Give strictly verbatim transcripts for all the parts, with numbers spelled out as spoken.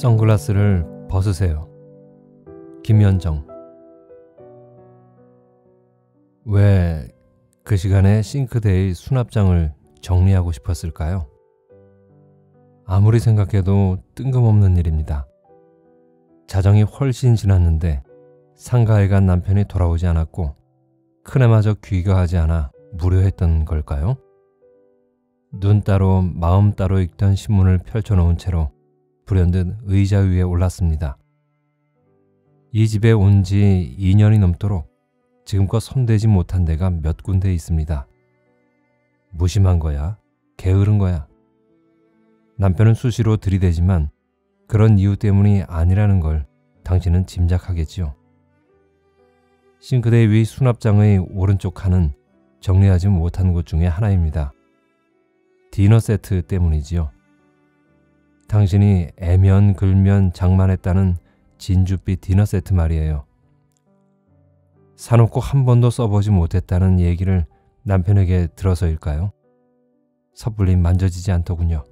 선글라스를 벗으세요. 김연정. 왜 그 시간에 싱크대의 수납장을 정리하고 싶었을까요? 아무리 생각해도 뜬금없는 일입니다. 자정이 훨씬 지났는데 상가에 간 남편이 돌아오지 않았고 큰애마저 귀가하지 않아 무료했던 걸까요? 눈 따로 마음 따로 읽던 신문을 펼쳐놓은 채로 불현듯 의자 위에 올랐습니다. 이 집에 온 지 이 년이 넘도록 지금껏 손대지 못한 데가 몇 군데 있습니다. 무심한 거야? 게으른 거야? 남편은 수시로 들이대지만 그런 이유 때문이 아니라는 걸 당신은 짐작하겠지요. 싱크대 위 수납장의 오른쪽 칸은 정리하지 못한 곳 중에 하나입니다. 디너 세트 때문이지요. 당신이 애면 글면 장만했다는 진주빛 디너 세트 말이에요. 사놓고 한 번도 써보지 못했다는 얘기를 남편에게 들어서일까요? 섣불리 만져지지 않더군요.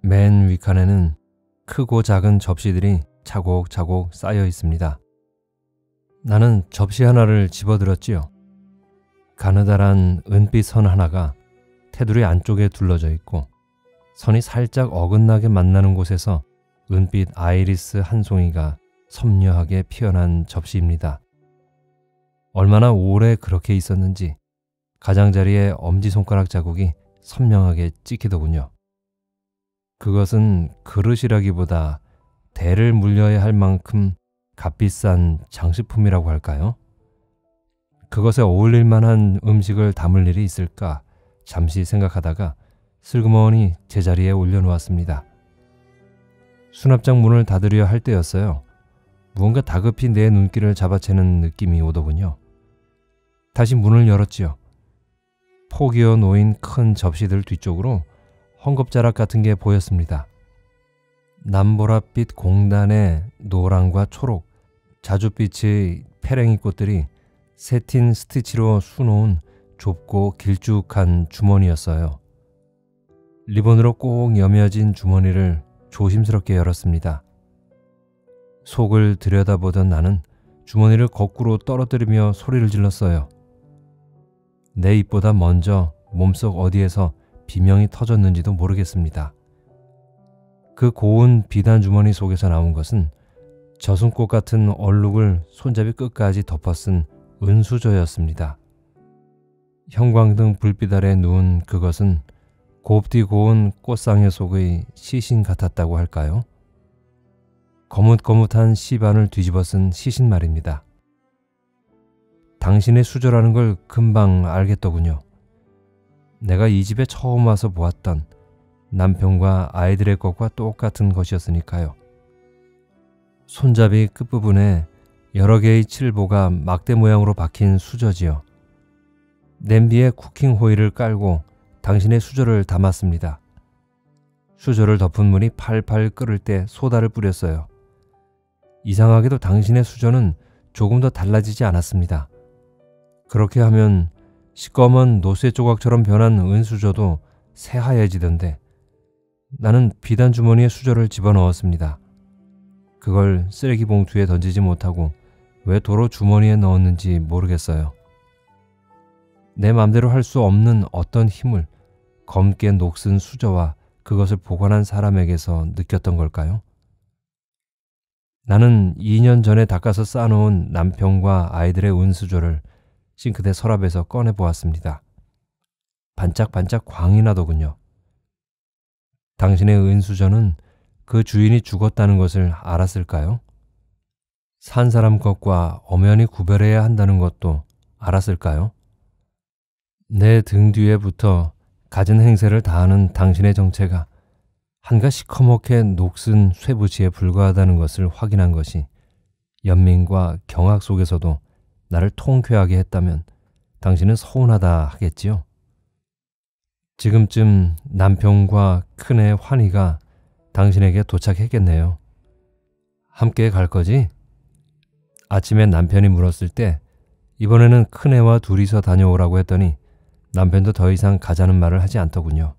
맨 위칸에는 크고 작은 접시들이 차곡차곡 쌓여 있습니다. 나는 접시 하나를 집어들었지요. 가느다란 은빛 선 하나가 테두리 안쪽에 둘러져 있고 선이 살짝 어긋나게 만나는 곳에서 은빛 아이리스 한 송이가 섬유하게 피어난 접시입니다. 얼마나 오래 그렇게 있었는지 가장자리에 엄지손가락 자국이 선명하게 찍히더군요. 그것은 그릇이라기보다 대를 물려야 할 만큼 값비싼 장식품이라고 할까요? 그것에 어울릴 만한 음식을 담을 일이 있을까 잠시 생각하다가 슬그머니 제자리에 올려놓았습니다. 수납장 문을 닫으려 할 때였어요. 무언가 다급히 내 눈길을 잡아채는 느낌이 오더군요. 다시 문을 열었지요. 포기어 놓인 큰 접시들 뒤쪽으로 헝겊자락 같은 게 보였습니다. 남보랏빛 공단에 노랑과 초록, 자줏빛의 페랭이 꽃들이 새틴 스티치로 수놓은 좁고 길쭉한 주머니였어요. 리본으로 꼭 여며진 주머니를 조심스럽게 열었습니다. 속을 들여다보던 나는 주머니를 거꾸로 떨어뜨리며 소리를 질렀어요. 내 입보다 먼저 몸속 어디에서 비명이 터졌는지도 모르겠습니다. 그 고운 비단 주머니 속에서 나온 것은 저승꽃 같은 얼룩을 손잡이 끝까지 덮어쓴 은수저였습니다. 형광등 불빛 아래 누운 그것은 곱디 고운 꽃상회 속의 시신 같았다고 할까요? 거뭇거뭇한 시반을 뒤집어 쓴 시신 말입니다. 당신의 수저라는 걸 금방 알겠더군요. 내가 이 집에 처음 와서 보았던 남편과 아이들의 것과 똑같은 것이었으니까요. 손잡이 끝부분에 여러 개의 칠보가 막대 모양으로 박힌 수저지요. 냄비에 쿠킹 호일을 깔고 당신의 수저를 담았습니다. 수저를 덮은 물이 팔팔 끓을 때 소다를 뿌렸어요. 이상하게도 당신의 수저는 조금 더 달라지지 않았습니다. 그렇게 하면 시꺼먼 노쇠 조각처럼 변한 은수저도 새하얘지던데 나는 비단 주머니에 수저를 집어넣었습니다. 그걸 쓰레기 봉투에 던지지 못하고 왜 도로 주머니에 넣었는지 모르겠어요. 내 맘대로 할 수 없는 어떤 힘을 검게 녹슨 수저와 그것을 보관한 사람에게서 느꼈던 걸까요? 나는 이 년 전에 닦아서 쌓아놓은 남편과 아이들의 은수저를 싱크대 서랍에서 꺼내보았습니다. 반짝반짝 광이 나더군요. 당신의 은수저는 그 주인이 죽었다는 것을 알았을까요? 산 사람 것과 엄연히 구별해야 한다는 것도 알았을까요? 내 등 뒤에 붙어 가진 행세를 다하는 당신의 정체가 한가 시커멓게 녹슨 쇠붙이에 불과하다는 것을 확인한 것이 연민과 경악 속에서도 나를 통쾌하게 했다면 당신은 서운하다 하겠지요. 지금쯤 남편과 큰애 환희가 당신에게 도착했겠네요. 함께 갈 거지? 아침에 남편이 물었을 때 이번에는 큰애와 둘이서 다녀오라고 했더니 남편도 더 이상 가자는 말을 하지 않더군요.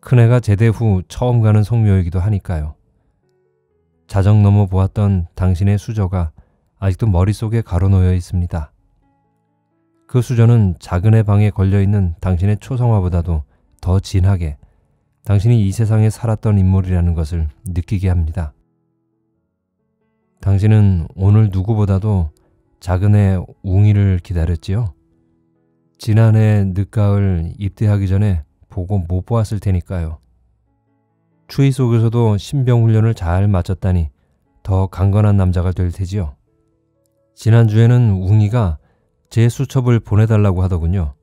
큰애가 제대 후 처음 가는 성묘이기도 하니까요. 자정 넘어 보았던 당신의 수저가 아직도 머릿속에 가로놓여 있습니다. 그 수저는 작은 애 방에 걸려있는 당신의 초성화보다도 더 진하게 당신이 이 세상에 살았던 인물이라는 것을 느끼게 합니다. 당신은 오늘 누구보다도 작은 애 웅이를 기다렸지요? 지난해 늦가을 입대하기 전에 보고 못 보았을 테니까요. 추위 속에서도 신병훈련을 잘 마쳤다니 더 강건한 남자가 될 테지요. 지난주에는 웅이가 제 수첩을 보내달라고 하더군요.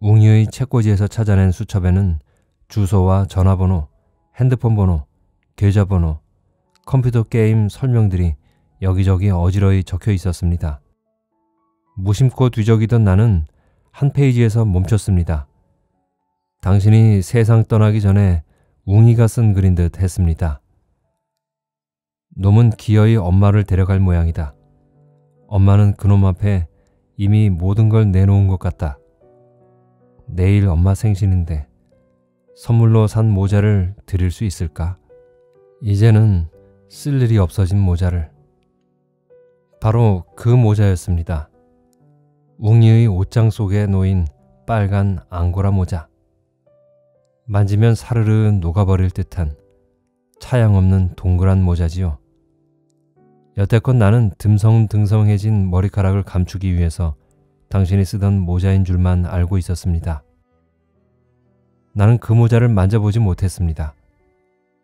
웅이의 책꽂이에서 찾아낸 수첩에는 주소와 전화번호, 핸드폰 번호, 계좌번호, 컴퓨터 게임 설명들이 여기저기 어지러이 적혀 있었습니다. 무심코 뒤적이던 나는 한 페이지에서 멈췄습니다. 당신이 세상 떠나기 전에 웅이가 쓴 글인 듯 했습니다. 놈은 기어이 엄마를 데려갈 모양이다. 엄마는 그놈 앞에 이미 모든 걸 내놓은 것 같다. 내일 엄마 생신인데 선물로 산 모자를 드릴 수 있을까? 이제는 쓸 일이 없어진 모자를. 바로 그 모자였습니다. 웅이의 옷장 속에 놓인 빨간 앙고라 모자. 만지면 사르르 녹아버릴 듯한 차양 없는 동그란 모자지요. 여태껏 나는 듬성듬성해진 머리카락을 감추기 위해서 당신이 쓰던 모자인 줄만 알고 있었습니다. 나는 그 모자를 만져보지 못했습니다.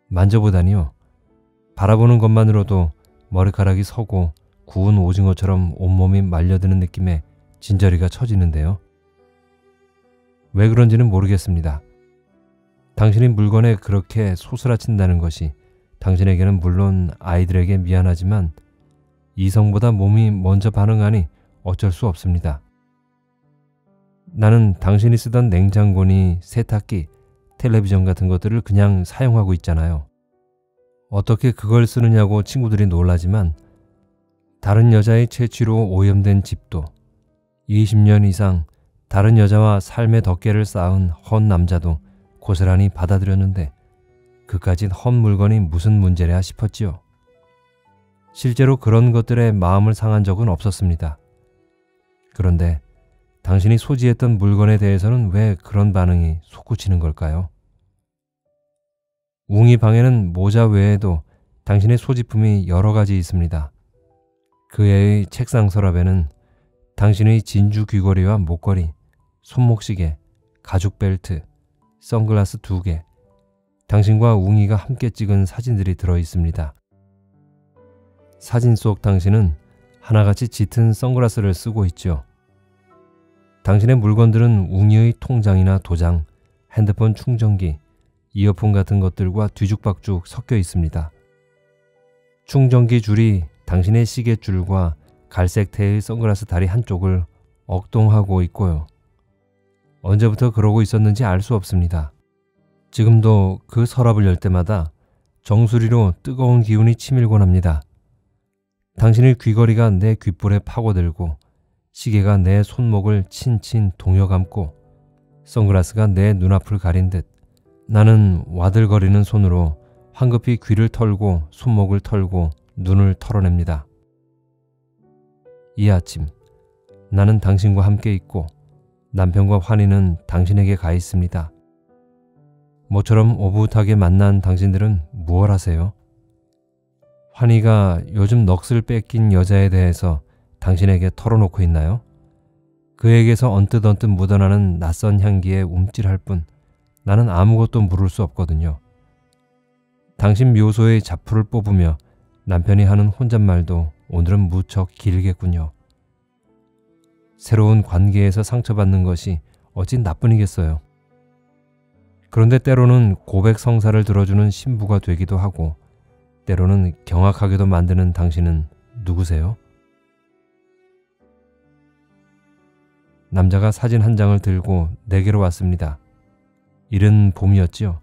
만져보다니요. 바라보는 것만으로도 머리카락이 서고 구운 오징어처럼 온몸이 말려드는 느낌에 진저리가 처지는데요. 왜 그런지는 모르겠습니다. 당신이 물건에 그렇게 소스라친다는 것이 당신에게는 물론 아이들에게 미안하지만 이성보다 몸이 먼저 반응하니 어쩔 수 없습니다. 나는 당신이 쓰던 냉장고니 세탁기, 텔레비전 같은 것들을 그냥 사용하고 있잖아요. 어떻게 그걸 쓰느냐고 친구들이 놀라지만 다른 여자의 채취로 오염된 집도, 이십 년 이상 다른 여자와 삶의 덮개를 쌓은 헌 남자도 고스란히 받아들였는데 그까진 헌 물건이 무슨 문제랴 싶었지요. 실제로 그런 것들에 마음을 상한 적은 없었습니다. 그런데 당신이 소지했던 물건에 대해서는 왜 그런 반응이 솟구치는 걸까요? 웅이 방에는 모자 외에도 당신의 소지품이 여러 가지 있습니다. 그 애의 책상 서랍에는 당신의 진주 귀걸이와 목걸이, 손목시계, 가죽 벨트, 선글라스 두 개, 당신과 웅이가 함께 찍은 사진들이 들어있습니다. 사진 속 당신은 하나같이 짙은 선글라스를 쓰고 있죠. 당신의 물건들은 웅이의 통장이나 도장, 핸드폰 충전기, 이어폰 같은 것들과 뒤죽박죽 섞여 있습니다. 충전기 줄이 당신의 시계 줄과 갈색 테일 선글라스 다리 한쪽을 억동하고 있고요. 언제부터 그러고 있었는지 알 수 없습니다. 지금도 그 서랍을 열 때마다 정수리로 뜨거운 기운이 치밀곤 합니다. 당신의 귀걸이가 내 귓볼에 파고들고 시계가 내 손목을 친친 동여감고 선글라스가 내 눈앞을 가린 듯 나는 와들거리는 손으로 황급히 귀를 털고 손목을 털고 눈을 털어냅니다. 이 아침 나는 당신과 함께 있고 남편과 환희는 당신에게 가 있습니다. 모처럼 오붓하게 만난 당신들은 무얼 하세요? 환희가 요즘 넋을 뺏긴 여자에 대해서 당신에게 털어놓고 있나요? 그에게서 언뜻 언뜻 묻어나는 낯선 향기에 움찔할 뿐 나는 아무것도 물을 수 없거든요. 당신 묘소의 자풀을 뽑으며 남편이 하는 혼잣말도 오늘은 무척 길겠군요. 새로운 관계에서 상처받는 것이 어찌 나뿐이겠어요. 그런데 때로는 고백 성사를 들어주는 신부가 되기도 하고 때로는 경악하게도 만드는 당신은 누구세요? 남자가 사진 한 장을 들고 내게로 왔습니다. 이른 봄이었지요.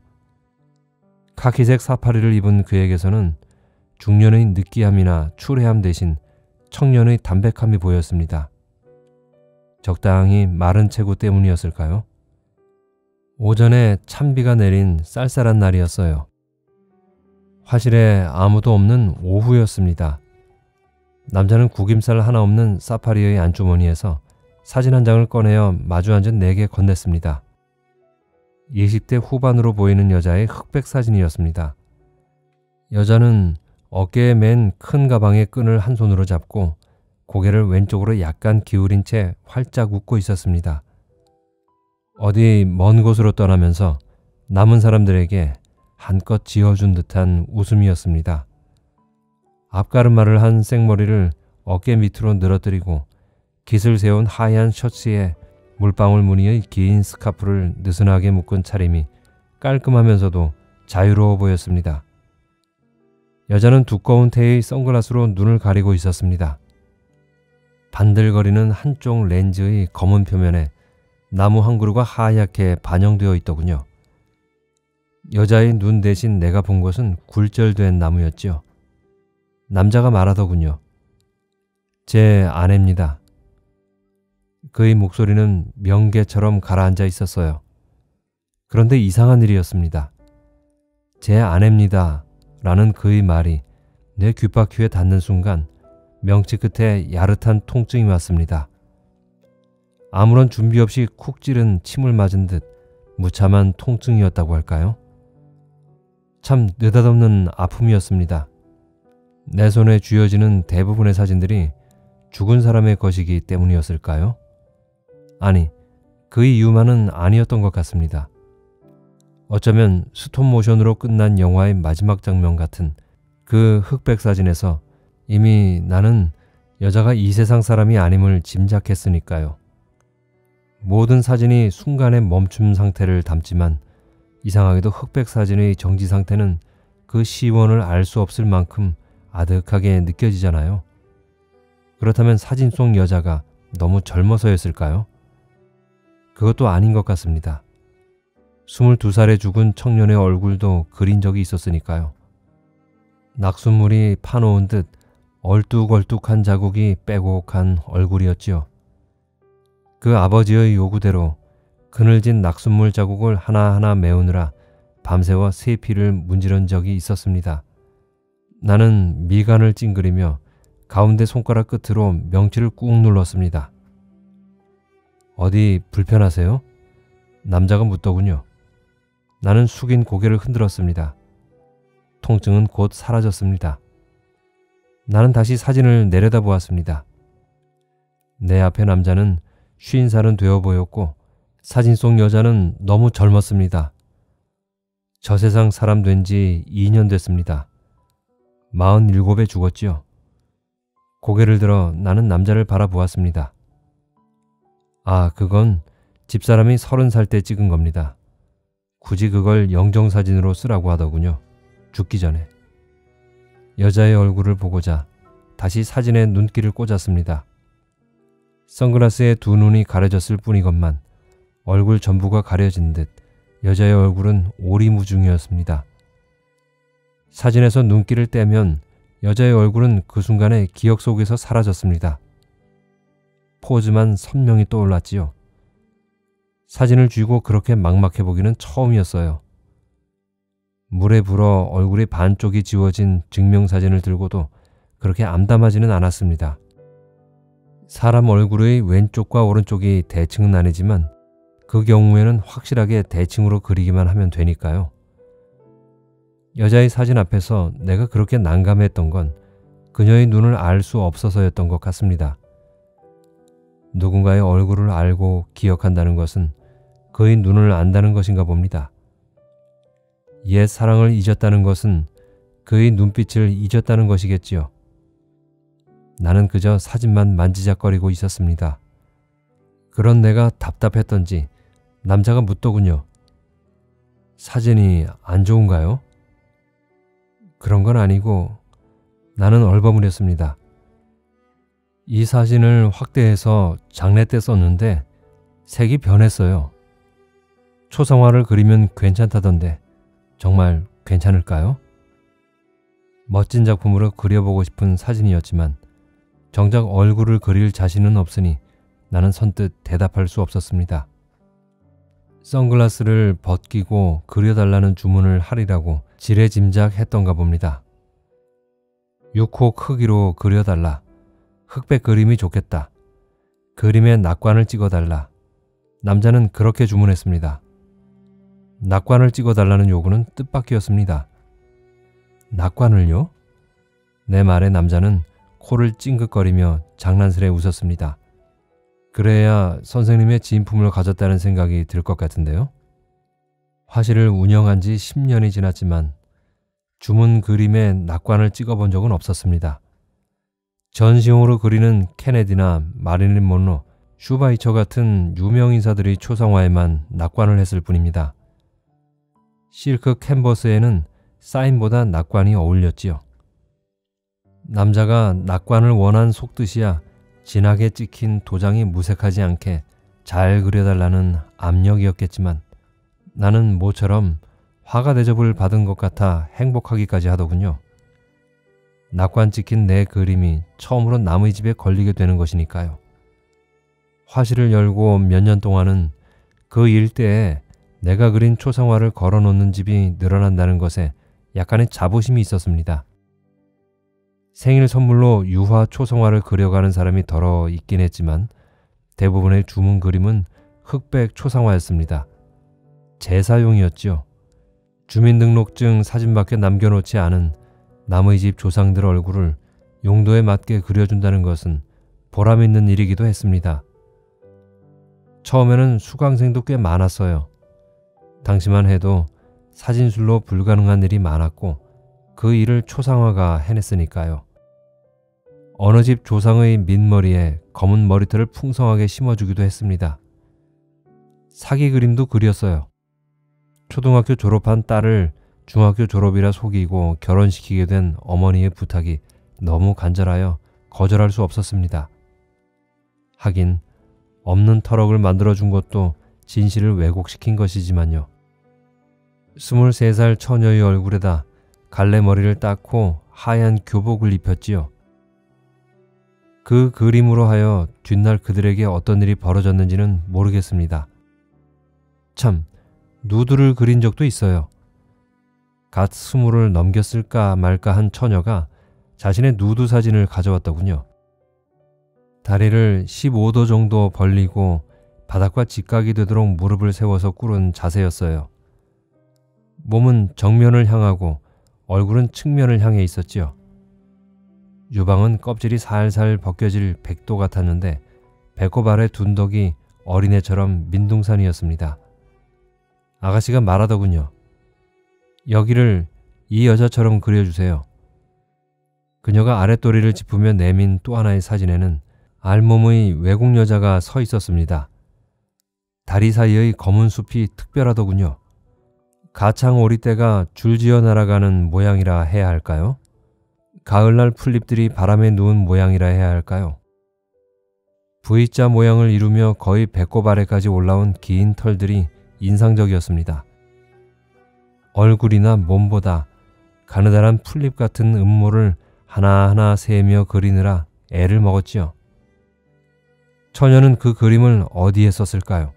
카키색 사파리를 입은 그에게서는 중년의 느끼함이나 추레함 대신 청년의 담백함이 보였습니다. 적당히 마른 체구 때문이었을까요? 오전에 찬비가 내린 쌀쌀한 날이었어요. 화실에 아무도 없는 오후였습니다. 남자는 구김살 하나 없는 사파리의 안주머니에서 사진 한 장을 꺼내어 마주 앉은 내게 건넸습니다. 이십 대 후반으로 보이는 여자의 흑백 사진이었습니다. 여자는 어깨에 맨 큰 가방의 끈을 한 손으로 잡고 고개를 왼쪽으로 약간 기울인 채 활짝 웃고 있었습니다. 어디 먼 곳으로 떠나면서 남은 사람들에게 한껏 지어준 듯한 웃음이었습니다. 앞가르마를 한 생머리를 어깨 밑으로 늘어뜨리고 깃을 세운 하얀 셔츠에 물방울 무늬의 긴 스카프를 느슨하게 묶은 차림이 깔끔하면서도 자유로워 보였습니다. 여자는 두꺼운 테의 선글라스로 눈을 가리고 있었습니다. 반들거리는 한쪽 렌즈의 검은 표면에 나무 한 그루가 하얗게 반영되어 있더군요. 여자의 눈 대신 내가 본 것은 굴절된 나무였지요. 남자가 말하더군요. 제 아내입니다. 그의 목소리는 명계처럼 가라앉아 있었어요. 그런데 이상한 일이었습니다. 제 아내입니다 라는 그의 말이 내 귓바퀴에 닿는 순간 명치 끝에 야릇한 통증이 왔습니다. 아무런 준비 없이 쿡 찌른 침을 맞은 듯 무참한 통증이었다고 할까요? 참 느닷없는 아픔이었습니다. 내 손에 쥐어지는 대부분의 사진들이 죽은 사람의 것이기 때문이었을까요? 아니, 그 이유만은 아니었던 것 같습니다. 어쩌면 스톱모션으로 끝난 영화의 마지막 장면 같은 그 흑백 사진에서 이미 나는 여자가 이 세상 사람이 아님을 짐작했으니까요. 모든 사진이 순간의 멈춤 상태를 담지만 이상하게도 흑백 사진의 정지 상태는 그 시원을 알 수 없을 만큼 아득하게 느껴지잖아요. 그렇다면 사진 속 여자가 너무 젊어서였을까요? 그것도 아닌 것 같습니다. 스물두 살에 죽은 청년의 얼굴도 그린 적이 있었으니까요. 낙숫물이 파놓은 듯 얼뚝얼뚝한 자국이 빼곡한 얼굴이었지요. 그 아버지의 요구대로 그늘진 낙숫물 자국을 하나하나 메우느라 밤새워 세피를 문지른 적이 있었습니다. 나는 미간을 찡그리며 가운데 손가락 끝으로 명치를 꾹 눌렀습니다. 어디 불편하세요? 남자가 묻더군요. 나는 숙인 고개를 흔들었습니다. 통증은 곧 사라졌습니다. 나는 다시 사진을 내려다보았습니다. 내 앞에 남자는 쉰 살은 되어 보였고 사진 속 여자는 너무 젊었습니다. 저 세상 사람 된 지 이 년 됐습니다. 마흔일곱에 죽었지요. 고개를 들어 나는 남자를 바라보았습니다. 아, 그건 집사람이 서른 살 때 찍은 겁니다. 굳이 그걸 영정사진으로 쓰라고 하더군요. 죽기 전에. 여자의 얼굴을 보고자 다시 사진에 눈길을 꽂았습니다. 선글라스에 두 눈이 가려졌을 뿐이건만 얼굴 전부가 가려진 듯 여자의 얼굴은 오리무중이었습니다. 사진에서 눈길을 떼면 여자의 얼굴은 그 순간에 기억 속에서 사라졌습니다. 포즈만 선명히 떠올랐지요. 사진을 쥐고 그렇게 막막해 보기는 처음이었어요. 물에 불어 얼굴의 반쪽이 지워진 증명사진을 들고도 그렇게 암담하지는 않았습니다. 사람 얼굴의 왼쪽과 오른쪽이 대칭은 아니지만 그 경우에는 확실하게 대칭으로 그리기만 하면 되니까요. 여자의 사진 앞에서 내가 그렇게 난감했던 건 그녀의 눈을 알 수 없어서였던 것 같습니다. 누군가의 얼굴을 알고 기억한다는 것은 그의 눈을 안다는 것인가 봅니다. 옛 사랑을 잊었다는 것은 그의 눈빛을 잊었다는 것이겠지요. 나는 그저 사진만 만지작거리고 있었습니다. 그런 내가 답답했던지 남자가 묻더군요. 사진이 안 좋은가요? 그런 건 아니고 나는 얼버무렸습니다. 이 사진을 확대해서 장례 때 썼는데 색이 변했어요. 초상화를 그리면 괜찮다던데 정말 괜찮을까요? 멋진 작품으로 그려보고 싶은 사진이었지만 정작 얼굴을 그릴 자신은 없으니 나는 선뜻 대답할 수 없었습니다. 선글라스를 벗기고 그려달라는 주문을 하리라고 지레짐작했던가 봅니다. 육 호 크기로 그려달라. 흑백 그림이 좋겠다. 그림에 낙관을 찍어달라. 남자는 그렇게 주문했습니다. 낙관을 찍어달라는 요구는 뜻밖이었습니다. 낙관을요? 내 말에 남자는 코를 찡긋거리며 장난스레 웃었습니다. 그래야 선생님의 진품을 가졌다는 생각이 들 것 같은데요. 화실을 운영한 지 십 년이 지났지만 주문 그림에 낙관을 찍어본 적은 없었습니다. 전시용으로 그리는 케네디나 마릴린 먼로, 슈바이처 같은 유명인사들이 초상화에만 낙관을 했을 뿐입니다. 실크 캔버스에는 사인보다 낙관이 어울렸지요. 남자가 낙관을 원한 속뜻이야 진하게 찍힌 도장이 무색하지 않게 잘 그려달라는 압력이었겠지만 나는 모처럼 화가 대접을 받은 것 같아 행복하기까지 하더군요. 낙관 찍힌 내 그림이 처음으로 남의 집에 걸리게 되는 것이니까요. 화실을 열고 몇 년 동안은 그 일대에 내가 그린 초상화를 걸어놓는 집이 늘어난다는 것에 약간의 자부심이 있었습니다. 생일 선물로 유화 초상화를 그려가는 사람이 덜어 있긴 했지만 대부분의 주문 그림은 흑백 초상화였습니다. 제사용이었지요. 주민등록증 사진밖에 남겨놓지 않은 남의 집 조상들 얼굴을 용도에 맞게 그려준다는 것은 보람있는 일이기도 했습니다. 처음에는 수강생도 꽤 많았어요. 당시만 해도 사진술로 불가능한 일이 많았고 그 일을 초상화가 해냈으니까요. 어느 집 조상의 민머리에 검은 머리털을 풍성하게 심어주기도 했습니다. 사기 그림도 그렸어요. 초등학교 졸업한 딸을 중학교 졸업이라 속이고 결혼시키게 된 어머니의 부탁이 너무 간절하여 거절할 수 없었습니다. 하긴 없는 터럭을 만들어준 것도 진실을 왜곡시킨 것이지만요. 스물세 살 처녀의 얼굴에다 갈래머리를 닦고 하얀 교복을 입혔지요. 그 그림으로 하여 뒷날 그들에게 어떤 일이 벌어졌는지는 모르겠습니다. 참, 누드를 그린 적도 있어요. 갓 스물을 넘겼을까 말까 한 처녀가 자신의 누드 사진을 가져왔더군요. 다리를 십오 도 정도 벌리고 바닥과 직각이 되도록 무릎을 세워서 꿇은 자세였어요. 몸은 정면을 향하고 얼굴은 측면을 향해 있었지요. 유방은 껍질이 살살 벗겨질 백도 같았는데 배꼽 아래 둔덕이 어린애처럼 민둥산이었습니다. 아가씨가 말하더군요. 여기를 이 여자처럼 그려주세요. 그녀가 아랫도리를 짚으며 내민 또 하나의 사진에는 알몸의 외국 여자가 서 있었습니다. 다리 사이의 검은 숲이 특별하더군요. 가창 오리떼가 줄지어 날아가는 모양이라 해야 할까요? 가을날 풀잎들이 바람에 누운 모양이라 해야 할까요? V자 모양을 이루며 거의 배꼽 아래까지 올라온 긴 털들이 인상적이었습니다. 얼굴이나 몸보다 가느다란 풀잎 같은 음모를 하나하나 세며 그리느라 애를 먹었지요. 처녀는 그 그림을 어디에 썼을까요?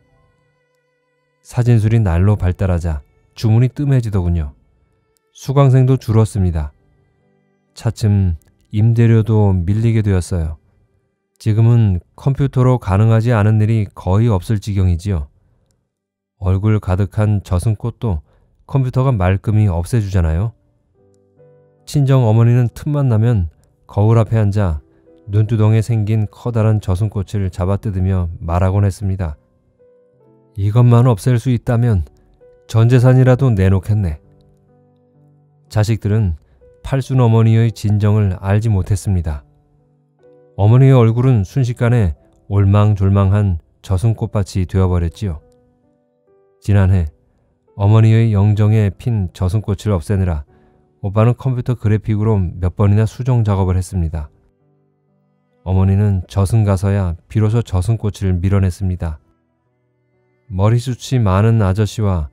사진술이 날로 발달하자 주문이 뜸해지더군요. 수강생도 줄었습니다. 차츰 임대료도 밀리게 되었어요. 지금은 컴퓨터로 가능하지 않은 일이 거의 없을 지경이지요. 얼굴 가득한 젖은 꽃도 컴퓨터가 말끔히 없애주잖아요. 친정 어머니는 틈만 나면 거울 앞에 앉아 눈두덩에 생긴 커다란 저승꽃을 잡아뜯으며 말하곤 했습니다. 이것만 없앨 수 있다면 전 재산이라도 내놓겠네. 자식들은 팔순 어머니의 진정을 알지 못했습니다. 어머니의 얼굴은 순식간에 올망졸망한 저승꽃밭이 되어버렸지요. 지난해 어머니의 영정에 핀 저승꽃을 없애느라 오빠는 컴퓨터 그래픽으로 몇 번이나 수정 작업을 했습니다. 어머니는 저승 가서야 비로소 저승꽃을 밀어냈습니다. 머리숱이 많은 아저씨와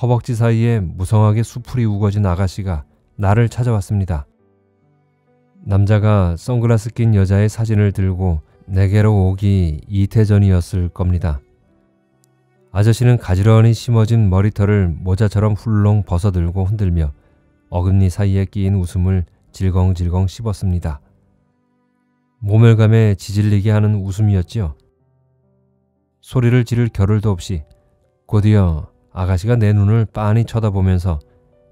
허벅지 사이에 무성하게 수풀이 우거진 아가씨가 나를 찾아왔습니다. 남자가 선글라스 낀 여자의 사진을 들고 내게로 오기 이틀 전이었을 겁니다. 아저씨는 가지런히 심어진 머리털을 모자처럼 훌렁 벗어들고 흔들며 어금니 사이에 끼인 웃음을 질겅질겅 씹었습니다. 모멸감에 지질리게 하는 웃음이었지요. 소리를 지를 겨를도 없이 곧이어 아가씨가 내 눈을 빤히 쳐다보면서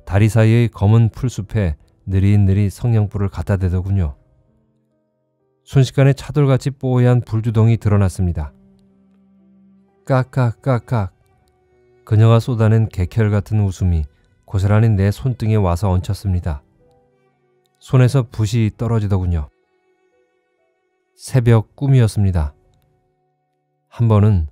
다리 사이의 검은 풀숲에 느릿느릿 성냥불을 갖다 대더군요. 순식간에 차돌같이 뽀얀 불주덩이 드러났습니다. 까까까깍 그녀가 쏟아낸 개혈같은 웃음이 고스란히 내 손등에 와서 얹혔습니다. 손에서 붓이 떨어지더군요. 새벽 꿈이었습니다. 한 번은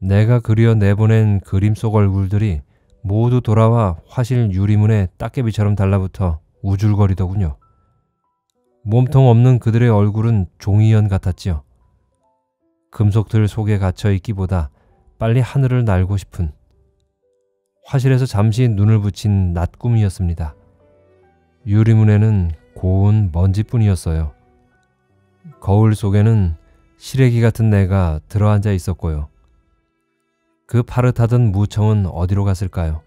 내가 그려 내보낸 그림 속 얼굴들이 모두 돌아와 화실 유리문에 따개비처럼 달라붙어 우줄거리더군요. 몸통 없는 그들의 얼굴은 종이연 같았지요. 금속들 속에 갇혀 있기보다 빨리 하늘을 날고 싶은 화실에서 잠시 눈을 붙인 낮꿈이었습니다. 유리문에는 고운 먼지뿐이었어요. 거울 속에는 시래기 같은 내가 들어앉아 있었고요. 그 파릇하던 무청은 어디로 갔을까요?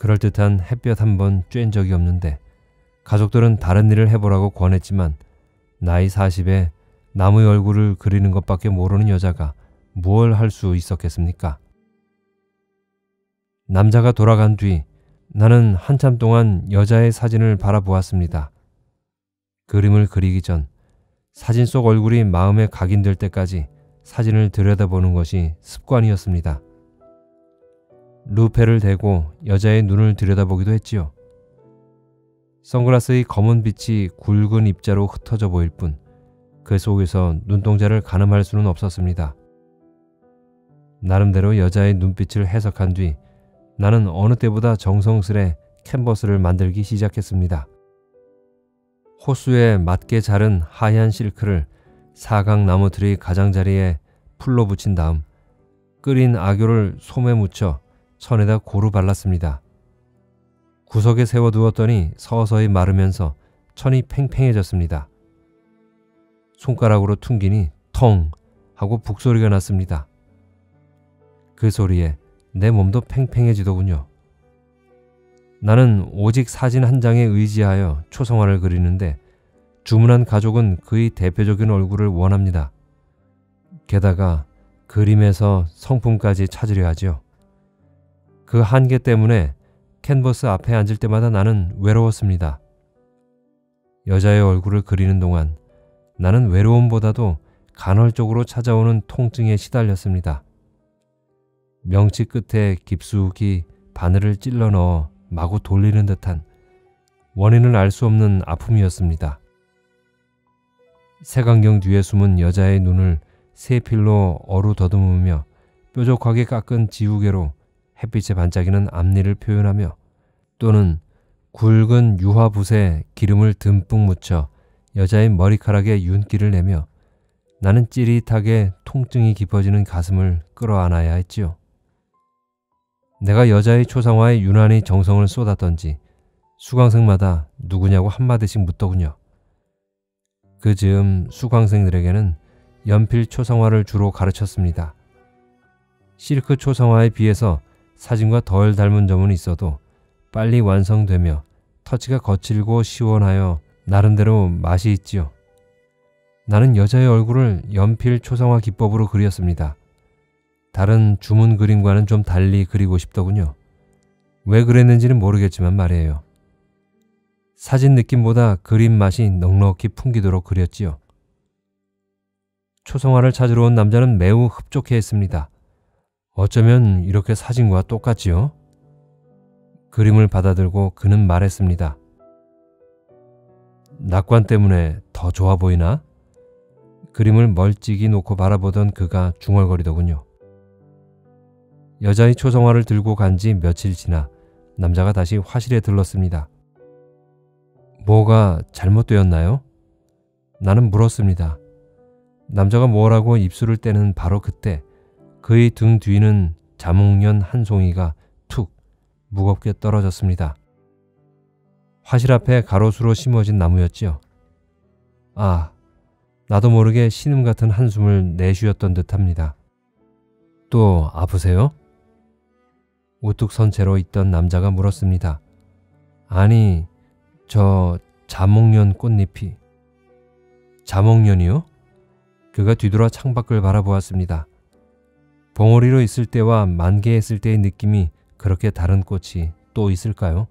그럴듯한 햇볕 한번 쬐은 적이 없는데 가족들은 다른 일을 해보라고 권했지만 나이 사십에 남의 얼굴을 그리는 것밖에 모르는 여자가 뭘 할 수 있었겠습니까? 남자가 돌아간 뒤 나는 한참 동안 여자의 사진을 바라보았습니다. 그림을 그리기 전 사진 속 얼굴이 마음에 각인될 때까지 사진을 들여다보는 것이 습관이었습니다. 루페를 대고 여자의 눈을 들여다보기도 했지요. 선글라스의 검은 빛이 굵은 입자로 흩어져 보일 뿐 그 속에서 눈동자를 가늠할 수는 없었습니다. 나름대로 여자의 눈빛을 해석한 뒤 나는 어느 때보다 정성스레 캔버스를 만들기 시작했습니다. 호수에 맞게 자른 하얀 실크를 사각나무들의 가장자리에 풀로 붙인 다음 끓인 악교를 솜에 묻혀 천에다 고루 발랐습니다. 구석에 세워두었더니 서서히 마르면서 천이 팽팽해졌습니다. 손가락으로 퉁기니 텅 하고 북소리가 났습니다. 그 소리에 내 몸도 팽팽해지더군요. 나는 오직 사진 한 장에 의지하여 초성화를 그리는데 주문한 가족은 그의 대표적인 얼굴을 원합니다. 게다가 그림에서 성품까지 찾으려 하지요. 그 한계 때문에 캔버스 앞에 앉을 때마다 나는 외로웠습니다. 여자의 얼굴을 그리는 동안 나는 외로움보다도 간헐적으로 찾아오는 통증에 시달렸습니다. 명치 끝에 깊숙이 바늘을 찔러 넣어 마구 돌리는 듯한 원인을 알 수 없는 아픔이었습니다. 색안경 뒤에 숨은 여자의 눈을 세 필로 어루 더듬으며 뾰족하게 깎은 지우개로 햇빛에 반짝이는 앞니를 표현하며 또는 굵은 유화붓에 기름을 듬뿍 묻혀 여자의 머리카락에 윤기를 내며 나는 찌릿하게 통증이 깊어지는 가슴을 끌어안아야 했지요. 내가 여자의 초상화에 유난히 정성을 쏟았던지 수강생마다 누구냐고 한마디씩 묻더군요. 그 즈음 수강생들에게는 연필 초상화를 주로 가르쳤습니다. 실크 초상화에 비해서 사진과 덜 닮은 점은 있어도 빨리 완성되며 터치가 거칠고 시원하여 나름대로 맛이 있지요. 나는 여자의 얼굴을 연필 초상화 기법으로 그렸습니다. 다른 주문 그림과는 좀 달리 그리고 싶더군요. 왜 그랬는지는 모르겠지만 말이에요. 사진 느낌보다 그림 맛이 넉넉히 풍기도록 그렸지요. 초성화를 찾으러 온 남자는 매우 흡족해했습니다. 어쩌면 이렇게 사진과 똑같지요? 그림을 받아들고 그는 말했습니다. 낙관 때문에 더 좋아 보이나? 그림을 멀찍이 놓고 바라보던 그가 중얼거리더군요. 여자의 초성화를 들고 간 지 며칠 지나 남자가 다시 화실에 들렀습니다. 뭐가 잘못되었나요? 나는 물었습니다. 남자가 뭐라고 입술을 떼는 바로 그때 그의 등 뒤는 자몽련 한 송이가 툭 무겁게 떨어졌습니다. 화실 앞에 가로수로 심어진 나무였지요. 아, 나도 모르게 신음 같은 한숨을 내쉬었던 듯합니다. 또 아프세요? 우뚝 선 채로 있던 남자가 물었습니다. 아니, 저 자목련 꽃잎이. 자목련이요? 그가 뒤돌아 창밖을 바라보았습니다. 봉오리로 있을 때와 만개했을 때의 느낌이 그렇게 다른 꽃이 또 있을까요?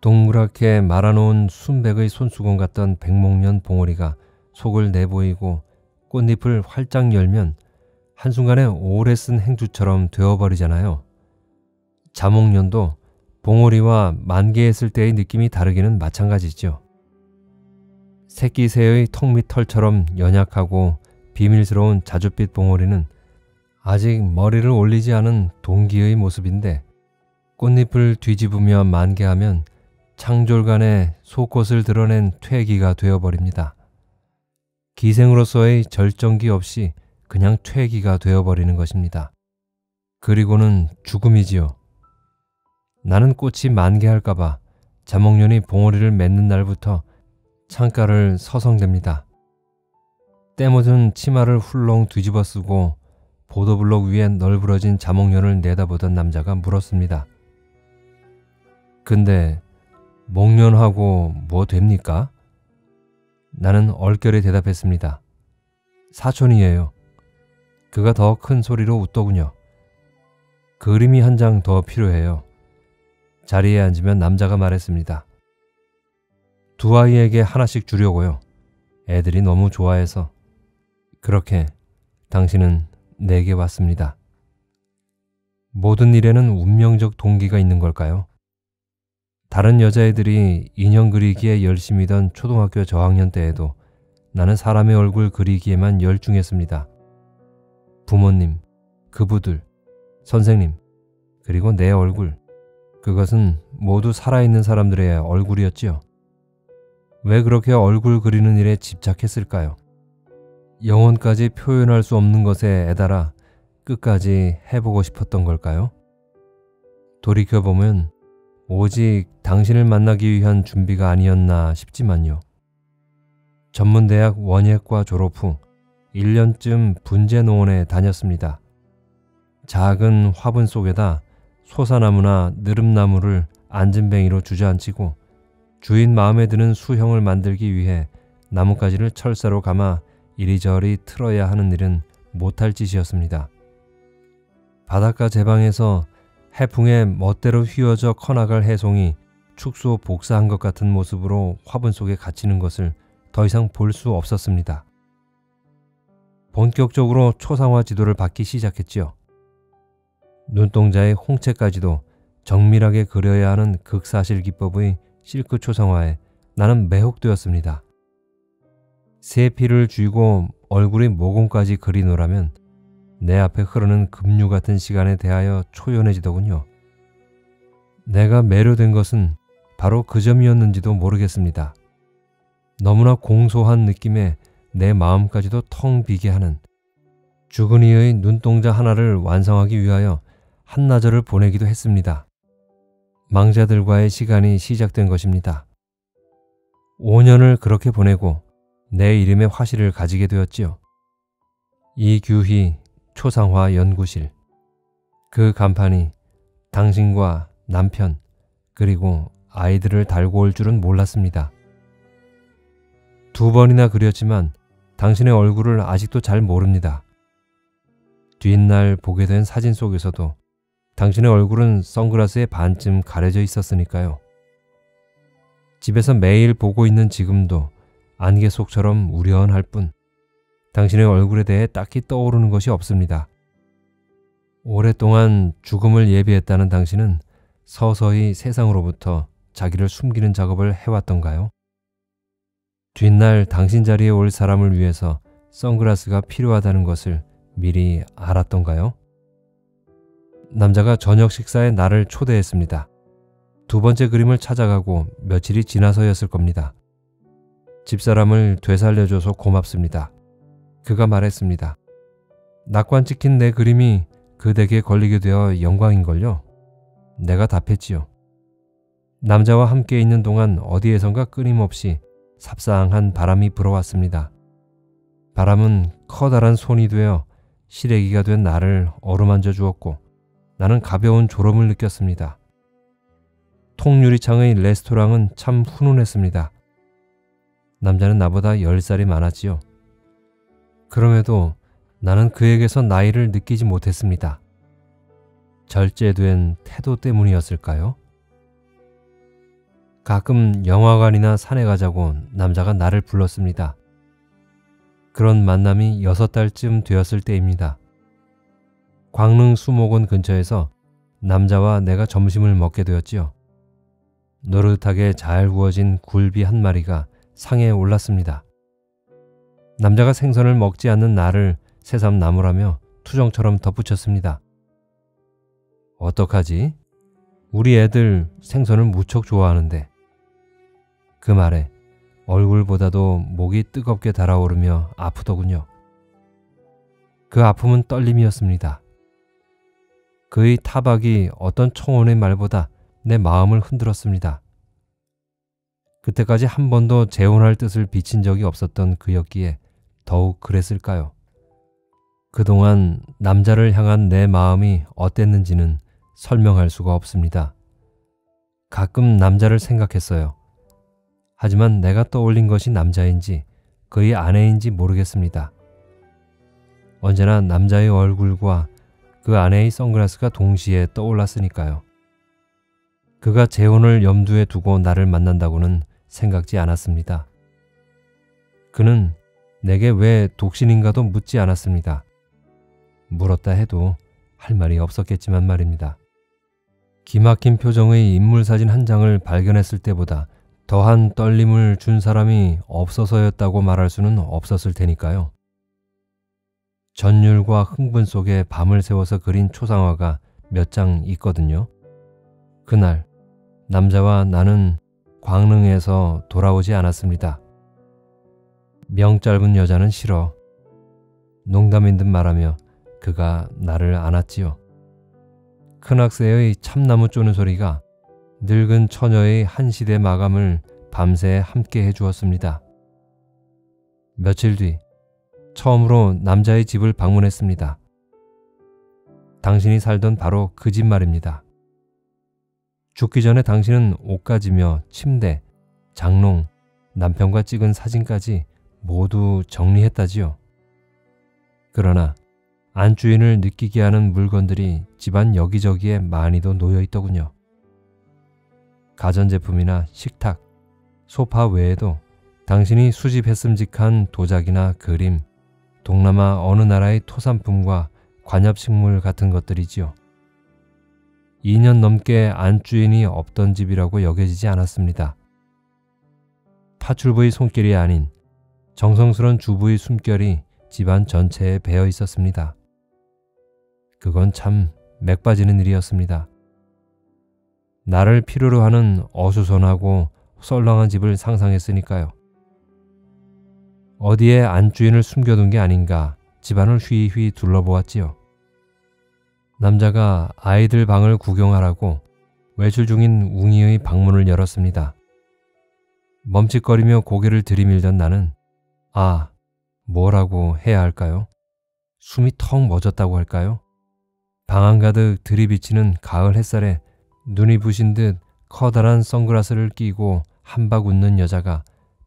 동그랗게 말아놓은 순백의 손수건 같던 백목련 봉오리가 속을 내보이고 꽃잎을 활짝 열면 한순간에 오래 쓴 행주처럼 되어버리잖아요. 자목련도 봉오리와 만개했을 때의 느낌이 다르기는 마찬가지죠. 새끼 새의 턱 밑 털처럼 연약하고 비밀스러운 자줏빛 봉오리는 아직 머리를 올리지 않은 동기의 모습인데 꽃잎을 뒤집으며 만개하면 창졸간에 속꽃을 드러낸 퇴기가 되어버립니다. 기생으로서의 절정기 없이 그냥 퇴기가 되어버리는 것입니다. 그리고는 죽음이지요. 나는 꽃이 만개할까봐 자목련이 봉오리를 맺는 날부터 창가를 서성댑니다. 때묻은 치마를 훌렁 뒤집어 쓰고 보도블록 위에 널브러진 자목련을 내다보던 남자가 물었습니다. 근데 목련하고 뭐 됩니까? 나는 얼결에 대답했습니다. 사촌이에요. 그가 더 큰 소리로 웃더군요. 그림이 한 장 더 필요해요. 자리에 앉으면 남자가 말했습니다. 두 아이에게 하나씩 주려고요. 애들이 너무 좋아해서. 그렇게 당신은 내게 왔습니다. 모든 일에는 운명적 동기가 있는 걸까요? 다른 여자애들이 인형 그리기에 열심이던 초등학교 저학년 때에도 나는 사람의 얼굴 그리기에만 열중했습니다. 부모님, 그부들, 선생님, 그리고 내 얼굴. 그것은 모두 살아있는 사람들의 얼굴이었지요. 왜 그렇게 얼굴 그리는 일에 집착했을까요? 영혼까지 표현할 수 없는 것에 애달아 끝까지 해보고 싶었던 걸까요? 돌이켜보면 오직 당신을 만나기 위한 준비가 아니었나 싶지만요. 전문대학 원예과 졸업 후 일 년쯤 분재농원에 다녔습니다. 작은 화분 속에다 소사나무나 느릅나무를 앉은뱅이로 주저앉히고 주인 마음에 드는 수형을 만들기 위해 나뭇가지를 철사로 감아 이리저리 틀어야 하는 일은 못할 짓이었습니다. 바닷가 제방에서 해풍에 멋대로 휘어져 커나갈 해송이 축소 복사한 것 같은 모습으로 화분 속에 갇히는 것을 더 이상 볼 수 없었습니다. 본격적으로 초상화 지도를 받기 시작했지요. 눈동자의 홍채까지도 정밀하게 그려야 하는 극사실 기법의 실크 초상화에 나는 매혹되었습니다. 새피를 쥐고 얼굴이 모공까지 그리노라면 내 앞에 흐르는 급류 같은 시간에 대하여 초연해지더군요. 내가 매료된 것은 바로 그 점이었는지도 모르겠습니다. 너무나 공소한 느낌에 내 마음까지도 텅 비게 하는 주근이의 눈동자 하나를 완성하기 위하여 한나절을 보내기도 했습니다. 망자들과의 시간이 시작된 것입니다. 오 년을 그렇게 보내고 내 이름의 화실을 가지게 되었지요. 이규희 초상화 연구실. 그 간판이 당신과 남편 그리고 아이들을 달고 올 줄은 몰랐습니다. 두 번이나 그렸지만 당신의 얼굴을 아직도 잘 모릅니다. 뒷날 보게 된 사진 속에서도 당신의 얼굴은 선글라스에 반쯤 가려져 있었으니까요. 집에서 매일 보고 있는 지금도 안개 속처럼 우려할 뿐 당신의 얼굴에 대해 딱히 떠오르는 것이 없습니다. 오랫동안 죽음을 예비했다는 당신은 서서히 세상으로부터 자기를 숨기는 작업을 해왔던가요? 뒷날 당신 자리에 올 사람을 위해서 선글라스가 필요하다는 것을 미리 알았던가요? 남자가 저녁 식사에 나를 초대했습니다. 두 번째 그림을 찾아가고 며칠이 지나서였을 겁니다. 집사람을 되살려줘서 고맙습니다. 그가 말했습니다. 낙관 찍힌 내 그림이 그 댁에 걸리게 되어 영광인걸요? 내가 답했지요. 남자와 함께 있는 동안 어디에선가 끊임없이 삽상한 바람이 불어왔습니다. 바람은 커다란 손이 되어 시래기가 된 나를 어루만져 주었고 나는 가벼운 졸음을 느꼈습니다. 통유리창의 레스토랑은 참 훈훈했습니다. 남자는 나보다 열 살이 많았지요. 그럼에도 나는 그에게서 나이를 느끼지 못했습니다. 절제된 태도 때문이었을까요? 가끔 영화관이나 산에 가자고 남자가 나를 불렀습니다. 그런 만남이 여섯 달쯤 되었을 때입니다. 광릉 수목원 근처에서 남자와 내가 점심을 먹게 되었지요. 노릇하게 잘 구워진 굴비 한 마리가 상에 올랐습니다. 남자가 생선을 먹지 않는 나를 새삼나무라며 투정처럼 덧붙였습니다. 어떡하지? 우리 애들 생선을 무척 좋아하는데. 그 말에 얼굴보다도 목이 뜨겁게 달아오르며 아프더군요. 그 아픔은 떨림이었습니다. 그의 타박이 어떤 청혼의 말보다 내 마음을 흔들었습니다. 그때까지 한 번도 재혼할 뜻을 비친 적이 없었던 그였기에 더욱 그랬을까요? 그동안 남자를 향한 내 마음이 어땠는지는 설명할 수가 없습니다. 가끔 남자를 생각했어요. 하지만 내가 떠올린 것이 남자인지 그의 아내인지 모르겠습니다. 언제나 남자의 얼굴과 그 아내의 선글라스가 동시에 떠올랐으니까요. 그가 재혼을 염두에 두고 나를 만난다고는 생각지 않았습니다. 그는 내게 왜 독신인가도 묻지 않았습니다. 물었다 해도 할 말이 없었겠지만 말입니다. 기막힌 표정의 인물사진 한 장을 발견했을 때보다 더한 떨림을 준 사람이 없어서였다고 말할 수는 없었을 테니까요. 전율과 흥분 속에 밤을 새워서 그린 초상화가 몇 장 있거든요. 그날 남자와 나는 광릉에서 돌아오지 않았습니다. 명짧은 여자는 싫어. 농담인 듯 말하며 그가 나를 안았지요. 큰 학새의 참나무 쪼는 소리가 늙은 처녀의 한 시대 마감을 밤새 함께 해주었습니다. 며칠 뒤 처음으로 남자의 집을 방문했습니다. 당신이 살던 바로 그 집 말입니다. 죽기 전에 당신은 옷가지며 침대, 장롱, 남편과 찍은 사진까지 모두 정리했다지요. 그러나 안주인을 느끼게 하는 물건들이 집안 여기저기에 많이도 놓여있더군요. 가전제품이나 식탁, 소파 외에도 당신이 수집했음직한 도자기나 그림, 동남아 어느 나라의 토산품과 관엽식물 같은 것들이지요. 이 년 넘게 안주인이 없던 집이라고 여겨지지 않았습니다. 파출부의 손길이 아닌 정성스런 주부의 숨결이 집안 전체에 배어 있었습니다. 그건 참 맥 빠지는 일이었습니다. 나를 필요로 하는 어수선하고 썰렁한 집을 상상했으니까요. 어디에 안주인을 숨겨둔 게 아닌가 집안을 휘휘 둘러보았지요. 남자가 아이들 방을 구경하라고 외출 중인 웅이의 방문을 열었습니다. 멈칫거리며 고개를 들이밀던 나는 아, 뭐라고 해야 할까요? 숨이 턱 멎었다고 할까요? 방안 가득 들이비치는 가을 햇살에 눈이 부신 듯 커다란 선글라스를 끼고 한박 웃는 여자가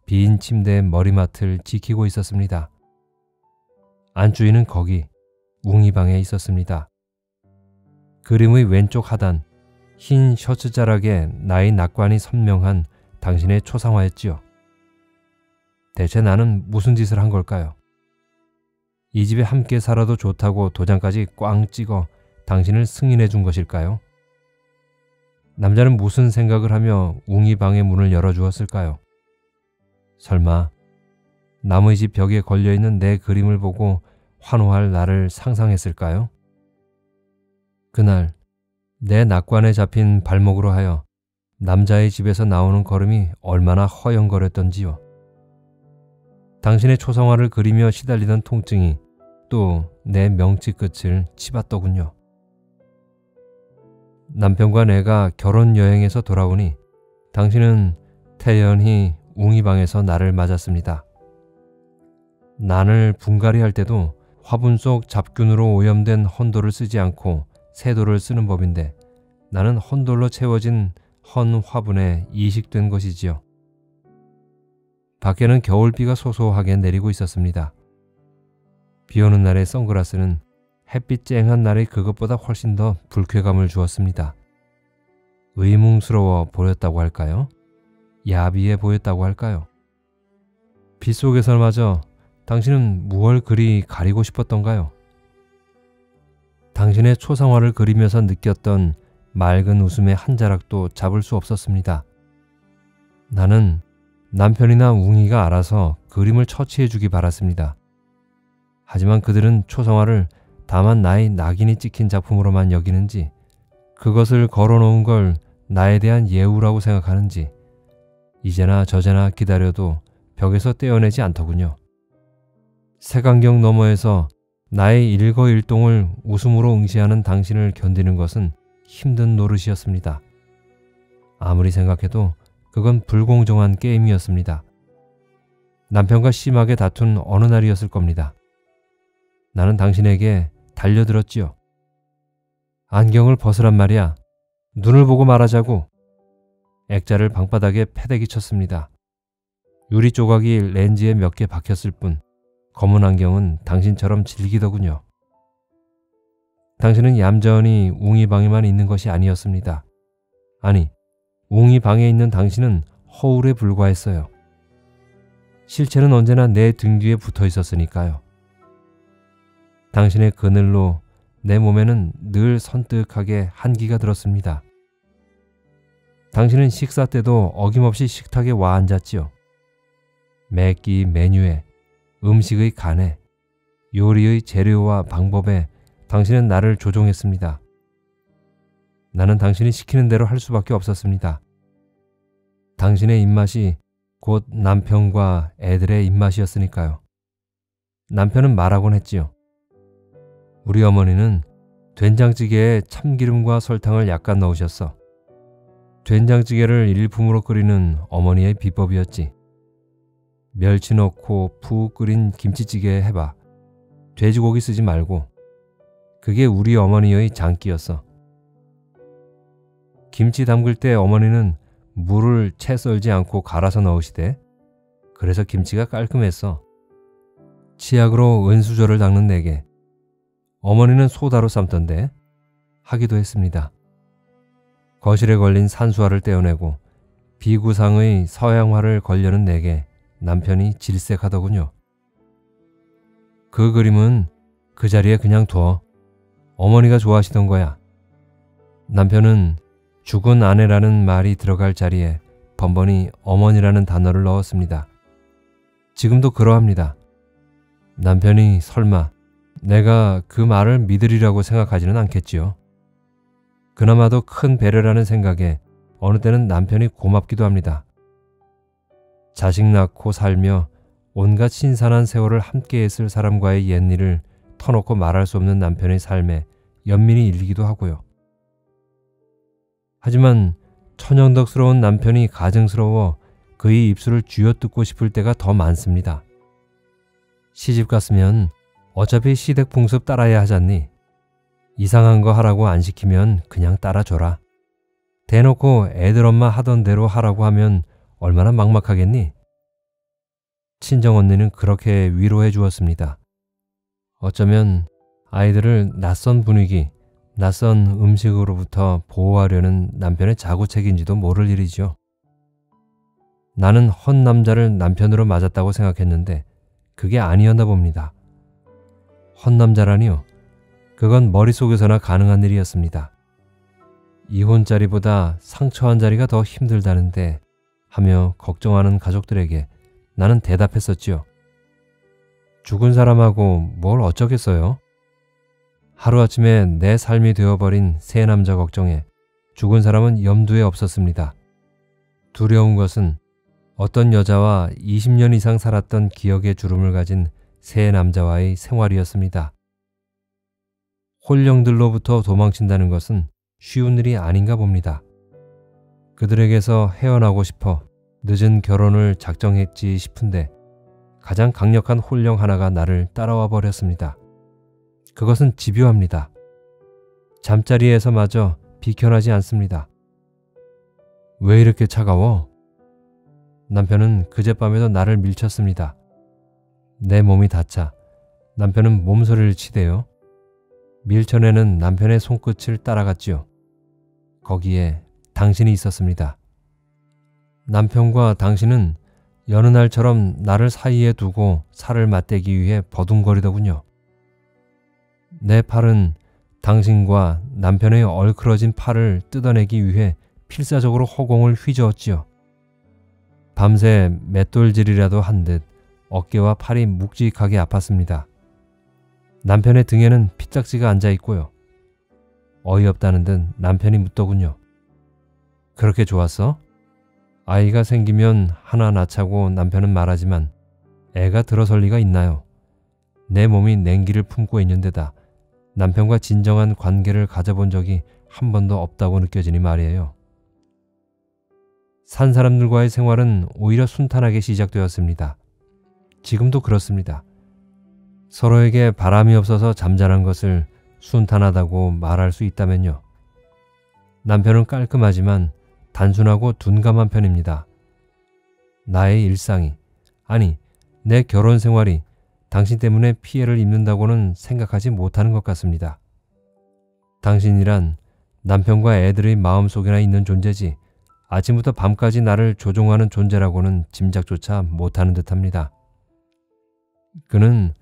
빈 침대의 머리맡을 지키고 있었습니다. 안주인은 거기 웅이 방에 있었습니다. 그림의 왼쪽 하단 흰 셔츠 자락에 나의 낙관이 선명한 당신의 초상화였지요. 대체 나는 무슨 짓을 한 걸까요? 이 집에 함께 살아도 좋다고 도장까지 꽝 찍어 당신을 승인해 준 것일까요? 남자는 무슨 생각을 하며 웅이 방의 문을 열어주었을까요? 설마 남의 집 벽에 걸려있는 내 그림을 보고 환호할 나를 상상했을까요? 그날 내 낙관에 잡힌 발목으로 하여 남자의 집에서 나오는 걸음이 얼마나 허영거렸던지요. 당신의 초상화를 그리며 시달리던 통증이 또 내 명치 끝을 치받더군요. 남편과 내가 결혼 여행에서 돌아오니 당신은 태연히 웅이 방에서 나를 맞았습니다. 난을 분갈이할 때도 화분 속 잡균으로 오염된 헌돌을 쓰지 않고 새돌을 쓰는 법인데 나는 헌돌로 채워진 헌 화분에 이식된 것이지요. 밖에는 겨울비가 소소하게 내리고 있었습니다. 비오는 날의 선글라스는 햇빛 쨍한 날의 그것보다 훨씬 더 불쾌감을 주었습니다. 의문스러워 보였다고 할까요? 야비해 보였다고 할까요? 빛 속에서마저 당신은 무얼 그리 가리고 싶었던가요? 당신의 초상화를 그리면서 느꼈던 맑은 웃음의 한 자락도 잡을 수 없었습니다. 나는 남편이나 웅이가 알아서 그림을 처치해주기 바랐습니다. 하지만 그들은 초상화를 다만 나의 낙인이 찍힌 작품으로만 여기는지, 그것을 걸어놓은 걸 나에 대한 예우라고 생각하는지 이제나 저제나 기다려도 벽에서 떼어내지 않더군요. 색안경 너머에서 나의 일거일동을 웃음으로 응시하는 당신을 견디는 것은 힘든 노릇이었습니다. 아무리 생각해도 그건 불공정한 게임이었습니다. 남편과 심하게 다툰 어느 날이었을 겁니다. 나는 당신에게 달려들었지요. 안경을 벗으란 말이야. 눈을 보고 말하자고. 액자를 방바닥에 패대기 쳤습니다. 유리 조각이 렌즈에 몇 개 박혔을 뿐 검은 안경은 당신처럼 질기더군요. 당신은 얌전히 웅이 방에만 있는 것이 아니었습니다. 아니, 웅이 방에 있는 당신은 허울에 불과했어요. 실체는 언제나 내 등 뒤에 붙어 있었으니까요. 당신의 그늘로 내 몸에는 늘 선뜻하게 한기가 들었습니다. 당신은 식사 때도 어김없이 식탁에 와 앉았지요. 매 끼 메뉴에, 음식의 간에, 요리의 재료와 방법에 당신은 나를 조종했습니다. 나는 당신이 시키는 대로 할 수밖에 없었습니다. 당신의 입맛이 곧 남편과 애들의 입맛이었으니까요. 남편은 말하곤 했지요. 우리 어머니는 된장찌개에 참기름과 설탕을 약간 넣으셨어. 된장찌개를 일품으로 끓이는 어머니의 비법이었지. 멸치 넣고 푹 끓인 김치찌개 해봐. 돼지고기 쓰지 말고. 그게 우리 어머니의 장기였어. 김치 담글 때 어머니는 물을 채 썰지 않고 갈아서 넣으시대. 그래서 김치가 깔끔했어. 치약으로 은수저를 닦는 내게. 어머니는 소다로 삶던데 하기도 했습니다. 거실에 걸린 산수화를 떼어내고 비구상의 서양화를 걸려는 내게 남편이 질색하더군요. 그 그림은 그 자리에 그냥 둬. 어머니가 좋아하시던 거야. 남편은 죽은 아내라는 말이 들어갈 자리에 번번이 어머니라는 단어를 넣었습니다. 지금도 그러합니다. 남편이 설마 내가 그 말을 믿으리라고 생각하지는 않겠지요. 그나마도 큰 배려라는 생각에 어느 때는 남편이 고맙기도 합니다. 자식 낳고 살며 온갖 신선한 세월을 함께했을 사람과의 옛일을 터놓고 말할 수 없는 남편의 삶에 연민이 일기도 하고요. 하지만 천연덕스러운 남편이 가증스러워 그의 입술을 쥐어뜯고 싶을 때가 더 많습니다. 시집 갔으면 어차피 시댁 풍습 따라야 하잖니. 이상한 거 하라고 안 시키면 그냥 따라줘라. 대놓고 애들 엄마 하던 대로 하라고 하면 얼마나 막막하겠니? 친정 언니는 그렇게 위로해 주었습니다. 어쩌면 아이들을 낯선 분위기, 낯선 음식으로부터 보호하려는 남편의 자구책인지도 모를 일이죠. 나는 헌 남자를 남편으로 맞았다고 생각했는데 그게 아니었나 봅니다. 헌 남자라니요. 그건 머릿속에서나 가능한 일이었습니다. 이혼자리보다 상처 한 자리가 더 힘들다는데 하며 걱정하는 가족들에게 나는 대답했었지요. 죽은 사람하고 뭘 어쩌겠어요? 하루아침에 내 삶이 되어버린 새 남자 걱정에 죽은 사람은 염두에 없었습니다. 두려운 것은 어떤 여자와 이십 년 이상 살았던 기억의 주름을 가진 새 남자와의 생활이었습니다. 홀령들로부터 도망친다는 것은 쉬운 일이 아닌가 봅니다. 그들에게서 헤어나고 싶어 늦은 결혼을 작정했지 싶은데 가장 강력한 홀령 하나가 나를 따라와 버렸습니다. 그것은 집요합니다. 잠자리에서마저 비켜나지 않습니다. 왜 이렇게 차가워? 남편은 그젯밤에도 나를 밀쳤습니다. 내 몸이 닿자 남편은 몸소리를 치대요. 밀쳐내는 남편의 손끝을 따라갔지요. 거기에 당신이 있었습니다. 남편과 당신은 여느 날처럼 나를 사이에 두고 살을 맞대기 위해 버둥거리더군요. 내 팔은 당신과 남편의 얼클어진 팔을 뜯어내기 위해 필사적으로 허공을 휘저었지요. 밤새 맷돌질이라도 한 듯 어깨와 팔이 묵직하게 아팠습니다. 남편의 등에는 피딱지가 앉아있고요. 어이없다는 듯 남편이 묻더군요. 그렇게 좋았어? 아이가 생기면 하나 낳자고 남편은 말하지만 애가 들어설 리가 있나요? 내 몸이 냉기를 품고 있는데다 남편과 진정한 관계를 가져본 적이 한 번도 없다고 느껴지니 말이에요. 산 사람들과의 생활은 오히려 순탄하게 시작되었습니다. 지금도 그렇습니다. 서로에게 바람이 없어서 잠자란 것을 순탄하다고 말할 수 있다면요. 남편은 깔끔하지만 단순하고 둔감한 편입니다. 나의 일상이, 아니 내 결혼 생활이 당신 때문에 피해를 입는다고는 생각하지 못하는 것 같습니다. 당신이란 남편과 애들의 마음속에나 있는 존재지 아침부터 밤까지 나를 조종하는 존재라고는 짐작조차 못하는 듯합니다. 그는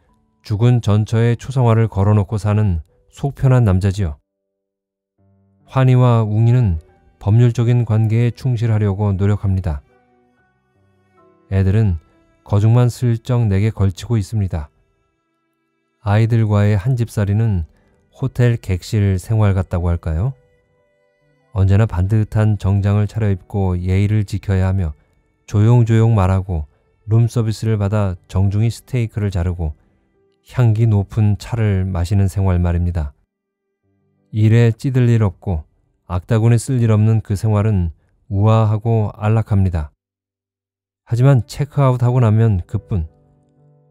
죽은 전처에 초상화를 걸어놓고 사는 속편한 남자지요. 환희와 웅이는 법률적인 관계에 충실하려고 노력합니다. 애들은 거죽만 슬쩍 내게 걸치고 있습니다. 아이들과의 한 집살이는 호텔 객실 생활 같다고 할까요? 언제나 반듯한 정장을 차려입고 예의를 지켜야 하며 조용조용 말하고 룸서비스를 받아 정중히 스테이크를 자르고 향기 높은 차를 마시는 생활 말입니다. 일에 찌들 일 없고 악다구니 쓸 일 없는 그 생활은 우아하고 안락합니다. 하지만 체크아웃하고 나면 그뿐.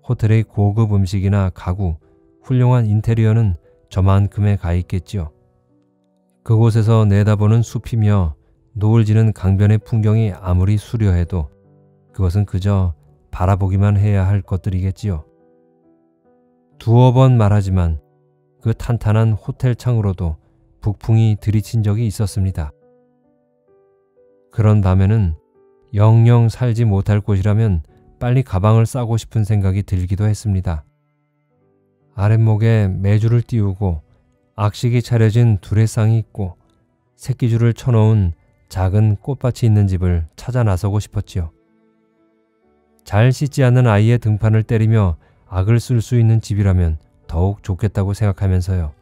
호텔의 고급 음식이나 가구, 훌륭한 인테리어는 저만큼에 가 있겠지요. 그곳에서 내다보는 숲이며 노을 지는 강변의 풍경이 아무리 수려해도 그것은 그저 바라보기만 해야 할 것들이겠지요. 두어 번 말하지만 그 탄탄한 호텔 창으로도 북풍이 들이친 적이 있었습니다. 그런 밤에는 영영 살지 못할 곳이라면 빨리 가방을 싸고 싶은 생각이 들기도 했습니다. 아랫목에 매주를 띄우고 악식이 차려진 두레쌍이 있고 새끼줄을 쳐놓은 작은 꽃밭이 있는 집을 찾아 나서고 싶었지요. 잘 씻지 않은 아이의 등판을 때리며 악을 쓸 수 있는 집이라면 더욱 좋겠다고 생각하면서요.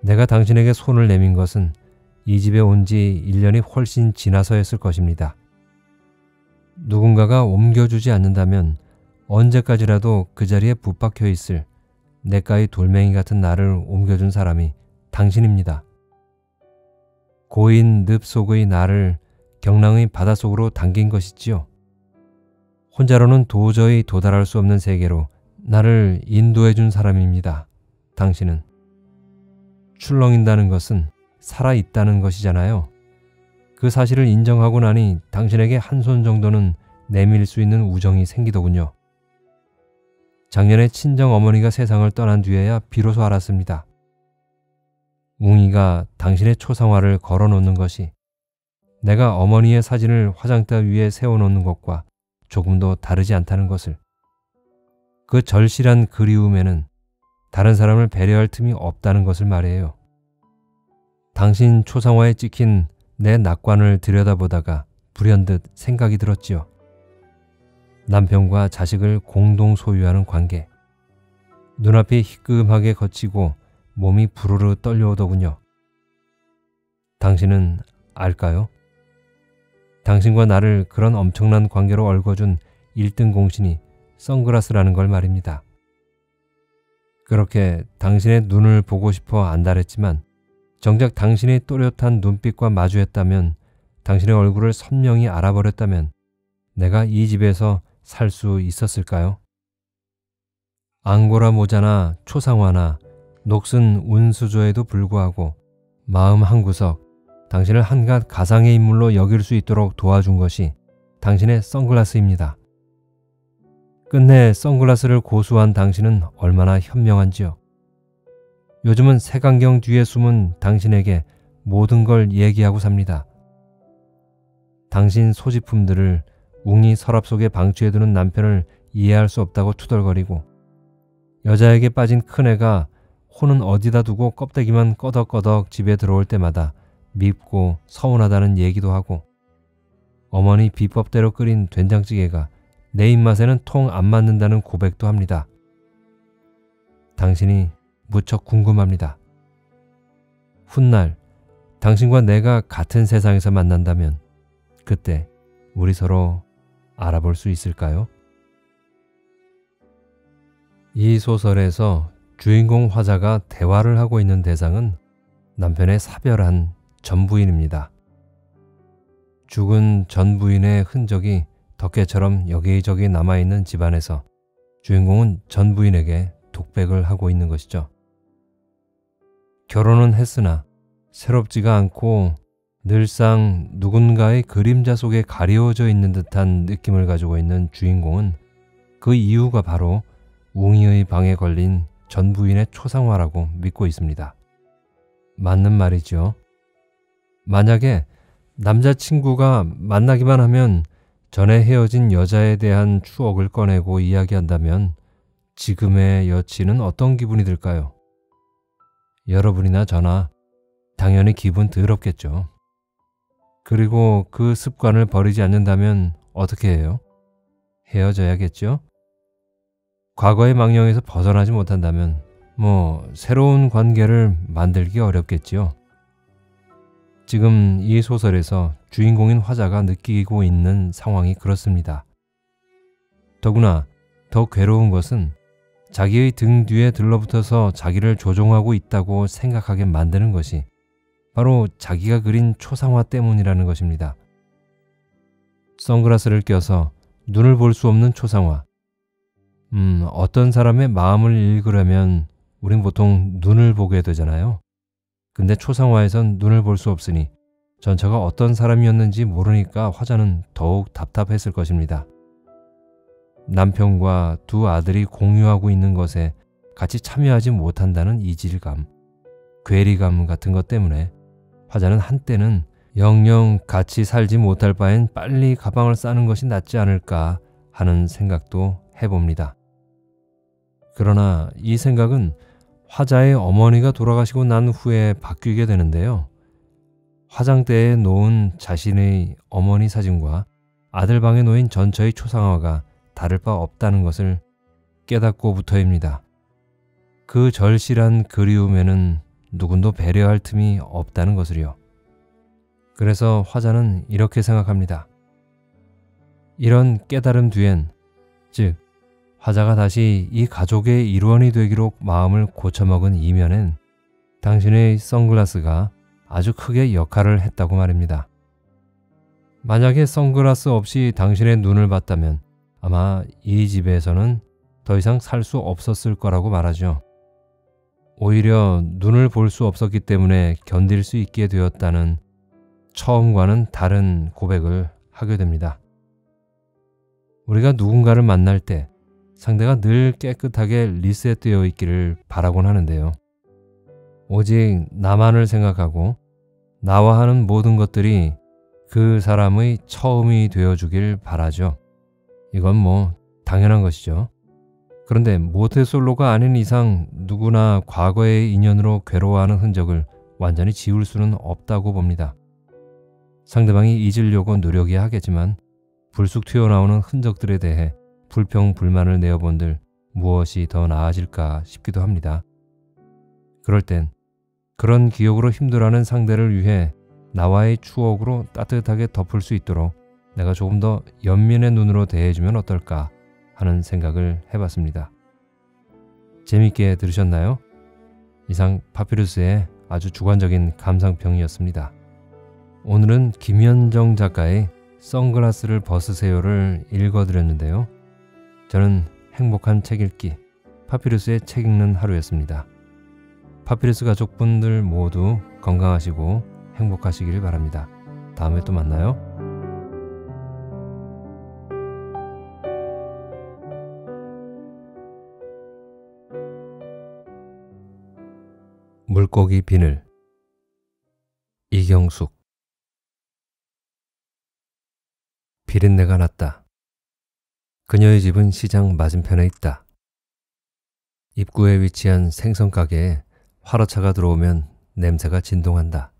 내가 당신에게 손을 내민 것은 이 집에 온 지 일 년이 훨씬 지나서였을 것입니다. 누군가가 옮겨주지 않는다면 언제까지라도 그 자리에 붙박혀 있을 내가의 돌멩이 같은 나를 옮겨준 사람이 당신입니다. 고인 늪 속의 나를 경랑의 바닷속으로 당긴 것이지요. 혼자로는 도저히 도달할 수 없는 세계로 나를 인도해준 사람입니다. 당신은 출렁인다는 것은 살아있다는 것이잖아요. 그 사실을 인정하고 나니 당신에게 한 손 정도는 내밀 수 있는 우정이 생기더군요. 작년에 친정 어머니가 세상을 떠난 뒤에야 비로소 알았습니다. 웅이가 당신의 초상화를 걸어놓는 것이 내가 어머니의 사진을 화장대 위에 세워놓는 것과 조금도 다르지 않다는 것을. 그 절실한 그리움에는 다른 사람을 배려할 틈이 없다는 것을 말이에요. 당신 초상화에 찍힌 내 낙관을 들여다보다가 불현듯 생각이 들었지요. 남편과 자식을 공동 소유하는 관계. 눈앞이 희끔하게 거치고 몸이 부르르 떨려오더군요. 당신은 알까요? 당신과 나를 그런 엄청난 관계로 얽어준 일 등 공신이 선글라스라는 걸 말입니다. 그렇게 당신의 눈을 보고 싶어 안달했지만 정작 당신의 또렷한 눈빛과 마주했다면, 당신의 얼굴을 선명히 알아버렸다면 내가 이 집에서 살 수 있었을까요? 앙고라 모자나 초상화나 녹슨 운수저에도 불구하고 마음 한구석 당신을 한갓 가상의 인물로 여길 수 있도록 도와준 것이 당신의 선글라스입니다. 끝내 선글라스를 고수한 당신은 얼마나 현명한지요. 요즘은 색안경 뒤에 숨은 당신에게 모든 걸 얘기하고 삽니다. 당신 소지품들을 웅이 서랍 속에 방치해두는 남편을 이해할 수 없다고 투덜거리고 여자에게 빠진 큰애가 혼은 어디다 두고 껍데기만 꺼덕꺼덕 집에 들어올 때마다 밉고 서운하다는 얘기도 하고 어머니 비법대로 끓인 된장찌개가 내 입맛에는 통 안 맞는다는 고백도 합니다. 당신이 무척 궁금합니다. 훗날 당신과 내가 같은 세상에서 만난다면 그때 우리 서로 알아볼 수 있을까요? 이 소설에서 주인공 화자가 대화를 하고 있는 대상은 남편의 사별한 전부인입니다. 죽은 전부인의 흔적이 덮개처럼 여기저기 남아있는 집안에서 주인공은 전부인에게 독백을 하고 있는 것이죠. 결혼은 했으나 새롭지가 않고 늘상 누군가의 그림자 속에 가려워져 있는 듯한 느낌을 가지고 있는 주인공은 그 이유가 바로 웅이의 방에 걸린 전부인의 초상화라고 믿고 있습니다. 맞는 말이죠. 만약에 남자친구가 만나기만 하면 전에 헤어진 여자에 대한 추억을 꺼내고 이야기한다면 지금의 여친은 어떤 기분이 들까요? 여러분이나 저나 당연히 기분 더럽겠죠. 그리고 그 습관을 버리지 않는다면 어떻게 해요? 헤어져야겠죠? 과거의 망령에서 벗어나지 못한다면 뭐 새로운 관계를 만들기 어렵겠지요. 지금 이 소설에서 주인공인 화자가 느끼고 있는 상황이 그렇습니다. 더구나 더 괴로운 것은 자기의 등 뒤에 들러붙어서 자기를 조종하고 있다고 생각하게 만드는 것이 바로 자기가 그린 초상화 때문이라는 것입니다. 선글라스를 껴서 눈을 볼 수 없는 초상화. 음, 어떤 사람의 마음을 읽으려면 우린 보통 눈을 보게 되잖아요. 근데 초상화에선 눈을 볼 수 없으니 전처가 어떤 사람이었는지 모르니까 화자는 더욱 답답했을 것입니다. 남편과 두 아들이 공유하고 있는 것에 같이 참여하지 못한다는 이질감, 괴리감 같은 것 때문에 화자는 한때는 영영 같이 살지 못할 바엔 빨리 가방을 싸는 것이 낫지 않을까 하는 생각도 해봅니다. 그러나 이 생각은 화자의 어머니가 돌아가시고 난 후에 바뀌게 되는데요. 화장대에 놓은 자신의 어머니 사진과 아들 방에 놓인 전처의 초상화가 다를 바 없다는 것을 깨닫고부터입니다. 그 절실한 그리움에는 누군도 배려할 틈이 없다는 것을요. 그래서 화자는 이렇게 생각합니다. 이런 깨달음 뒤엔, 즉 화자가 다시 이 가족의 일원이 되기로 마음을 고쳐먹은 이면엔 당신의 선글라스가 아주 크게 역할을 했다고 말입니다. 만약에 선글라스 없이 당신의 눈을 봤다면 아마 이 집에서는 더 이상 살 수 없었을 거라고 말하죠. 오히려 눈을 볼 수 없었기 때문에 견딜 수 있게 되었다는 처음과는 다른 고백을 하게 됩니다. 우리가 누군가를 만날 때 상대가 늘 깨끗하게 리셋되어 있기를 바라곤 하는데요. 오직 나만을 생각하고 나와 하는 모든 것들이 그 사람의 처음이 되어주길 바라죠. 이건 뭐 당연한 것이죠. 그런데 모태솔로가 아닌 이상 누구나 과거의 인연으로 괴로워하는 흔적을 완전히 지울 수는 없다고 봅니다. 상대방이 잊으려고 노력이 하겠지만 불쑥 튀어나오는 흔적들에 대해 불평, 불만을 내어본들 무엇이 더 나아질까 싶기도 합니다. 그럴 땐 그런 기억으로 힘들어하는 상대를 위해 나와의 추억으로 따뜻하게 덮을 수 있도록 내가 조금 더 연민의 눈으로 대해주면 어떨까 하는 생각을 해봤습니다. 재미있게 들으셨나요? 이상 파피루스의 아주 주관적인 감상평이었습니다. 오늘은 김연정 작가의 선글라스를 벗으세요를 읽어드렸는데요. 저는 행복한 책 읽기 파피루스의 책 읽는 하루였습니다. 파피루스 가족분들 모두 건강하시고 행복하시길 바랍니다. 다음에 또 만나요. 물고기 비늘. 이경숙. 비린내가 났다. 그녀의 집은 시장 맞은편에 있다. 입구에 위치한 생선 가게에 화로차가 들어오면 냄새가 진동한다.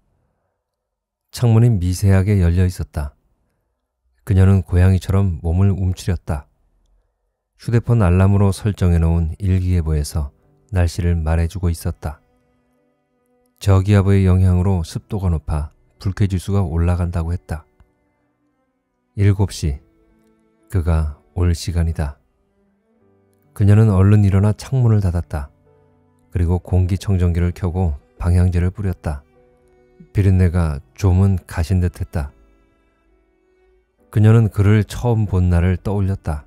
창문이 미세하게 열려 있었다. 그녀는 고양이처럼 몸을 움츠렸다. 휴대폰 알람으로 설정해 놓은 일기예보에서 날씨를 말해주고 있었다. 저기압의 영향으로 습도가 높아 불쾌지수가 올라간다고 했다. 일곱 시. 그가 올 시간이다. 그녀는 얼른 일어나 창문을 닫았다. 그리고 공기청정기를 켜고 방향제를 뿌렸다. 비린내가 좀은 가신 듯했다. 그녀는 그를 처음 본 날을 떠올렸다.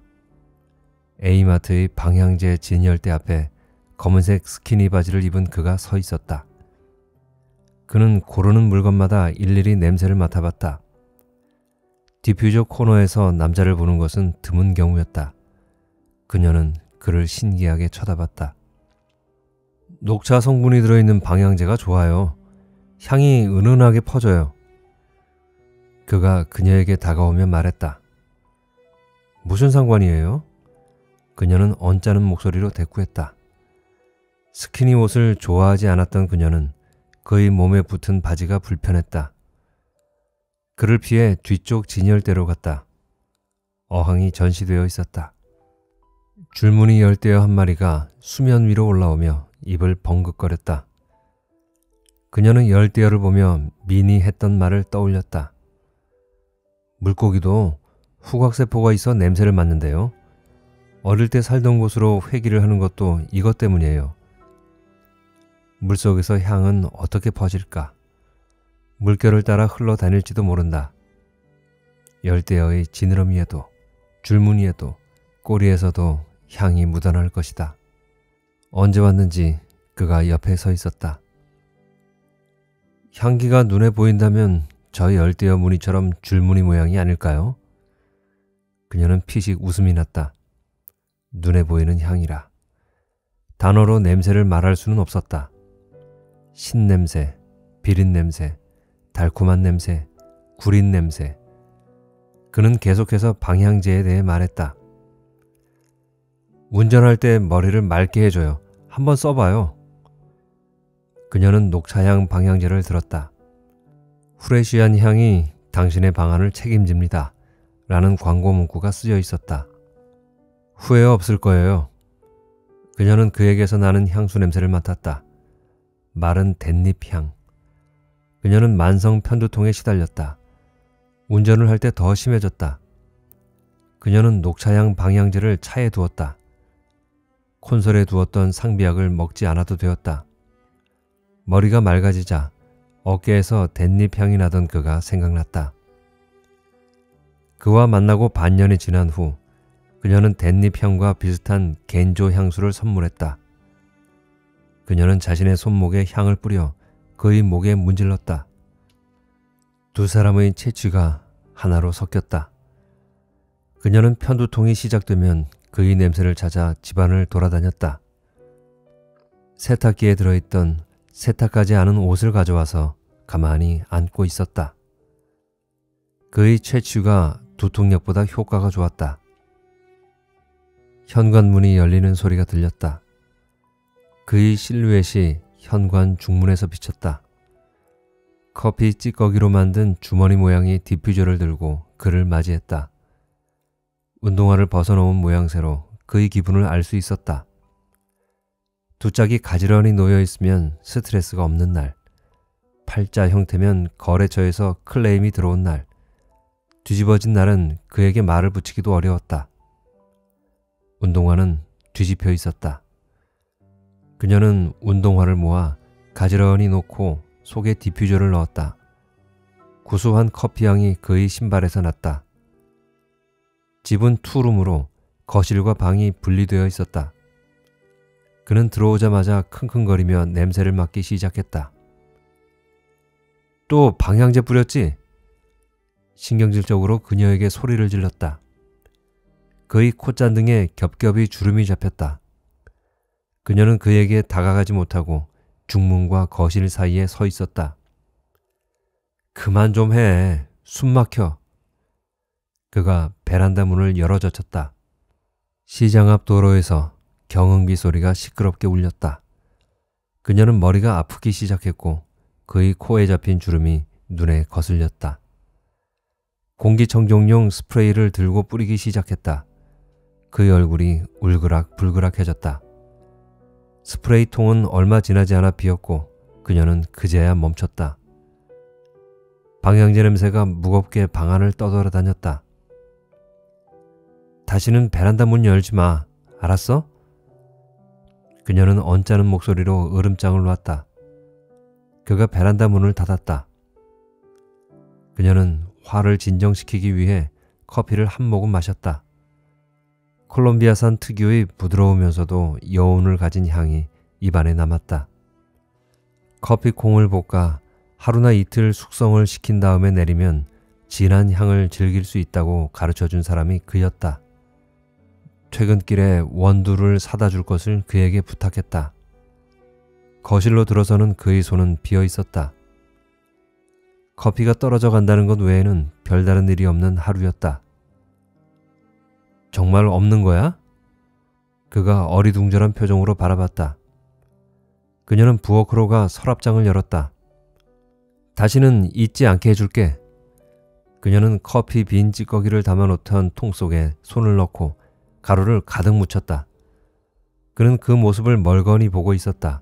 A마트의 방향제 진열대 앞에 검은색 스키니 바지를 입은 그가 서 있었다. 그는 고르는 물건마다 일일이 냄새를 맡아봤다. 디퓨저 코너에서 남자를 보는 것은 드문 경우였다. 그녀는 그를 신기하게 쳐다봤다. 녹차 성분이 들어있는 방향제가 좋아요. 향이 은은하게 퍼져요. 그가 그녀에게 다가오며 말했다. 무슨 상관이에요? 그녀는 언짢은 목소리로 대꾸했다. 스키니 옷을 좋아하지 않았던 그녀는 그의 몸에 붙은 바지가 불편했다. 그를 피해 뒤쪽 진열대로 갔다. 어항이 전시되어 있었다. 줄무늬 열대어 한 마리가 수면 위로 올라오며 입을 벙긋거렸다. 그녀는 열대어를 보며 미니 했던 말을 떠올렸다. 물고기도 후각세포가 있어 냄새를 맡는데요. 어릴 때 살던 곳으로 회귀를 하는 것도 이것 때문이에요. 물속에서 향은 어떻게 퍼질까? 물결을 따라 흘러다닐지도 모른다. 열대어의 지느러미에도, 줄무늬에도, 꼬리에서도 향이 묻어날 것이다. 언제 왔는지 그가 옆에 서 있었다. 향기가 눈에 보인다면 저 열대어 무늬처럼 줄무늬 모양이 아닐까요? 그녀는 피식 웃음이 났다. 눈에 보이는 향이라. 단어로 냄새를 말할 수는 없었다. 신냄새, 비린냄새, 달콤한 냄새, 구린 냄새. 그는 계속해서 방향제에 대해 말했다. 운전할 때 머리를 맑게 해줘요. 한번 써봐요. 그녀는 녹차향 방향제를 들었다. 후레쉬한 향이 당신의 방안을 책임집니다. 라는 광고 문구가 쓰여 있었다. 후회 없을 거예요. 그녀는 그에게서 나는 향수 냄새를 맡았다. 마른 댄잎향. 그녀는 만성 편두통에 시달렸다. 운전을 할 때 더 심해졌다. 그녀는 녹차향 방향제를 차에 두었다. 콘솔에 두었던 상비약을 먹지 않아도 되었다. 머리가 맑아지자 어깨에서 댄잎향이 나던 그가 생각났다. 그와 만나고 반년이 지난 후 그녀는 댄잎향과 비슷한 겐조 향수를 선물했다. 그녀는 자신의 손목에 향을 뿌려 그의 목에 문질렀다. 두 사람의 채취가 하나로 섞였다. 그녀는 편두통이 시작되면 그의 냄새를 찾아 집안을 돌아다녔다. 세탁기에 들어있던 세탁하지 않은 옷을 가져와서 가만히 안고 있었다. 그의 채취가 두통약보다 효과가 좋았다. 현관문이 열리는 소리가 들렸다. 그의 실루엣이 현관 중문에서 비쳤다. 커피 찌꺼기로 만든 주머니 모양의 디퓨저를 들고 그를 맞이했다. 운동화를 벗어놓은 모양새로 그의 기분을 알 수 있었다. 두 짝이 가지런히 놓여있으면 스트레스가 없는 날, 팔자 형태면 거래처에서 클레임이 들어온 날, 뒤집어진 날은 그에게 말을 붙이기도 어려웠다. 운동화는 뒤집혀 있었다. 그녀는 운동화를 모아 가지런히 놓고 속에 디퓨저를 넣었다. 구수한 커피향이 그의 신발에서 났다. 집은 투룸으로 거실과 방이 분리되어 있었다. 그는 들어오자마자 킁킁거리며 냄새를 맡기 시작했다. 또 방향제 뿌렸지? 신경질적으로 그녀에게 소리를 질렀다. 그의 콧잔등에 겹겹이 주름이 잡혔다. 그녀는 그에게 다가가지 못하고 중문과 거실 사이에 서 있었다. 그만 좀 해. 숨 막혀. 그가 베란다 문을 열어젖혔다. 시장 앞 도로에서 경운비 소리가 시끄럽게 울렸다. 그녀는 머리가 아프기 시작했고 그의 코에 잡힌 주름이 눈에 거슬렸다. 공기청정용 스프레이를 들고 뿌리기 시작했다. 그의 얼굴이 울그락불그락해졌다. 스프레이 통은 얼마 지나지 않아 비었고 그녀는 그제야 멈췄다. 방향제 냄새가 무겁게 방 안을 떠돌아다녔다. 다시는 베란다 문 열지 마. 알았어? 그녀는 언짢은 목소리로 으름장을 놨다. 그가 베란다 문을 닫았다. 그녀는 화를 진정시키기 위해 커피를 한 모금 마셨다. 콜롬비아산 특유의 부드러우면서도 여운을 가진 향이 입안에 남았다. 커피콩을 볶아 하루나 이틀 숙성을 시킨 다음에 내리면 진한 향을 즐길 수 있다고 가르쳐준 사람이 그였다. 퇴근길에 원두를 사다 줄 것을 그에게 부탁했다. 거실로 들어서는 그의 손은 비어 있었다. 커피가 떨어져 간다는 것 외에는 별다른 일이 없는 하루였다. 정말 없는 거야? 그가 어리둥절한 표정으로 바라봤다. 그녀는 부엌으로 가 서랍장을 열었다. 다시는 잊지 않게 해줄게. 그녀는 커피 빈 찌꺼기를 담아놓던 통 속에 손을 넣고 가루를 가득 묻혔다. 그는 그 모습을 멀건히 보고 있었다.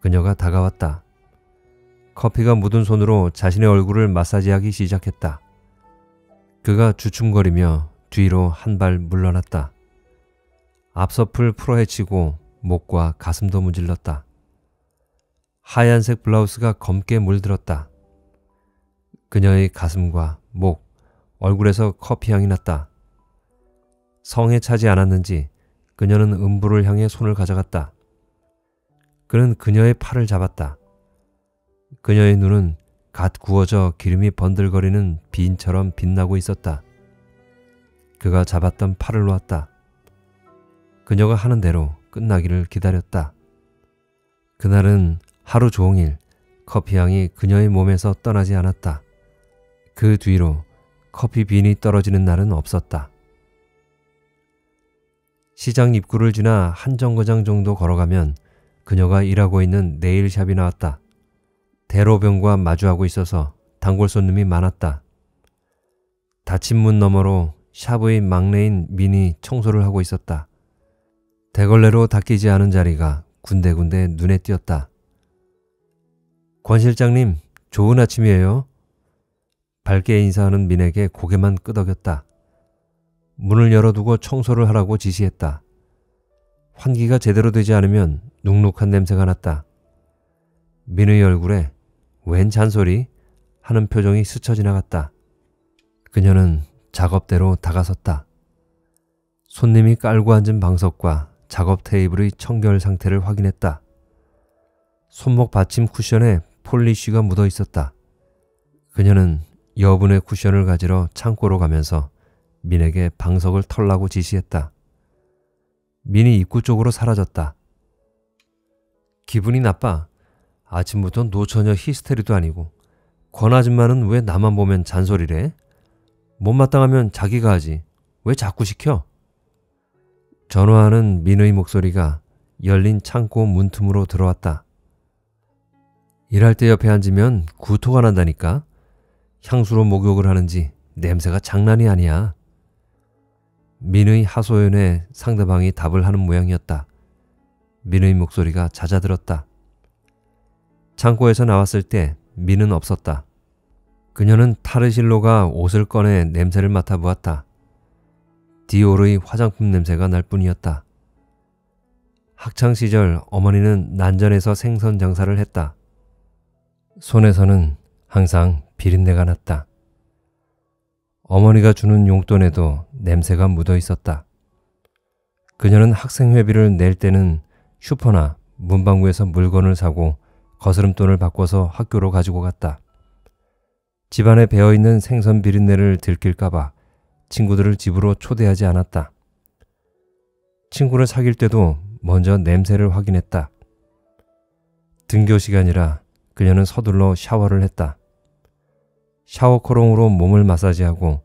그녀가 다가왔다. 커피가 묻은 손으로 자신의 얼굴을 마사지하기 시작했다. 그가 주춤거리며 뒤로 한 발 물러났다. 앞서풀 풀어헤치고 목과 가슴도 문질렀다. 하얀색 블라우스가 검게 물들었다. 그녀의 가슴과 목, 얼굴에서 커피향이 났다. 성에 차지 않았는지 그녀는 음부를 향해 손을 가져갔다. 그는 그녀의 팔을 잡았다. 그녀의 눈은 갓 구워져 기름이 번들거리는 빈처럼 빛나고 있었다. 그가 잡았던 팔을 놓았다. 그녀가 하는 대로 끝나기를 기다렸다. 그날은 하루 종일 커피향이 그녀의 몸에서 떠나지 않았다. 그 뒤로 커피 빈이 떨어지는 날은 없었다. 시장 입구를 지나 한 정거장 정도 걸어가면 그녀가 일하고 있는 네일샵이 나왔다. 대로변과 마주하고 있어서 단골 손님이 많았다. 닫힌 문 너머로 샵의 막내인 민이 청소를 하고 있었다. 대걸레로 닦이지 않은 자리가 군데군데 눈에 띄었다. 권 실장님, 좋은 아침이에요. 밝게 인사하는 민에게 고개만 끄덕였다. 문을 열어두고 청소를 하라고 지시했다. 환기가 제대로 되지 않으면 눅눅한 냄새가 났다. 민의 얼굴에 웬 잔소리? 하는 표정이 스쳐 지나갔다. 그녀는 작업대로 다가섰다. 손님이 깔고 앉은 방석과 작업 테이블의 청결 상태를 확인했다. 손목 받침 쿠션에 폴리쉬가 묻어 있었다. 그녀는 여분의 쿠션을 가지러 창고로 가면서 민에게 방석을 털라고 지시했다. 민이 입구 쪽으로 사라졌다. 기분이 나빠. 아침부터 노처녀 히스테리도 아니고 권 아줌마는 왜 나만 보면 잔소리래? 못마땅하면 자기가 하지. 왜 자꾸 시켜? 전화하는 민의 목소리가 열린 창고 문틈으로 들어왔다. 일할 때 옆에 앉으면 구토가 난다니까. 향수로 목욕을 하는지 냄새가 장난이 아니야. 민의 하소연에 상대방이 답을 하는 모양이었다. 민의 목소리가 잦아들었다. 창고에서 나왔을 때 민은 없었다. 그녀는 타르실로 가 옷을 꺼내 냄새를 맡아보았다. 디올의 화장품 냄새가 날 뿐이었다. 학창시절 어머니는 난전에서 생선 장사를 했다. 손에서는 항상 비린내가 났다. 어머니가 주는 용돈에도 냄새가 묻어 있었다. 그녀는 학생회비를 낼 때는 슈퍼나 문방구에서 물건을 사고 거스름돈을 바꿔서 학교로 가지고 갔다. 집안에 배어있는 생선 비린내를 들킬까봐 친구들을 집으로 초대하지 않았다. 친구를 사귈 때도 먼저 냄새를 확인했다. 등교 시간이라 그녀는 서둘러 샤워를 했다. 샤워 코롱으로 몸을 마사지하고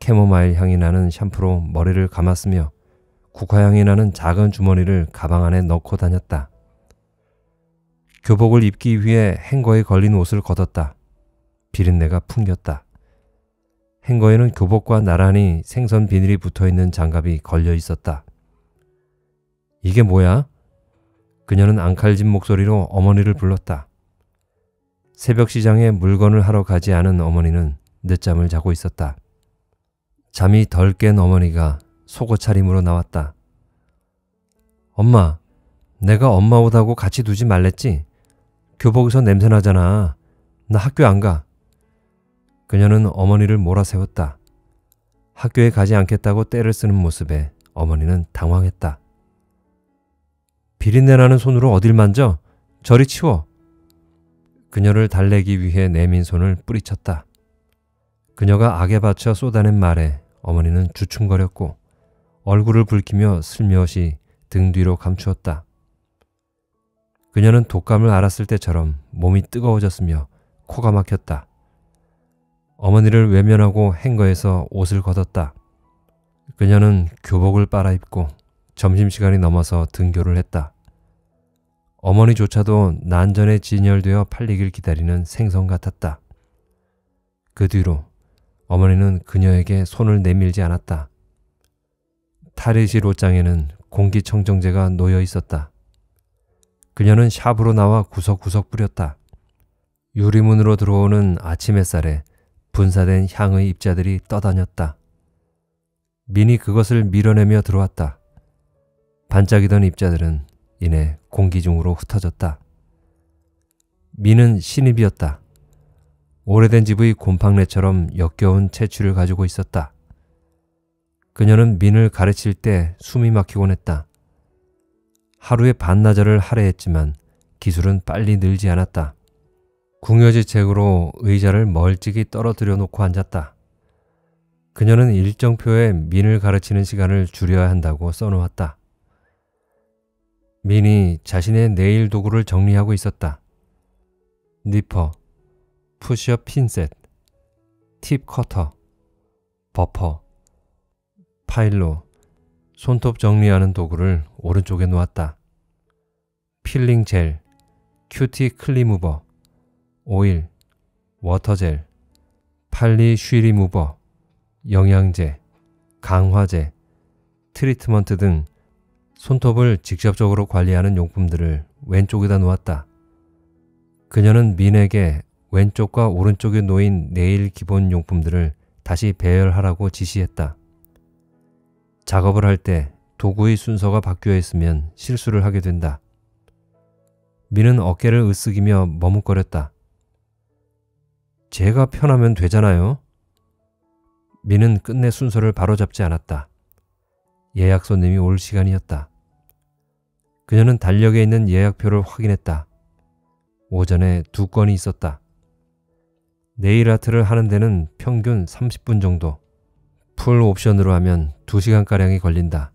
캐모마일 향이 나는 샴푸로 머리를 감았으며 국화향이 나는 작은 주머니를 가방 안에 넣고 다녔다. 교복을 입기 위해 행거에 걸린 옷을 걷었다. 비린내가 풍겼다. 행거에는 교복과 나란히 생선 비닐이 붙어있는 장갑이 걸려 있었다. 이게 뭐야? 그녀는 앙칼진 목소리로 어머니를 불렀다. 새벽 시장에 물건을 하러 가지 않은 어머니는 늦잠을 자고 있었다. 잠이 덜 깬 어머니가 속옷 차림으로 나왔다. 엄마, 내가 엄마 옷하고 같이 두지 말랬지? 교복에서 냄새 나잖아. 나 학교 안 가. 그녀는 어머니를 몰아세웠다. 학교에 가지 않겠다고 떼를 쓰는 모습에 어머니는 당황했다. 비린내 나는 손으로 어딜 만져? 저리 치워! 그녀를 달래기 위해 내민 손을 뿌리쳤다. 그녀가 악에 받쳐 쏟아낸 말에 어머니는 주춤거렸고 얼굴을 붉히며 슬며시 등 뒤로 감추었다. 그녀는 독감을 앓았을 때처럼 몸이 뜨거워졌으며 코가 막혔다. 어머니를 외면하고 행거에서 옷을 걷었다. 그녀는 교복을 빨아입고 점심시간이 넘어서 등교를 했다. 어머니조차도 난전에 진열되어 팔리길 기다리는 생선 같았다. 그 뒤로 어머니는 그녀에게 손을 내밀지 않았다. 탈의실 옷장에는 공기청정제가 놓여 있었다. 그녀는 샵으로 나와 구석구석 뿌렸다. 유리문으로 들어오는 아침 햇살에 분사된 향의 입자들이 떠다녔다. 민이 그것을 밀어내며 들어왔다. 반짝이던 입자들은 이내 공기 중으로 흩어졌다. 민은 신입이었다. 오래된 집의 곰팡내처럼 역겨운 체취를 가지고 있었다. 그녀는 민을 가르칠 때 숨이 막히곤 했다. 하루에 반나절을 할애했지만 기술은 빨리 늘지 않았다. 궁여지 책으로 의자를 멀찍이 떨어뜨려 놓고 앉았다. 그녀는 일정표에 민을 가르치는 시간을 줄여야 한다고 써놓았다. 민이 자신의 네일 도구를 정리하고 있었다. 니퍼, 푸셔 핀셋, 팁 커터, 버퍼, 파일로, 손톱 정리하는 도구를 오른쪽에 놓았다. 필링 젤, 큐티 클리무버, 오일, 워터젤, 팔리 쉬리무버, 영양제, 강화제, 트리트먼트 등 손톱을 직접적으로 관리하는 용품들을 왼쪽에다 놓았다. 그녀는 민에게 왼쪽과 오른쪽에 놓인 네일 기본 용품들을 다시 배열하라고 지시했다. 작업을 할 때 도구의 순서가 바뀌어 있으면 실수를 하게 된다. 민은 어깨를 으쓱이며 머뭇거렸다. 제가 편하면 되잖아요. 민은 끝내 순서를 바로잡지 않았다. 예약 손님이 올 시간이었다. 그녀는 달력에 있는 예약표를 확인했다. 오전에 두 건이 있었다. 네일아트를 하는 데는 평균 삼십 분 정도, 풀 옵션으로 하면 두 시간가량이 걸린다.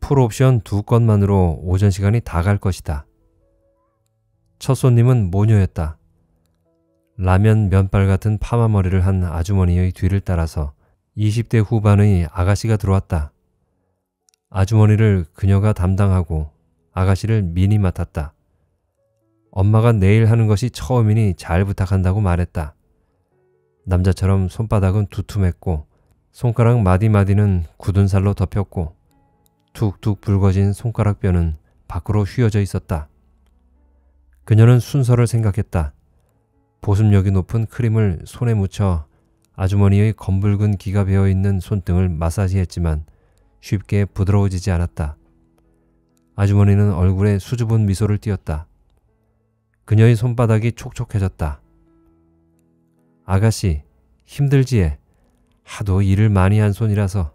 풀 옵션 두 건만으로 오전 시간이 다 갈 것이다. 첫 손님은 모녀였다. 라면 면발 같은 파마머리를 한 아주머니의 뒤를 따라서 이십 대 후반의 아가씨가 들어왔다. 아주머니를 그녀가 담당하고 아가씨를 민이 맡았다. 엄마가 네일 하는 것이 처음이니 잘 부탁한다고 말했다. 남자처럼 손바닥은 두툼했고 손가락 마디마디는 굳은 살로 덮였고 툭툭 붉어진 손가락뼈는 밖으로 휘어져 있었다. 그녀는 순서를 생각했다. 보습력이 높은 크림을 손에 묻혀 아주머니의 검붉은 기가 베어있는 손등을 마사지했지만 쉽게 부드러워지지 않았다. 아주머니는 얼굴에 수줍은 미소를 띄었다. 그녀의 손바닥이 촉촉해졌다. 아가씨, 힘들지 예. 하도 일을 많이 한 손이라서.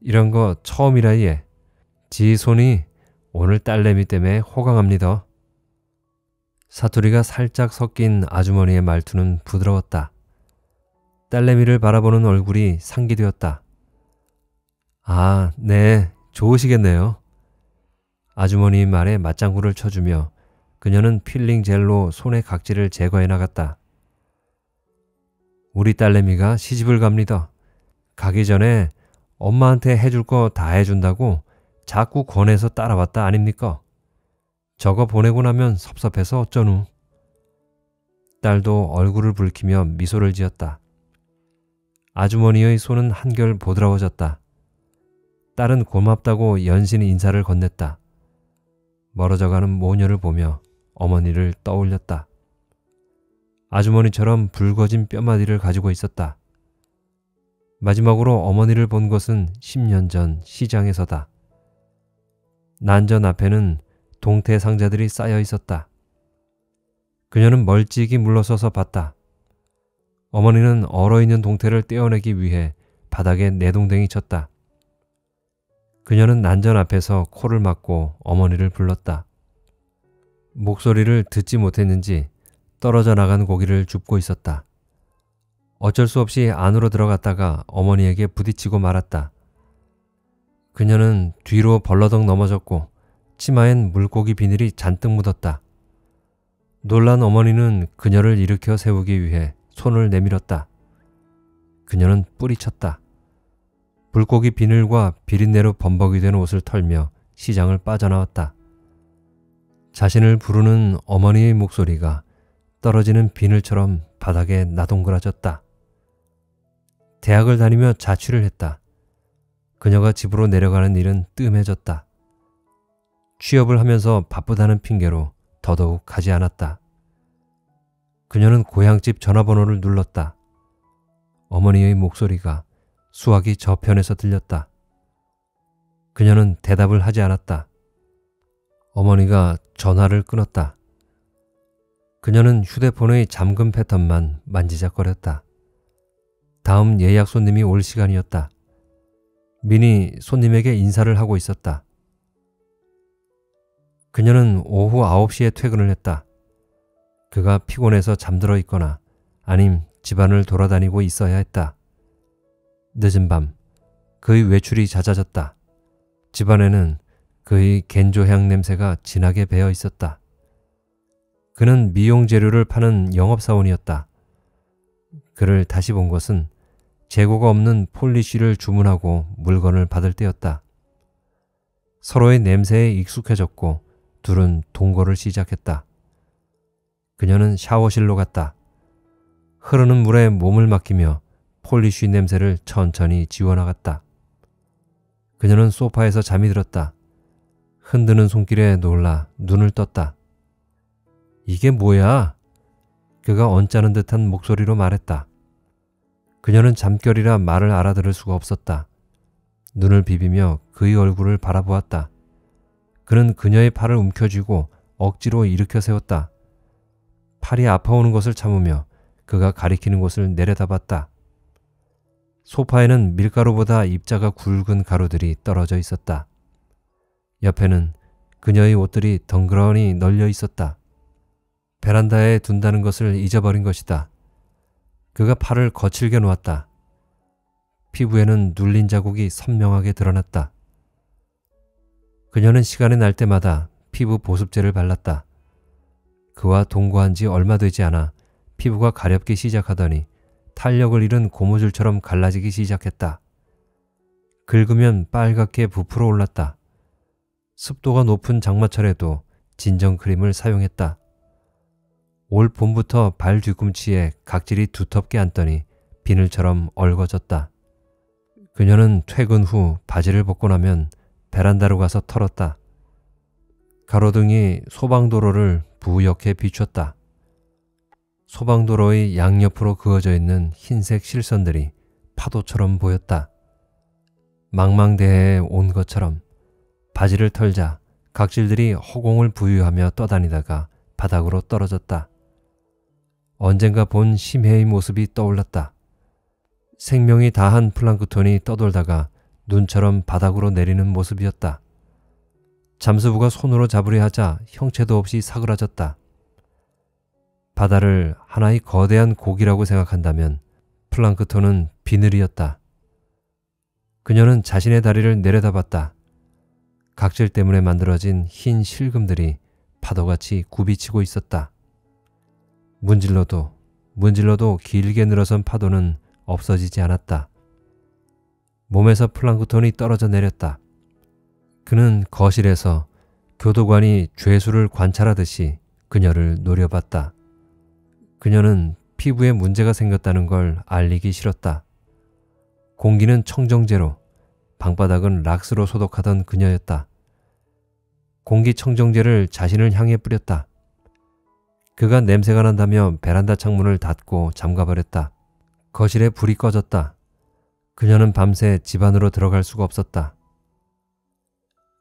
이런 거 처음이라 예. 지 손이 오늘 딸내미 때문에 호강합니다. 사투리가 살짝 섞인 아주머니의 말투는 부드러웠다. 딸내미를 바라보는 얼굴이 상기되었다. 아, 네, 좋으시겠네요. 아주머니의 말에 맞장구를 쳐주며 그녀는 필링 젤로 손의 각질을 제거해 나갔다. 우리 딸내미가 시집을 갑니다. 가기 전에 엄마한테 해줄 거 다 해준다고 자꾸 권해서 따라왔다 아닙니까? 저거 보내고 나면 섭섭해서 어쩌누. 딸도 얼굴을 붉히며 미소를 지었다. 아주머니의 손은 한결 보드라워졌다. 딸은 고맙다고 연신의 인사를 건넸다. 멀어져가는 모녀를 보며 어머니를 떠올렸다. 아주머니처럼 붉어진 뼈마디를 가지고 있었다. 마지막으로 어머니를 본 것은 십 년 전 시장에서다. 난전 앞에는 동태 상자들이 쌓여 있었다. 그녀는 멀찍이 물러서서 봤다. 어머니는 얼어있는 동태를 떼어내기 위해 바닥에 내동댕이 쳤다. 그녀는 난전 앞에서 코를 막고 어머니를 불렀다. 목소리를 듣지 못했는지 떨어져 나간 고기를 줍고 있었다. 어쩔 수 없이 안으로 들어갔다가 어머니에게 부딪히고 말았다. 그녀는 뒤로 벌러덩 넘어졌고 치마엔 물고기 비늘이 잔뜩 묻었다. 놀란 어머니는 그녀를 일으켜 세우기 위해 손을 내밀었다. 그녀는 뿌리쳤다. 물고기 비늘과 비린내로 범벅이 된 옷을 털며 시장을 빠져나왔다. 자신을 부르는 어머니의 목소리가 떨어지는 비늘처럼 바닥에 나동그라졌다. 대학을 다니며 자취를 했다. 그녀가 집으로 내려가는 일은 뜸해졌다. 취업을 하면서 바쁘다는 핑계로 더더욱 가지 않았다. 그녀는 고향집 전화번호를 눌렀다. 어머니의 목소리가 수화기 저편에서 들렸다. 그녀는 대답을 하지 않았다. 어머니가 전화를 끊었다. 그녀는 휴대폰의 잠금 패턴만 만지작거렸다. 다음 예약 손님이 올 시간이었다. 미니 손님에게 인사를 하고 있었다. 그녀는 오후 아홉 시에 퇴근을 했다. 그가 피곤해서 잠들어 있거나 아님 집안을 돌아다니고 있어야 했다. 늦은 밤 그의 외출이 잦아졌다. 집안에는 그의 겐조향 냄새가 진하게 배어 있었다. 그는 미용 재료를 파는 영업사원이었다. 그를 다시 본 것은 재고가 없는 폴리쉬를 주문하고 물건을 받을 때였다. 서로의 냄새에 익숙해졌고 둘은 동거를 시작했다. 그녀는 샤워실로 갔다. 흐르는 물에 몸을 맡기며 폴리쉬 냄새를 천천히 지워나갔다. 그녀는 소파에서 잠이 들었다. 흔드는 손길에 놀라 눈을 떴다. 이게 뭐야? 그가 언짢은 듯한 목소리로 말했다. 그녀는 잠결이라 말을 알아들을 수가 없었다. 눈을 비비며 그의 얼굴을 바라보았다. 그는 그녀의 팔을 움켜쥐고 억지로 일으켜 세웠다. 팔이 아파오는 것을 참으며 그가 가리키는 곳을 내려다봤다. 소파에는 밀가루보다 입자가 굵은 가루들이 떨어져 있었다. 옆에는 그녀의 옷들이 덩그러니 널려 있었다. 베란다에 둔다는 것을 잊어버린 것이다. 그가 팔을 거칠게 놓았다. 피부에는 눌린 자국이 선명하게 드러났다. 그녀는 시간이 날 때마다 피부 보습제를 발랐다. 그와 동거한 지 얼마 되지 않아 피부가 가렵기 시작하더니 탄력을 잃은 고무줄처럼 갈라지기 시작했다. 긁으면 빨갛게 부풀어 올랐다. 습도가 높은 장마철에도 진정크림을 사용했다. 올 봄부터 발 뒤꿈치에 각질이 두텁게 앉더니 비늘처럼 얽어졌다. 그녀는 퇴근 후 바지를 벗고 나면 베란다로 가서 털었다. 가로등이 소방도로를 부옇게 비췄다. 소방도로의 양옆으로 그어져 있는 흰색 실선들이 파도처럼 보였다. 망망대해에 온 것처럼 바지를 털자 각질들이 허공을 부유하며 떠다니다가 바닥으로 떨어졌다. 언젠가 본 심해의 모습이 떠올랐다. 생명이 다한 플랑크톤이 떠돌다가 눈처럼 바닥으로 내리는 모습이었다. 잠수부가 손으로 잡으려 하자 형체도 없이 사그라졌다. 바다를 하나의 거대한 고기라고 생각한다면 플랑크톤은 비늘이었다. 그녀는 자신의 다리를 내려다봤다. 각질 때문에 만들어진 흰 실금들이 파도같이 굽이치고 있었다. 문질러도 문질러도 길게 늘어선 파도는 없어지지 않았다. 몸에서 플랑크톤이 떨어져 내렸다. 그는 거실에서 교도관이 죄수를 관찰하듯이 그녀를 노려봤다. 그녀는 피부에 문제가 생겼다는 걸 알리기 싫었다. 공기는 청정제로, 방바닥은 락스로 소독하던 그녀였다. 공기청정제를 자신을 향해 뿌렸다. 그가 냄새가 난다며 베란다 창문을 닫고 잠가버렸다. 거실에 불이 꺼졌다. 그녀는 밤새 집 안으로 들어갈 수가 없었다.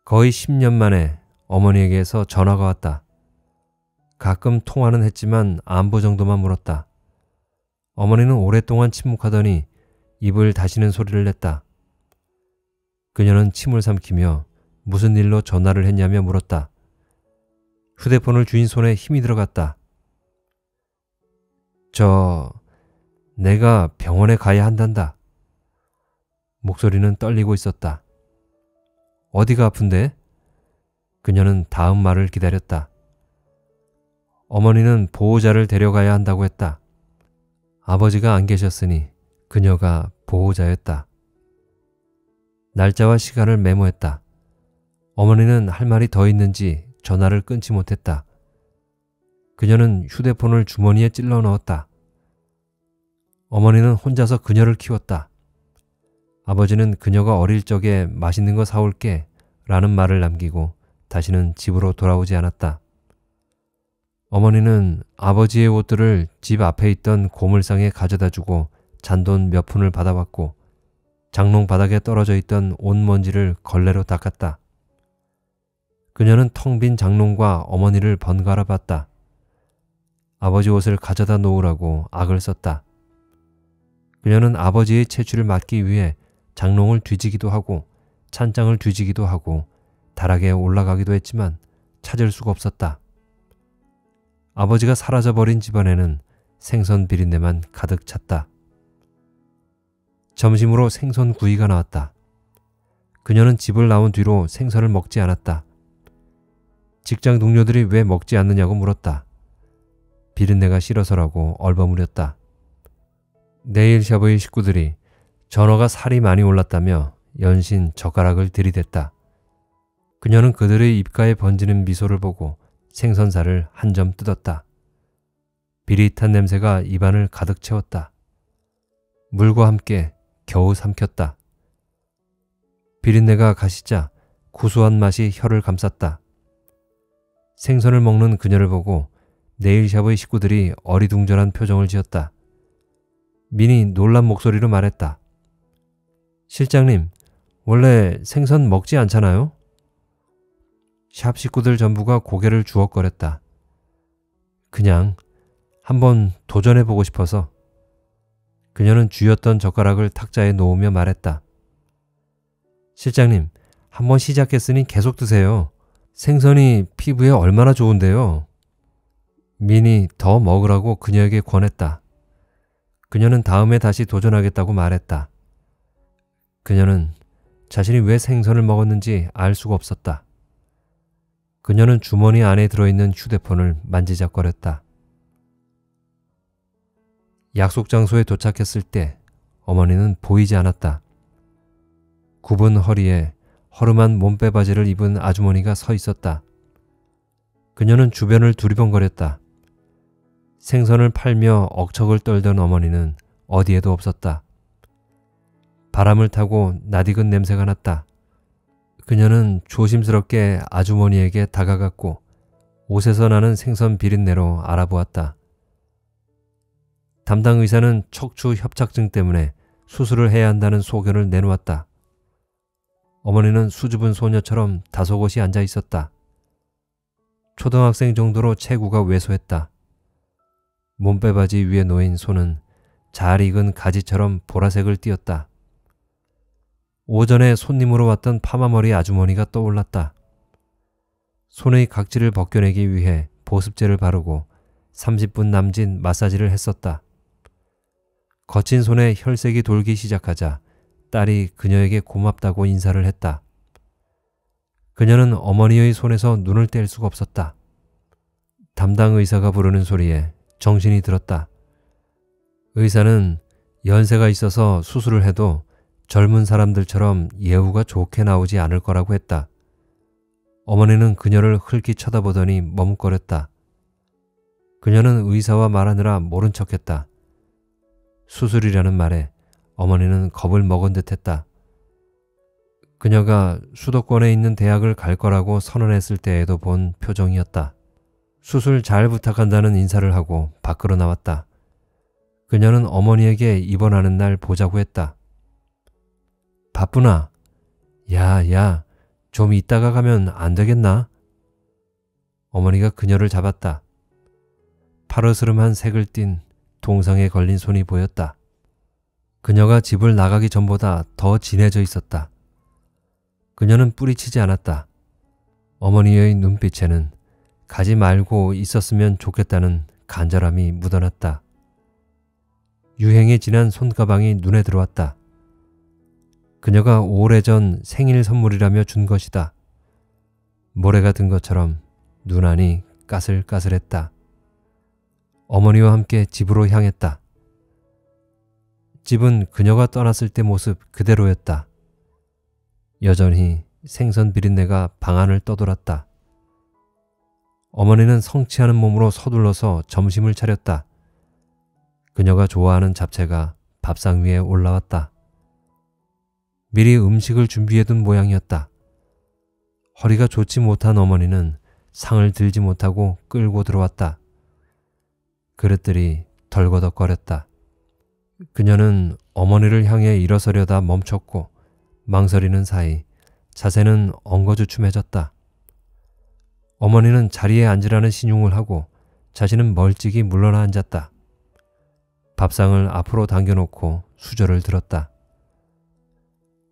거의 십 년 만에 어머니에게서 전화가 왔다. 가끔 통화는 했지만 안부 정도만 물었다. 어머니는 오랫동안 침묵하더니 입을 다시는 소리를 냈다. 그녀는 침을 삼키며 무슨 일로 전화를 했냐며 물었다. 휴대폰을 주인 손에 힘이 들어갔다. 저... 내가 병원에 가야 한단다. 목소리는 떨리고 있었다. 어디가 아픈데? 그녀는 다음 말을 기다렸다. 어머니는 보호자를 데려가야 한다고 했다. 아버지가 안 계셨으니 그녀가 보호자였다. 날짜와 시간을 메모했다. 어머니는 할 말이 더 있는지 전화를 끊지 못했다. 그녀는 휴대폰을 주머니에 찔러 넣었다. 어머니는 혼자서 그녀를 키웠다. 아버지는 그녀가 어릴 적에 맛있는 거 사올게 라는 말을 남기고 다시는 집으로 돌아오지 않았다. 어머니는 아버지의 옷들을 집 앞에 있던 고물상에 가져다주고 잔돈 몇 푼을 받아왔고 장롱 바닥에 떨어져 있던 온 먼지를 걸레로 닦았다. 그녀는 텅 빈 장롱과 어머니를 번갈아 봤다. 아버지 옷을 가져다 놓으라고 악을 썼다. 그녀는 아버지의 체취를 막기 위해 장롱을 뒤지기도 하고 찬장을 뒤지기도 하고 다락에 올라가기도 했지만 찾을 수가 없었다. 아버지가 사라져버린 집안에는 생선 비린내만 가득 찼다. 점심으로 생선 구이가 나왔다. 그녀는 집을 나온 뒤로 생선을 먹지 않았다. 직장 동료들이 왜 먹지 않느냐고 물었다. 비린내가 싫어서라고 얼버무렸다. 네일샵의 식구들이 전어가 살이 많이 올랐다며 연신 젓가락을 들이댔다. 그녀는 그들의 입가에 번지는 미소를 보고 생선살을 한 점 뜯었다. 비릿한 냄새가 입안을 가득 채웠다. 물과 함께 겨우 삼켰다. 비린내가 가시자 구수한 맛이 혀를 감쌌다. 생선을 먹는 그녀를 보고 네일샵의 식구들이 어리둥절한 표정을 지었다. 민이 놀란 목소리로 말했다. 실장님, 원래 생선 먹지 않잖아요? 샵 식구들 전부가 고개를 주워거렸다. 그냥 한번 도전해보고 싶어서. 그녀는 쥐었던 젓가락을 탁자에 놓으며 말했다. 실장님, 한번 시작했으니 계속 드세요. 생선이 피부에 얼마나 좋은데요. 민이 더 먹으라고 그녀에게 권했다. 그녀는 다음에 다시 도전하겠다고 말했다. 그녀는 자신이 왜 생선을 먹었는지 알 수가 없었다. 그녀는 주머니 안에 들어있는 휴대폰을 만지작거렸다. 약속 장소에 도착했을 때 어머니는 보이지 않았다. 굽은 허리에 허름한 몸빼바지를 입은 아주머니가 서 있었다. 그녀는 주변을 두리번거렸다. 생선을 팔며 억척을 떨던 어머니는 어디에도 없었다. 바람을 타고 낯익은 냄새가 났다. 그녀는 조심스럽게 아주머니에게 다가갔고 옷에서 나는 생선 비린내로 알아보았다. 담당 의사는 척추 협착증 때문에 수술을 해야 한다는 소견을 내놓았다. 어머니는 수줍은 소녀처럼 다소곳이 앉아 있었다. 초등학생 정도로 체구가 왜소했다. 몸빼바지 위에 놓인 손은 잘 익은 가지처럼 보라색을 띄었다. 오전에 손님으로 왔던 파마머리 아주머니가 떠올랐다. 손의 각질을 벗겨내기 위해 보습제를 바르고 삼십 분 남짓 마사지를 했었다. 거친 손에 혈색이 돌기 시작하자 딸이 그녀에게 고맙다고 인사를 했다. 그녀는 어머니의 손에서 눈을 뗄 수가 없었다. 담당 의사가 부르는 소리에 정신이 들었다. 의사는 연세가 있어서 수술을 해도 젊은 사람들처럼 예후가 좋게 나오지 않을 거라고 했다. 어머니는 그녀를 흘낏 쳐다보더니 머뭇거렸다. 그녀는 의사와 말하느라 모른 척했다. 수술이라는 말에 어머니는 겁을 먹은 듯했다. 그녀가 수도권에 있는 대학을 갈 거라고 선언했을 때에도 본 표정이었다. 수술 잘 부탁한다는 인사를 하고 밖으로 나왔다. 그녀는 어머니에게 입원하는 날 보자고 했다. 바쁘나? 야, 야, 좀 이따가 가면 안 되겠나? 어머니가 그녀를 잡았다. 파르스름한 색을 띤 동상에 걸린 손이 보였다. 그녀가 집을 나가기 전보다 더 진해져 있었다. 그녀는 뿌리치지 않았다. 어머니의 눈빛에는 가지 말고 있었으면 좋겠다는 간절함이 묻어났다. 유행이 지난 손가방이 눈에 들어왔다. 그녀가 오래전 생일 선물이라며 준 것이다. 모래가 든 것처럼 눈안이 까슬까슬했다. 어머니와 함께 집으로 향했다. 집은 그녀가 떠났을 때 모습 그대로였다. 여전히 생선 비린내가 방안을 떠돌았다. 어머니는 성취하는 몸으로 서둘러서 점심을 차렸다. 그녀가 좋아하는 잡채가 밥상 위에 올라왔다. 미리 음식을 준비해둔 모양이었다. 허리가 좋지 못한 어머니는 상을 들지 못하고 끌고 들어왔다. 그릇들이 덜거덕거렸다. 그녀는 어머니를 향해 일어서려다 멈췄고 망설이는 사이 자세는 엉거주춤해졌다. 어머니는 자리에 앉으라는 신용을 하고 자신은 멀찍이 물러나 앉았다. 밥상을 앞으로 당겨놓고 수저를 들었다.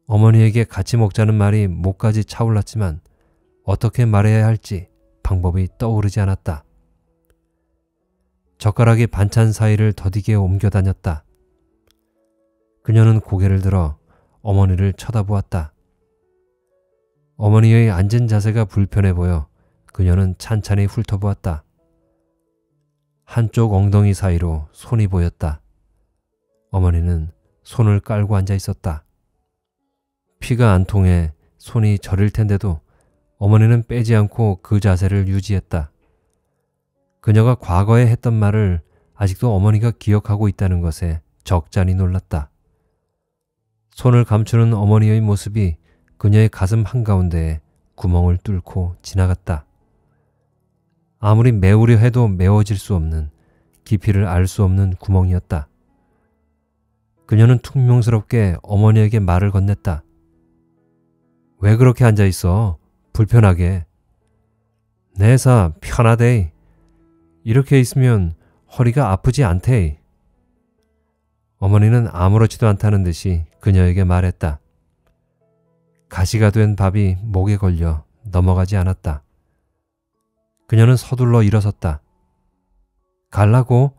어머니에게 같이 먹자는 말이 목까지 차올랐지만 어떻게 말해야 할지 방법이 떠오르지 않았다. 젓가락이 반찬 사이를 더디게 옮겨 다녔다. 그녀는 고개를 들어 어머니를 쳐다보았다. 어머니의 앉은 자세가 불편해 보여 그녀는 찬찬히 훑어보았다. 한쪽 엉덩이 사이로 손이 보였다. 어머니는 손을 깔고 앉아 있었다. 피가 안 통해 손이 저릴 텐데도 어머니는 빼지 않고 그 자세를 유지했다. 그녀가 과거에 했던 말을 아직도 어머니가 기억하고 있다는 것에 적잖이 놀랐다. 손을 감추는 어머니의 모습이 그녀의 가슴 한가운데에 구멍을 뚫고 지나갔다. 아무리 메우려 해도 메워질 수 없는, 깊이를 알 수 없는 구멍이었다. 그녀는 퉁명스럽게 어머니에게 말을 건넸다. 왜 그렇게 앉아있어? 불편하게. 내사 편하데이. 이렇게 있으면 허리가 아프지 않대이. 어머니는 아무렇지도 않다는 듯이 그녀에게 말했다. 가시가 된 밥이 목에 걸려 넘어가지 않았다. 그녀는 서둘러 일어섰다. 갈라고?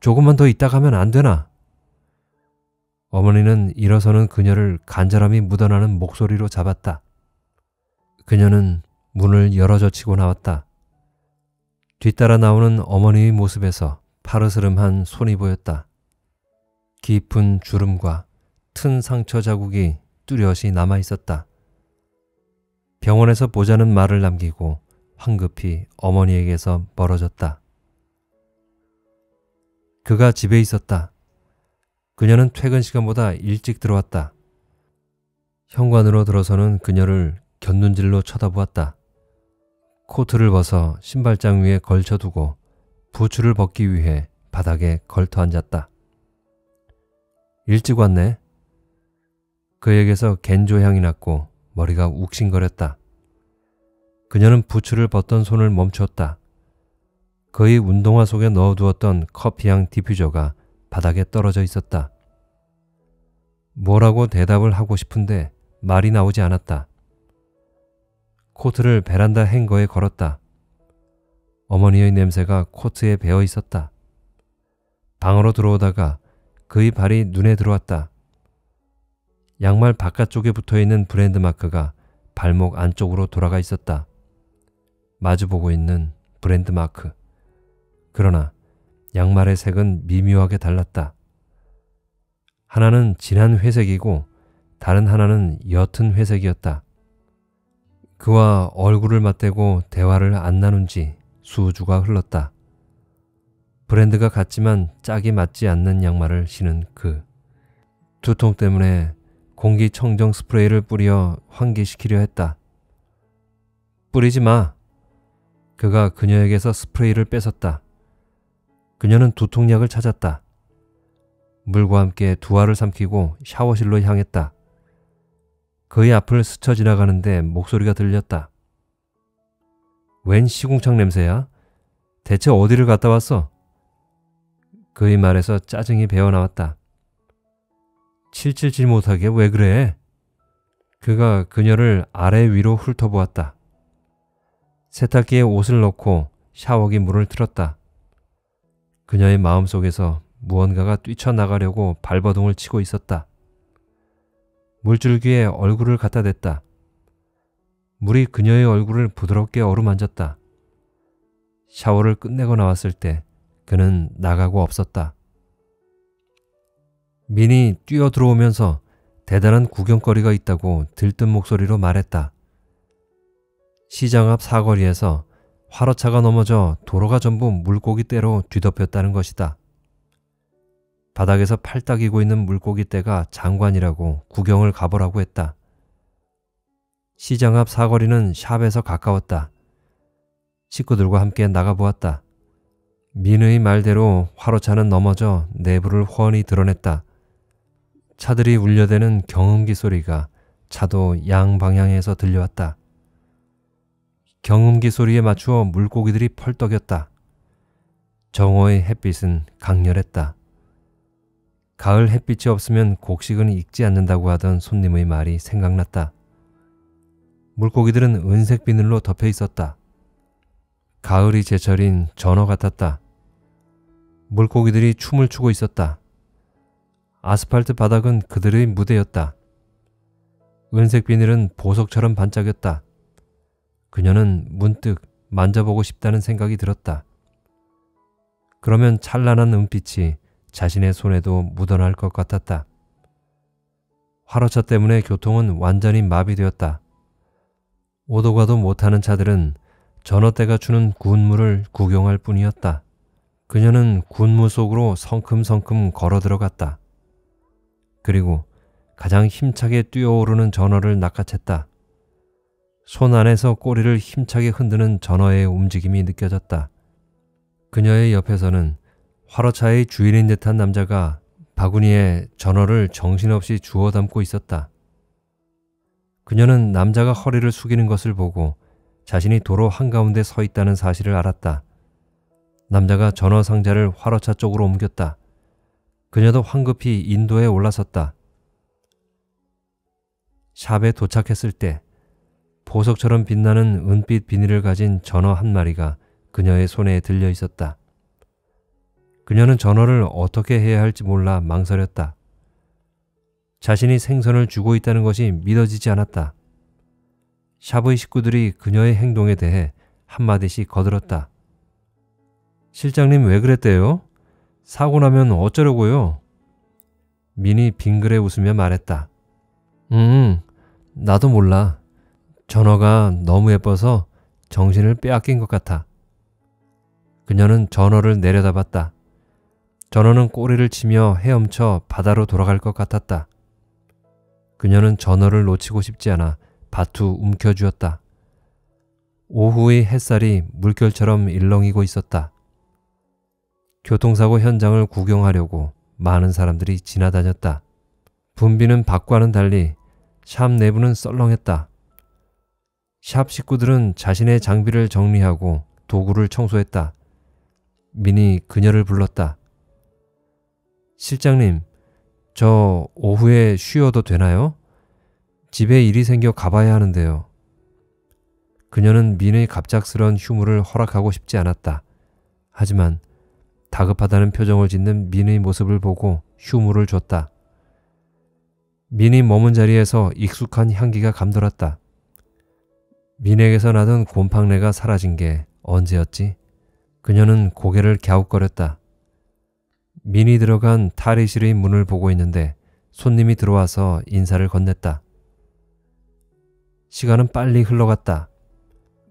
조금만 더 있다 가면 안 되나? 어머니는 일어서는 그녀를 간절함이 묻어나는 목소리로 잡았다. 그녀는 문을 열어젖히고 나왔다. 뒤따라 나오는 어머니의 모습에서 파르스름한 손이 보였다. 깊은 주름과 튼 상처 자국이 뚜렷이 남아있었다. 병원에서 보자는 말을 남기고 황급히 어머니에게서 멀어졌다. 그가 집에 있었다. 그녀는 퇴근 시간보다 일찍 들어왔다. 현관으로 들어서는 그녀를 곁눈질로 쳐다보았다. 코트를 벗어 신발장 위에 걸쳐두고 부츠를 벗기 위해 바닥에 걸터앉았다. 일찍 왔네. 그에게서 겐조향이 났고 머리가 욱신거렸다. 그녀는 부츠를 벗던 손을 멈췄다. 그의 운동화 속에 넣어두었던 커피향 디퓨저가 바닥에 떨어져 있었다. 뭐라고 대답을 하고 싶은데 말이 나오지 않았다. 코트를 베란다 행거에 걸었다. 어머니의 냄새가 코트에 배어 있었다. 방으로 들어오다가 그의 발이 눈에 들어왔다. 양말 바깥쪽에 붙어있는 브랜드 마크가 발목 안쪽으로 돌아가 있었다. 마주보고 있는 브랜드 마크. 그러나 양말의 색은 미묘하게 달랐다. 하나는 진한 회색이고 다른 하나는 옅은 회색이었다. 그와 얼굴을 맞대고 대화를 안 나눈 지 수주가 흘렀다. 브랜드가 같지만 짝이 맞지 않는 양말을 신은 그. 두통 때문에 공기청정 스프레이를 뿌려 환기시키려 했다. 뿌리지 마. 그가 그녀에게서 스프레이를 뺏었다. 그녀는 두통약을 찾았다. 물과 함께 두 알을 삼키고 샤워실로 향했다. 그의 앞을 스쳐 지나가는데 목소리가 들렸다. 웬 시궁창 냄새야? 대체 어디를 갔다 왔어? 그의 말에서 짜증이 배어나왔다. 칠칠질 못하게 왜 그래? 그가 그녀를 아래 위로 훑어보았다. 세탁기에 옷을 넣고 샤워기 물을 틀었다. 그녀의 마음속에서 무언가가 뛰쳐나가려고 발버둥을 치고 있었다. 물줄기에 얼굴을 갖다 댔다. 물이 그녀의 얼굴을 부드럽게 어루만졌다. 샤워를 끝내고 나왔을 때 그는 나가고 없었다. 민이 뛰어들어오면서 대단한 구경거리가 있다고 들뜬 목소리로 말했다. 시장 앞 사거리에서 화로차가 넘어져 도로가 전부 물고기떼로 뒤덮였다는 것이다. 바닥에서 팔딱이고 있는 물고기떼가 장관이라고 구경을 가보라고 했다. 시장 앞 사거리는 샵에서 가까웠다. 식구들과 함께 나가보았다. 민의 말대로 화로차는 넘어져 내부를 훤히 드러냈다. 차들이 울려대는 경음기 소리가 차도 양 방향에서 들려왔다. 경음기 소리에 맞추어 물고기들이 펄떡였다. 정오의 햇빛은 강렬했다. 가을 햇빛이 없으면 곡식은 익지 않는다고 하던 손님의 말이 생각났다. 물고기들은 은색 비늘로 덮여 있었다. 가을이 제철인 전어 같았다. 물고기들이 춤을 추고 있었다. 아스팔트 바닥은 그들의 무대였다. 은색 비늘은 보석처럼 반짝였다. 그녀는 문득 만져보고 싶다는 생각이 들었다. 그러면 찬란한 은빛이 자신의 손에도 묻어날 것 같았다. 화로차 때문에 교통은 완전히 마비되었다. 오도 가도 못하는 차들은 전어떼가 추는 군무를 구경할 뿐이었다. 그녀는 군무 속으로 성큼성큼 걸어 들어갔다. 그리고 가장 힘차게 뛰어오르는 전어를 낚아챘다. 손 안에서 꼬리를 힘차게 흔드는 전어의 움직임이 느껴졌다. 그녀의 옆에서는 화로차의 주인인 듯한 남자가 바구니에 전어를 정신없이 주워 담고 있었다. 그녀는 남자가 허리를 숙이는 것을 보고 자신이 도로 한가운데 서 있다는 사실을 알았다. 남자가 전어 상자를 화로차 쪽으로 옮겼다. 그녀도 황급히 인도에 올라섰다. 샵에 도착했을 때 보석처럼 빛나는 은빛 비닐을 가진 전어 한 마리가 그녀의 손에 들려 있었다. 그녀는 전어를 어떻게 해야 할지 몰라 망설였다. 자신이 생선을 주고 있다는 것이 믿어지지 않았다. 샵의 식구들이 그녀의 행동에 대해 한마디씩 거들었다. 실장님 왜 그랬대요? 사고 나면 어쩌려고요? 민이 빙그레 웃으며 말했다. 음, 나도 몰라. 전어가 너무 예뻐서 정신을 빼앗긴 것 같아. 그녀는 전어를 내려다봤다. 전어는 꼬리를 치며 헤엄쳐 바다로 돌아갈 것 같았다. 그녀는 전어를 놓치고 싶지 않아 바투 움켜쥐었다. 오후의 햇살이 물결처럼 일렁이고 있었다. 교통사고 현장을 구경하려고 많은 사람들이 지나다녔다. 분비는 밖과는 달리 샵 내부는 썰렁했다. 샵 식구들은 자신의 장비를 정리하고 도구를 청소했다. 민이 그녀를 불렀다. 실장님, 저 오후에 쉬어도 되나요? 집에 일이 생겨 가봐야 하는데요. 그녀는 민의 갑작스런 휴무를 허락하고 싶지 않았다. 하지만 다급하다는 표정을 짓는 민의 모습을 보고 휴무를 줬다. 민이 머문 자리에서 익숙한 향기가 감돌았다. 민에게서 나던 곰팡내가 사라진 게 언제였지? 그녀는 고개를 갸웃거렸다. 민이 들어간 탈의실의 문을 보고 있는데 손님이 들어와서 인사를 건넸다. 시간은 빨리 흘러갔다.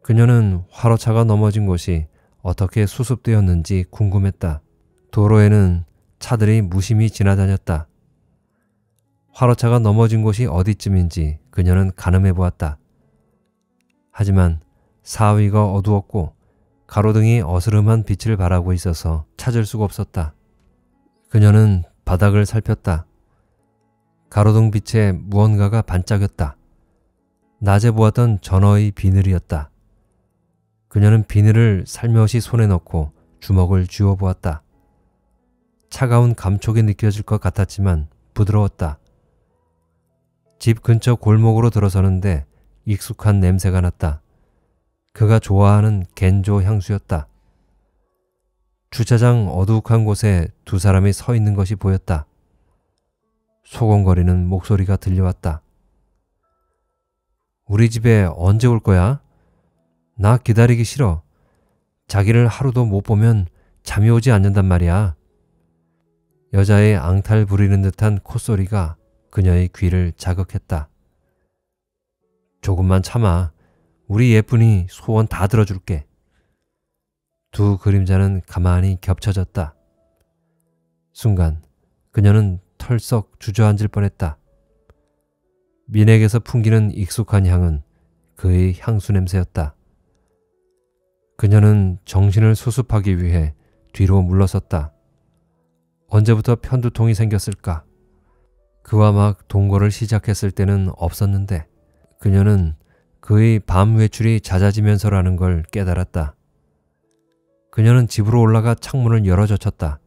그녀는 화로차가 넘어진 곳이 어떻게 수습되었는지 궁금했다. 도로에는 차들이 무심히 지나다녔다. 화로차가 넘어진 곳이 어디쯤인지 그녀는 가늠해 보았다. 하지만 사위가 어두웠고 가로등이 어스름한 빛을 발하고 있어서 찾을 수가 없었다. 그녀는 바닥을 살폈다. 가로등 빛에 무언가가 반짝였다. 낮에 보았던 전어의 비늘이었다. 그녀는 비늘을 살며시 손에 넣고 주먹을 쥐어 보았다. 차가운 감촉이 느껴질 것 같았지만 부드러웠다. 집 근처 골목으로 들어서는데 익숙한 냄새가 났다. 그가 좋아하는 겐조 향수였다. 주차장 어둑한 곳에 두 사람이 서 있는 것이 보였다. 소곤거리는 목소리가 들려왔다. 우리 집에 언제 올 거야? 나 기다리기 싫어. 자기를 하루도 못 보면 잠이 오지 않는단 말이야. 여자의 앙탈 부리는 듯한 콧소리가 그녀의 귀를 자극했다. 조금만 참아. 우리 예쁜이 소원 다 들어줄게. 두 그림자는 가만히 겹쳐졌다. 순간 그녀는 털썩 주저앉을 뻔했다. 민에게서 풍기는 익숙한 향은 그의 향수 냄새였다. 그녀는 정신을 수습하기 위해 뒤로 물러섰다. 언제부터 편두통이 생겼을까? 그와 막 동거를 시작했을 때는 없었는데 그녀는 그의 밤 외출이 잦아지면서라는 걸 깨달았다. 그녀는 집으로 올라가 창문을 열어 젖혔다.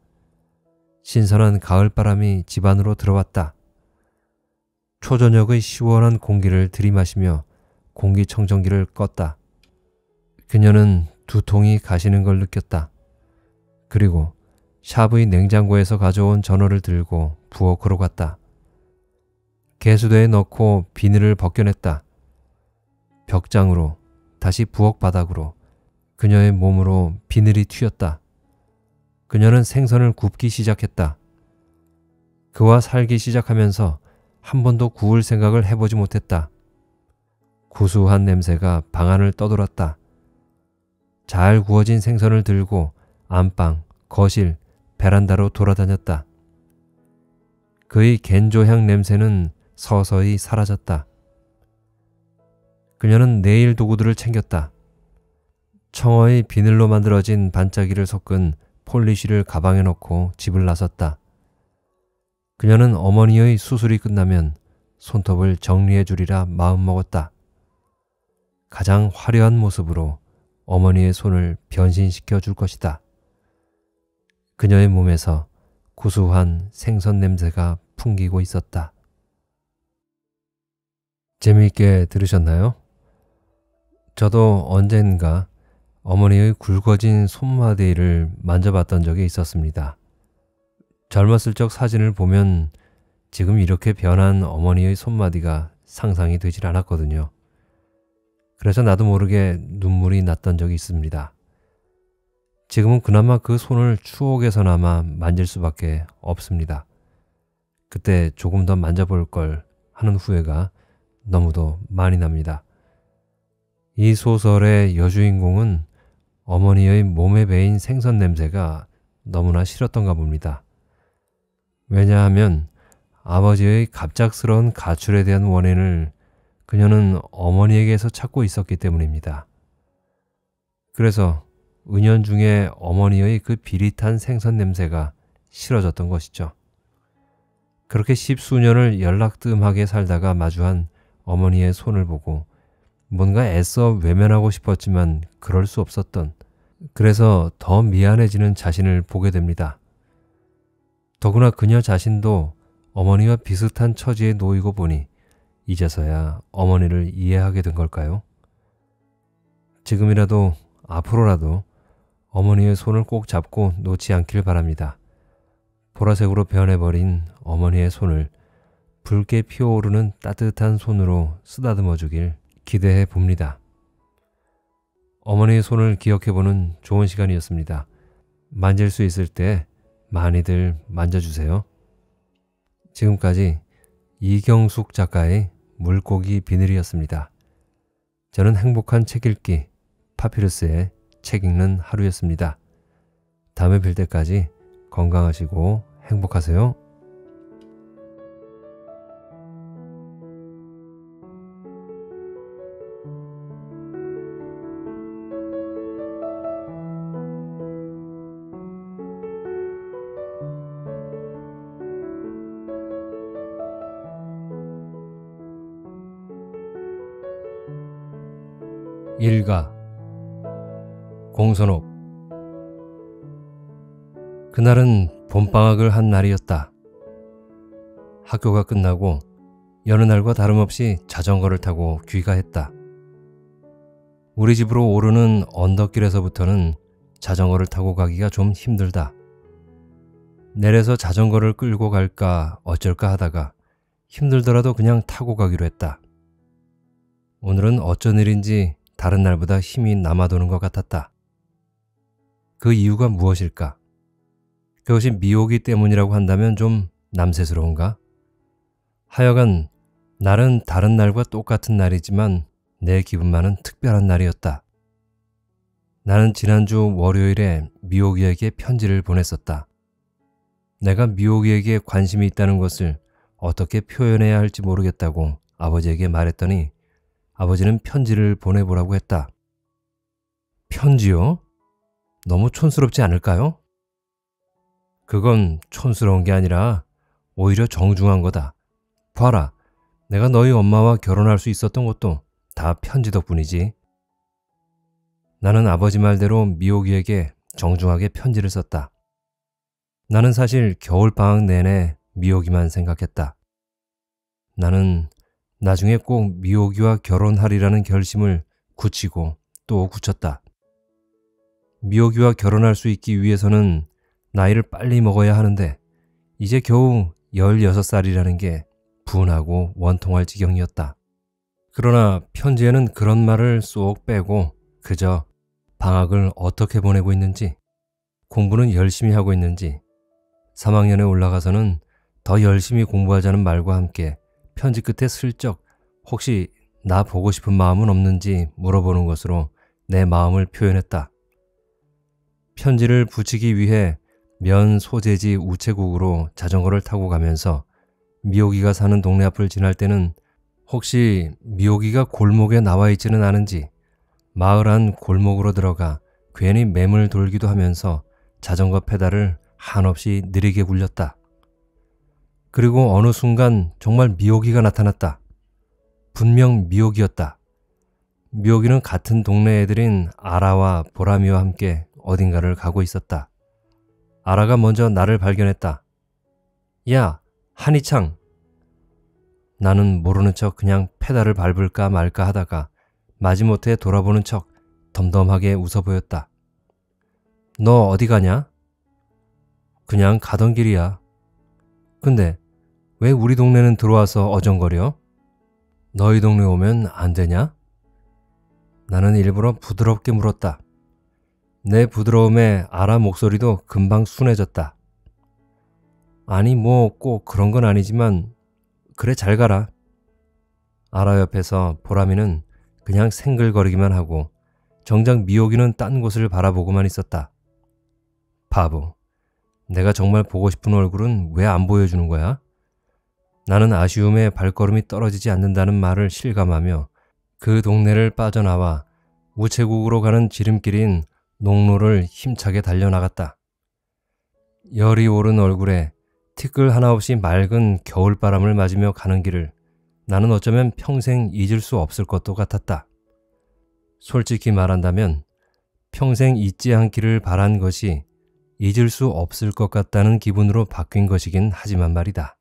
신선한 가을바람이 집 안으로 들어왔다. 초저녁의 시원한 공기를 들이마시며 공기청정기를 껐다. 그녀는 두통이 가시는 걸 느꼈다. 그리고 샵의 냉장고에서 가져온 전어를 들고 부엌으로 갔다. 개수대에 넣고 비늘을 벗겨냈다. 벽장으로 다시 부엌 바닥으로 그녀의 몸으로 비늘이 튀었다. 그녀는 생선을 굽기 시작했다. 그와 살기 시작하면서 한 번도 구울 생각을 해보지 못했다. 구수한 냄새가 방안을 떠돌았다. 잘 구워진 생선을 들고 안방, 거실, 베란다로 돌아다녔다. 그의 겐조향 냄새는 서서히 사라졌다. 그녀는 네일 도구들을 챙겼다. 청어의 비늘로 만들어진 반짝이를 섞은 폴리쉬를 가방에 넣고 집을 나섰다. 그녀는 어머니의 수술이 끝나면 손톱을 정리해 주리라 마음먹었다. 가장 화려한 모습으로 어머니의 손을 변신시켜 줄 것이다. 그녀의 몸에서 고소한 생선 냄새가 풍기고 있었다. 재미있게 들으셨나요? 저도 언젠가 어머니의 굵어진 손마디를 만져봤던 적이 있었습니다. 젊었을 적 사진을 보면 지금 이렇게 변한 어머니의 손마디가 상상이 되질 않았거든요. 그래서 나도 모르게 눈물이 났던 적이 있습니다. 지금은 그나마 그 손을 추억에서나마 만질 수밖에 없습니다. 그때 조금 더 만져볼 걸 하는 후회가 너무도 많이 납니다. 이 소설의 여주인공은 어머니의 몸에 배인 생선 냄새가 너무나 싫었던가 봅니다. 왜냐하면 아버지의 갑작스러운 가출에 대한 원인을 그녀는 어머니에게서 찾고 있었기 때문입니다. 그래서 은연중에 어머니의 그 비릿한 생선 냄새가 싫어졌던 것이죠. 그렇게 십수년을 연락 뜸하게 살다가 마주한 어머니의 손을 보고 뭔가 애써 외면하고 싶었지만 그럴 수 없었던, 그래서 더 미안해지는 자신을 보게 됩니다. 더구나 그녀 자신도 어머니와 비슷한 처지에 놓이고 보니 이제서야 어머니를 이해하게 된 걸까요? 지금이라도 앞으로라도 어머니의 손을 꼭 잡고 놓지 않길 바랍니다. 보라색으로 변해버린 어머니의 손을 붉게 피어오르는 따뜻한 손으로 쓰다듬어 주길 기대해 봅니다. 어머니의 손을 기억해보는 좋은 시간이었습니다. 만질 수 있을 때 많이들 만져주세요. 지금까지 이경숙 작가의 물고기 비늘이었습니다. 저는 행복한 책 읽기 파피루스의 책 읽는 하루였습니다. 다음에 뵐 때까지 건강하시고 행복하세요. 일가 공선옥. 그날은 봄방학을 한 날이었다. 학교가 끝나고 여느 날과 다름없이 자전거를 타고 귀가했다. 우리 집으로 오르는 언덕길에서부터는 자전거를 타고 가기가 좀 힘들다. 내려서 자전거를 끌고 갈까 어쩔까 하다가 힘들더라도 그냥 타고 가기로 했다. 오늘은 어쩐 일인지 다른 날보다 힘이 남아도는 것 같았다. 그 이유가 무엇일까? 그것이 미혹이 때문이라고 한다면 좀 남세스러운가? 하여간 날은 다른 날과 똑같은 날이지만 내 기분만은 특별한 날이었다. 나는 지난주 월요일에 미혹이에게 편지를 보냈었다. 내가 미혹이에게 관심이 있다는 것을 어떻게 표현해야 할지 모르겠다고 아버지에게 말했더니 아버지는 편지를 보내보라고 했다. 편지요? 너무 촌스럽지 않을까요? 그건 촌스러운 게 아니라 오히려 정중한 거다. 봐라, 내가 너희 엄마와 결혼할 수 있었던 것도 다 편지 덕분이지. 나는 아버지 말대로 미옥이에게 정중하게 편지를 썼다. 나는 사실 겨울방학 내내 미옥이만 생각했다. 나는 나중에 꼭 미옥이와 결혼하리라는 결심을 굳히고 또 굳혔다. 미옥이와 결혼할 수 있기 위해서는 나이를 빨리 먹어야 하는데 이제 겨우 열여섯 살이라는 게 분하고 원통할 지경이었다. 그러나 편지에는 그런 말을 쏙 빼고 그저 방학을 어떻게 보내고 있는지, 공부는 열심히 하고 있는지, 삼 학년에 올라가서는 더 열심히 공부하자는 말과 함께 편지 끝에 슬쩍 혹시 나 보고 싶은 마음은 없는지 물어보는 것으로 내 마음을 표현했다. 편지를 붙이기 위해 면 소재지 우체국으로 자전거를 타고 가면서 미옥이가 사는 동네 앞을 지날 때는 혹시 미옥이가 골목에 나와 있지는 않은지 마을 안 골목으로 들어가 괜히 맴을 돌기도 하면서 자전거 페달을 한없이 느리게 굴렸다. 그리고 어느 순간 정말 미옥이가 나타났다. 분명 미옥이었다. 미옥이는 같은 동네 애들인 아라와 보람이와 함께 어딘가를 가고 있었다. 아라가 먼저 나를 발견했다. 야, 한이창! 나는 모르는 척 그냥 페달을 밟을까 말까 하다가 마지못해 돌아보는 척 덤덤하게 웃어 보였다. 너 어디 가냐? 그냥 가던 길이야. 근데 왜 우리 동네는 들어와서 어정거려? 너희 동네 오면 안 되냐? 나는 일부러 부드럽게 물었다. 내 부드러움에 아라 목소리도 금방 순해졌다. 아니 뭐 꼭 그런 건 아니지만 그래 잘 가라. 아라 옆에서 보람이는 그냥 생글거리기만 하고 정작 미옥이는 딴 곳을 바라보고만 있었다. 바보. 내가 정말 보고 싶은 얼굴은 왜 안 보여주는 거야? 나는 아쉬움에 발걸음이 떨어지지 않는다는 말을 실감하며 그 동네를 빠져나와 우체국으로 가는 지름길인 농로를 힘차게 달려나갔다. 열이 오른 얼굴에 티끌 하나 없이 맑은 겨울바람을 맞으며 가는 길을 나는 어쩌면 평생 잊을 수 없을 것도 같았다. 솔직히 말한다면 평생 잊지 않기를 바란 것이 잊을 수 없을 것 같다는 기분으로 바뀐 것이긴 하지만 말이다.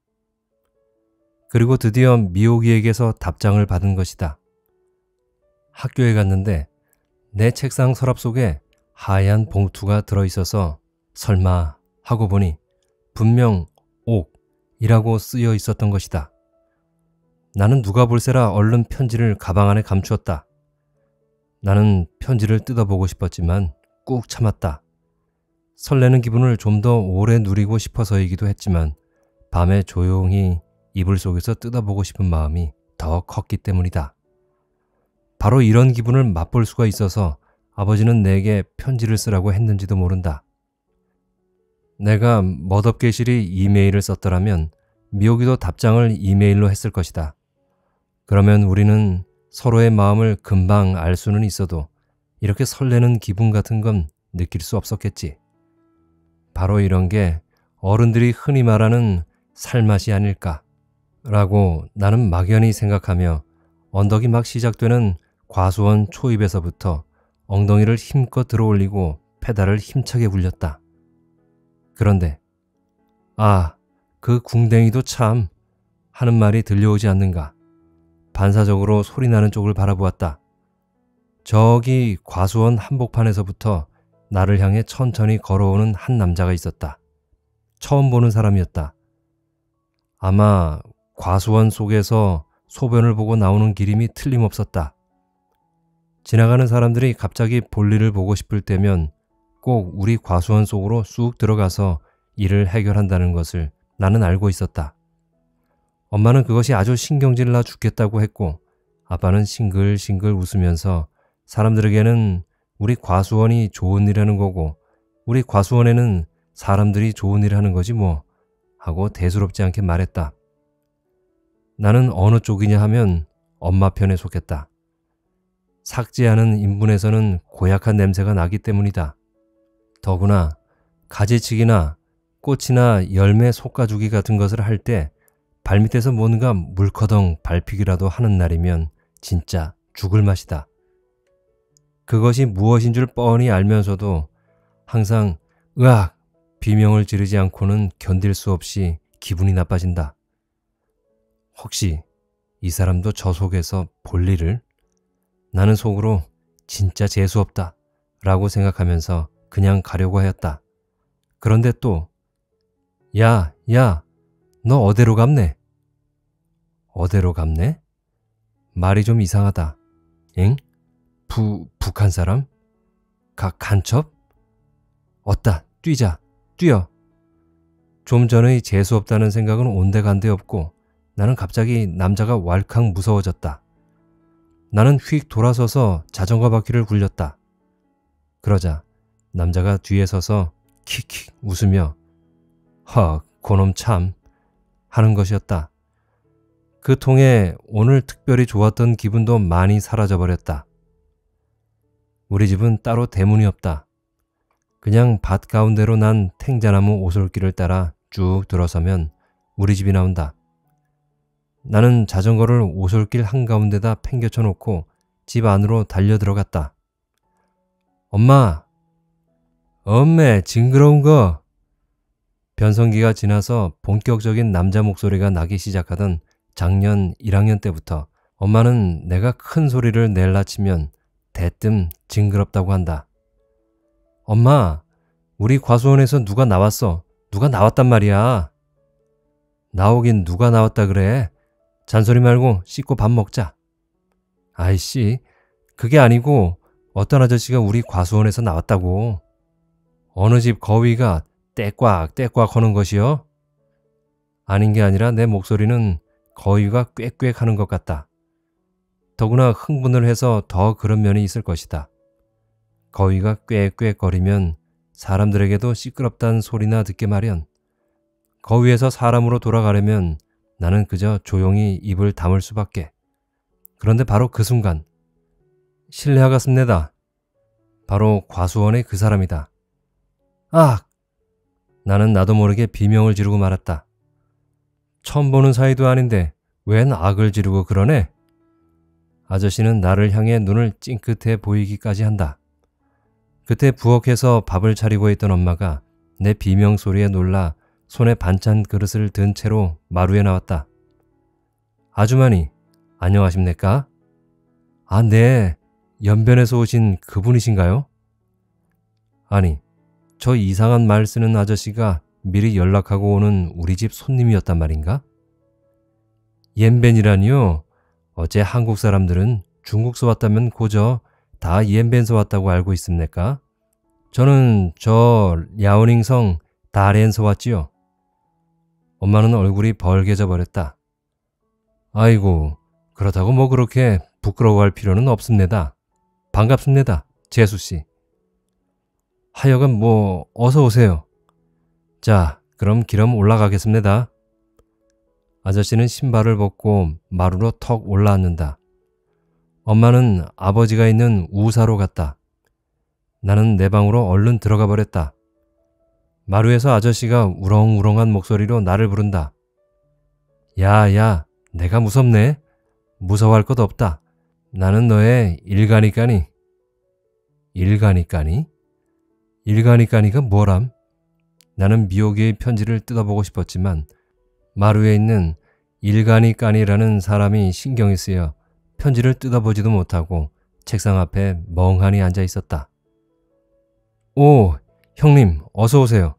그리고 드디어 미옥이에게서 답장을 받은 것이다. 학교에 갔는데 내 책상 서랍 속에 하얀 봉투가 들어있어서 설마 하고 보니 분명 옥이라고 쓰여 있었던 것이다. 나는 누가 볼세라 얼른 편지를 가방 안에 감추었다. 나는 편지를 뜯어보고 싶었지만 꾹 참았다. 설레는 기분을 좀 더 오래 누리고 싶어서이기도 했지만 밤에 조용히 이불 속에서 뜯어보고 싶은 마음이 더 컸기 때문이다. 바로 이런 기분을 맛볼 수가 있어서 아버지는 내게 편지를 쓰라고 했는지도 모른다. 내가 멋없게실이 이메일을 썼더라면 미옥이도 답장을 이메일로 했을 것이다. 그러면 우리는 서로의 마음을 금방 알 수는 있어도 이렇게 설레는 기분 같은 건 느낄 수 없었겠지. 바로 이런 게 어른들이 흔히 말하는 살맛이 아닐까 라고 나는 막연히 생각하며 언덕이 막 시작되는 과수원 초입에서부터 엉덩이를 힘껏 들어올리고 페달을 힘차게 굴렸다. 그런데 아, 그 궁뎅이도 참 하는 말이 들려오지 않는가. 반사적으로 소리나는 쪽을 바라보았다. 저기 과수원 한복판에서부터 나를 향해 천천히 걸어오는 한 남자가 있었다. 처음 보는 사람이었다. 아마 과수원 속에서 소변을 보고 나오는 기림이 틀림없었다. 지나가는 사람들이 갑자기 볼일을 보고 싶을 때면 꼭 우리 과수원 속으로 쑥 들어가서 일을 해결한다는 것을 나는 알고 있었다. 엄마는 그것이 아주 신경질 나 죽겠다고 했고 아빠는 싱글싱글 웃으면서 사람들에게는 우리 과수원이 좋은 일 하는 거고 우리 과수원에는 사람들이 좋은 일 하는 거지 뭐 하고 대수롭지 않게 말했다. 나는 어느 쪽이냐 하면 엄마 편에 속했다. 삭제하는 인분에서는 고약한 냄새가 나기 때문이다. 더구나 가지치기나 꽃이나 열매 솎아주기 같은 것을 할 때 발밑에서 뭔가 물커덩 밟히기라도 하는 날이면 진짜 죽을 맛이다. 그것이 무엇인 줄 뻔히 알면서도 항상 으악 비명을 지르지 않고는 견딜 수 없이 기분이 나빠진다. 혹시 이 사람도 저 속에서 볼 일을? 나는 속으로 진짜 재수없다 라고 생각하면서 그냥 가려고 하였다. 그런데 또 야, 야, 너 어디로 갑네? 어디로 갑네? 말이 좀 이상하다. 엥? 부, 북한 사람? 가, 간첩? 어따, 뛰자, 뛰어. 좀 전의 재수없다는 생각은 온데간데 없고 나는 갑자기 남자가 왈칵 무서워졌다. 나는 휙 돌아서서 자전거 바퀴를 굴렸다. 그러자 남자가 뒤에 서서 킥킥 웃으며 헉, 고놈 참 하는 것이었다. 그 통에 오늘 특별히 좋았던 기분도 많이 사라져버렸다. 우리 집은 따로 대문이 없다. 그냥 밭 가운데로 난 탱자나무 오솔길을 따라 쭉 들어서면 우리 집이 나온다. 나는 자전거를 오솔길 한가운데다 팽개쳐 놓고 집 안으로 달려 들어갔다. 엄마! 엄매 징그러운 거! 변성기가 지나서 본격적인 남자 목소리가 나기 시작하던 작년 일 학년 때부터 엄마는 내가 큰 소리를 낼라 치면 대뜸 징그럽다고 한다. 엄마, 우리 과수원에서 누가 나왔어. 누가 나왔단 말이야. 나오긴 누가 나왔다 그래. 잔소리 말고 씻고 밥 먹자. 아이씨, 그게 아니고 어떤 아저씨가 우리 과수원에서 나왔다고. 어느 집 거위가 떼꽉 떼꽉 하는 것이요? 아닌 게 아니라 내 목소리는 거위가 꽥꽥 하는 것 같다. 더구나 흥분을 해서 더 그런 면이 있을 것이다. 거위가 꽥꽥거리면 사람들에게도 시끄럽단 소리나 듣게 마련. 거위에서 사람으로 돌아가려면 나는 그저 조용히 입을 다물 수밖에. 그런데 바로 그 순간 실례하겠습니다. 바로 과수원의 그 사람이다. 아! 나는 나도 모르게 비명을 지르고 말았다. 처음 보는 사이도 아닌데 웬 악을 지르고 그러네? 아저씨는 나를 향해 눈을 찡긋해 보이기까지 한다. 그때 부엌에서 밥을 차리고 있던 엄마가 내 비명 소리에 놀라 손에 반찬 그릇을 든 채로 마루에 나왔다. 아주머니, 안녕하십니까? 아, 네. 연변에서 오신 그분이신가요? 아니, 저 이상한 말 쓰는 아저씨가 미리 연락하고 오는 우리 집 손님이었단 말인가? 옌벤이라니요? 어째 한국 사람들은 중국서 왔다면 고저 다 옌벤서 왔다고 알고 있습니까? 저는 저 랴오닝성 다렌서 왔지요. 엄마는 얼굴이 벌개져 버렸다. 아이고, 그렇다고 뭐 그렇게 부끄러워할 필요는 없습니다. 반갑습니다, 재수씨. 하여간 뭐 어서 오세요. 자, 그럼 기름 올라가겠습니다. 아저씨는 신발을 벗고 마루로 턱 올라앉는다. 엄마는 아버지가 있는 우사로 갔다. 나는 내 방으로 얼른 들어가 버렸다. 마루에서 아저씨가 우렁우렁한 목소리로 나를 부른다. 야야, 내가 무섭네. 무서워할 것 없다. 나는 너의 일가니까니. 일가니까니? 일가니까니가 뭐람? 나는 미옥이의 편지를 뜯어보고 싶었지만 마루에 있는 일가니까니라는 사람이 신경이 쓰여 편지를 뜯어보지도 못하고 책상 앞에 멍하니 앉아 있었다. 오, 형님, 어서 오세요.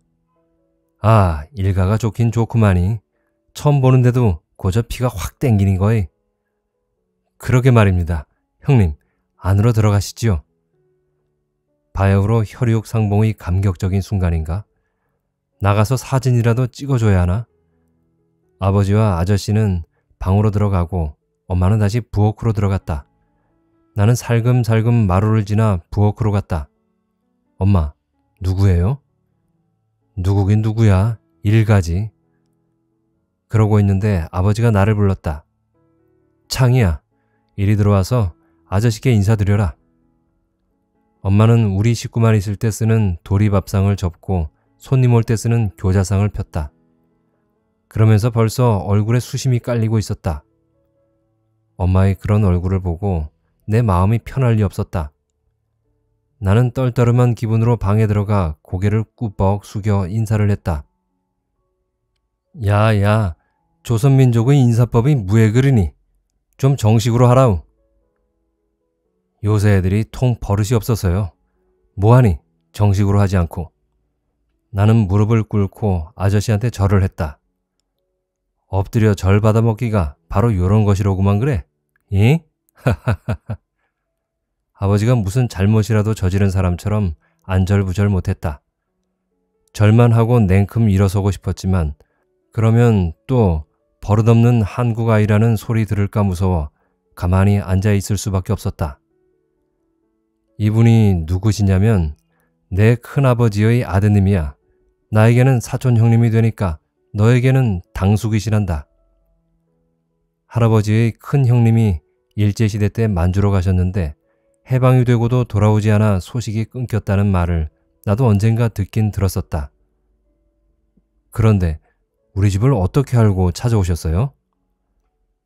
아, 일가가 좋긴 좋구만이. 처음 보는데도 고저 피가 확 땡기는 거이. 그러게 말입니다. 형님, 안으로 들어가시지요. 바야흐로 혈육 상봉의 감격적인 순간인가? 나가서 사진이라도 찍어줘야 하나? 아버지와 아저씨는 방으로 들어가고 엄마는 다시 부엌으로 들어갔다. 나는 살금살금 마루를 지나 부엌으로 갔다. 엄마, 누구예요? 누구긴 누구야. 일가지. 그러고 있는데 아버지가 나를 불렀다. 창이야, 이리 들어와서 아저씨께 인사드려라. 엄마는 우리 식구만 있을 때 쓰는 도리밥상을 접고 손님 올 때 쓰는 교자상을 폈다. 그러면서 벌써 얼굴에 수심이 깔리고 있었다. 엄마의 그런 얼굴을 보고 내 마음이 편할 리 없었다. 나는 떨떠름한 기분으로 방에 들어가 고개를 꾸벅 숙여 인사를 했다. 야야, 조선민족의 인사법이 무에 그러니? 좀 정식으로 하라우. 요새 애들이 통 버릇이 없어서요. 뭐하니? 정식으로 하지 않고. 나는 무릎을 꿇고 아저씨한테 절을 했다. 엎드려 절 받아먹기가 바로 요런 것이로구만 그래. 예? 아버지가 무슨 잘못이라도 저지른 사람처럼 안절부절 못했다. 절만 하고 냉큼 일어서고 싶었지만 그러면 또 버릇없는 한국 아이라는 소리 들을까 무서워 가만히 앉아있을 수밖에 없었다. 이분이 누구시냐면 내 큰아버지의 아드님이야. 나에게는 사촌 형님이 되니까 너에게는 당숙이시란다. 할아버지의 큰 형님이 일제시대 때 만주로 가셨는데 해방이 되고도 돌아오지 않아 소식이 끊겼다는 말을 나도 언젠가 듣긴 들었었다. 그런데 우리 집을 어떻게 알고 찾아오셨어요?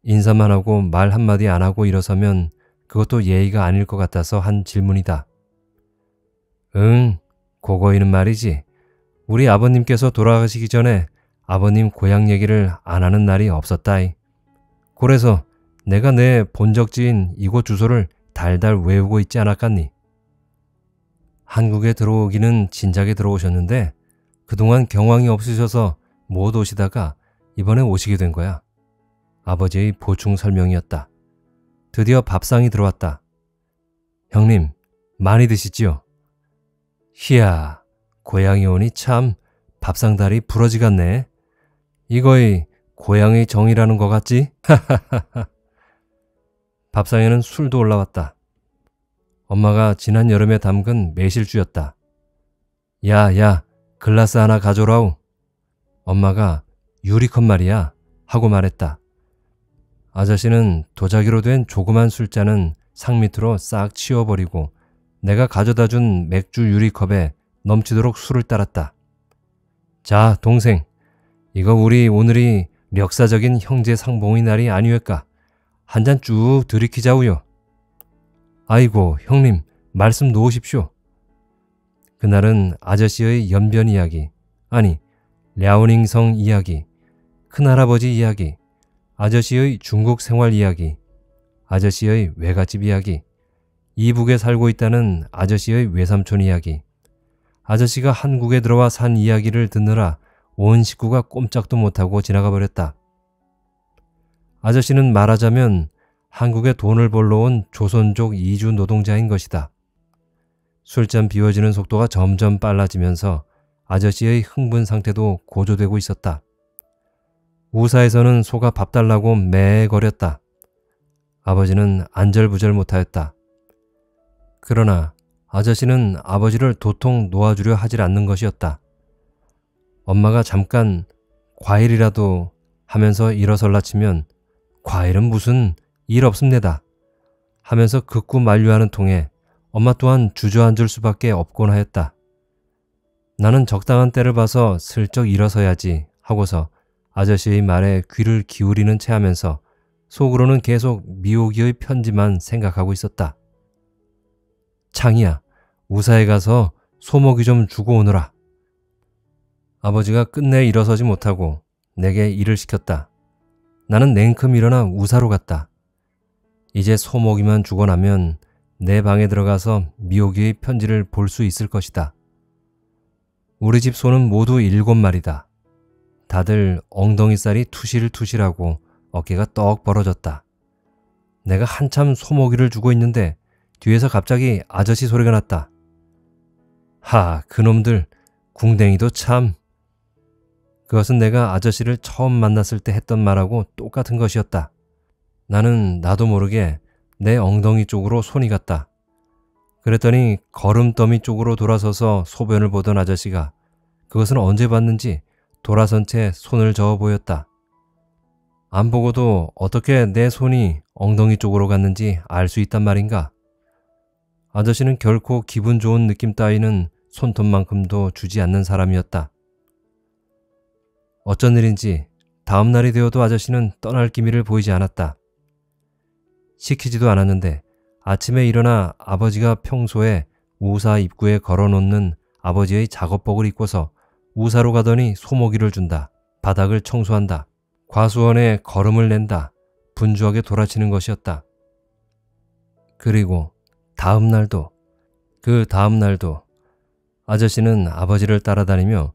인사만 하고 말 한마디 안 하고 일어서면 그것도 예의가 아닐 것 같아서 한 질문이다. 응, 고거이는 말이지. 우리 아버님께서 돌아가시기 전에 아버님 고향 얘기를 안 하는 날이 없었다이. 그래서 내가 내 본적지인 이곳 주소를 달달 외우고 있지 않았겠니? 한국에 들어오기는 진작에 들어오셨는데 그동안 경황이 없으셔서 못 오시다가 이번에 오시게 된 거야. 아버지의 보충 설명이었다. 드디어 밥상이 들어왔다. 형님, 많이 드시지요? 히야, 고향에 오니 참 밥상다리 부러지겠네. 이거이 고향의 정이라는 거 같지? 밥상에는 술도 올라왔다. 엄마가 지난 여름에 담근 매실주였다. 야야, 글라스 하나 가져오라우. 엄마가 유리컵 말이야 하고 말했다. 아저씨는 도자기로 된 조그만 술잔은 상 밑으로 싹 치워버리고 내가 가져다준 맥주 유리컵에 넘치도록 술을 따랐다. 자, 동생, 이거 우리 오늘이 역사적인 형제 상봉의 날이 아니외까? 한 잔 쭉 들이키자우요. 아이고, 형님, 말씀 놓으십시오. 그날은 아저씨의 연변 이야기, 아니, 랴오닝성 이야기, 큰할아버지 이야기, 아저씨의 중국 생활 이야기, 아저씨의 외갓집 이야기, 이북에 살고 있다는 아저씨의 외삼촌 이야기, 아저씨가 한국에 들어와 산 이야기를 듣느라 온 식구가 꼼짝도 못하고 지나가 버렸다. 아저씨는 말하자면 한국에 돈을 벌러 온 조선족 이주 노동자인 것이다. 술잔 비워지는 속도가 점점 빨라지면서 아저씨의 흥분 상태도 고조되고 있었다. 우사에서는 소가 밥 달라고 매거렸다. 아버지는 안절부절 못하였다. 그러나 아저씨는 아버지를 도통 놓아주려 하질 않는 것이었다. 엄마가 잠깐 과일이라도 하면서 일어설라 치면 과일은 무슨 일 없습니다 하면서 극구 만류하는 통에 엄마 또한 주저앉을 수밖에 없곤 하였다. 나는 적당한 때를 봐서 슬쩍 일어서야지 하고서 아저씨의 말에 귀를 기울이는 채 하면서 속으로는 계속 미옥이의 편지만 생각하고 있었다. 창이야, 우사에 가서 소목이 좀 주고 오너라. 아버지가 끝내 일어서지 못하고 내게 일을 시켰다. 나는 냉큼 일어나 우사로 갔다. 이제 소목이만 주고 나면 내 방에 들어가서 미옥이의 편지를 볼 수 있을 것이다. 우리 집 소는 모두 일곱 마리다. 다들 엉덩이살이 투실투실하고 어깨가 떡 벌어졌다. 내가 한참 소목이를 주고 있는데 뒤에서 갑자기 아저씨 소리가 났다. 하, 그놈들, 궁뎅이도 참. 그것은 내가 아저씨를 처음 만났을 때 했던 말하고 똑같은 것이었다. 나는 나도 모르게 내 엉덩이 쪽으로 손이 갔다. 그랬더니 걸음더미 쪽으로 돌아서서 소변을 보던 아저씨가 그것은 언제 봤는지 돌아선 채 손을 저어 보였다. 안 보고도 어떻게 내 손이 엉덩이 쪽으로 갔는지 알 수 있단 말인가? 아저씨는 결코 기분 좋은 느낌 따위는 손톱만큼도 주지 않는 사람이었다. 어쩐 일인지 다음 날이 되어도 아저씨는 떠날 기미를 보이지 않았다. 시키지도 않았는데 아침에 일어나 아버지가 평소에 우사 입구에 걸어놓는 아버지의 작업복을 입고서 우사로 가더니 소목이를 준다. 바닥을 청소한다. 과수원에 걸음을 낸다. 분주하게 돌아치는 것이었다. 그리고 다음 날도 그 다음 날도 아저씨는 아버지를 따라다니며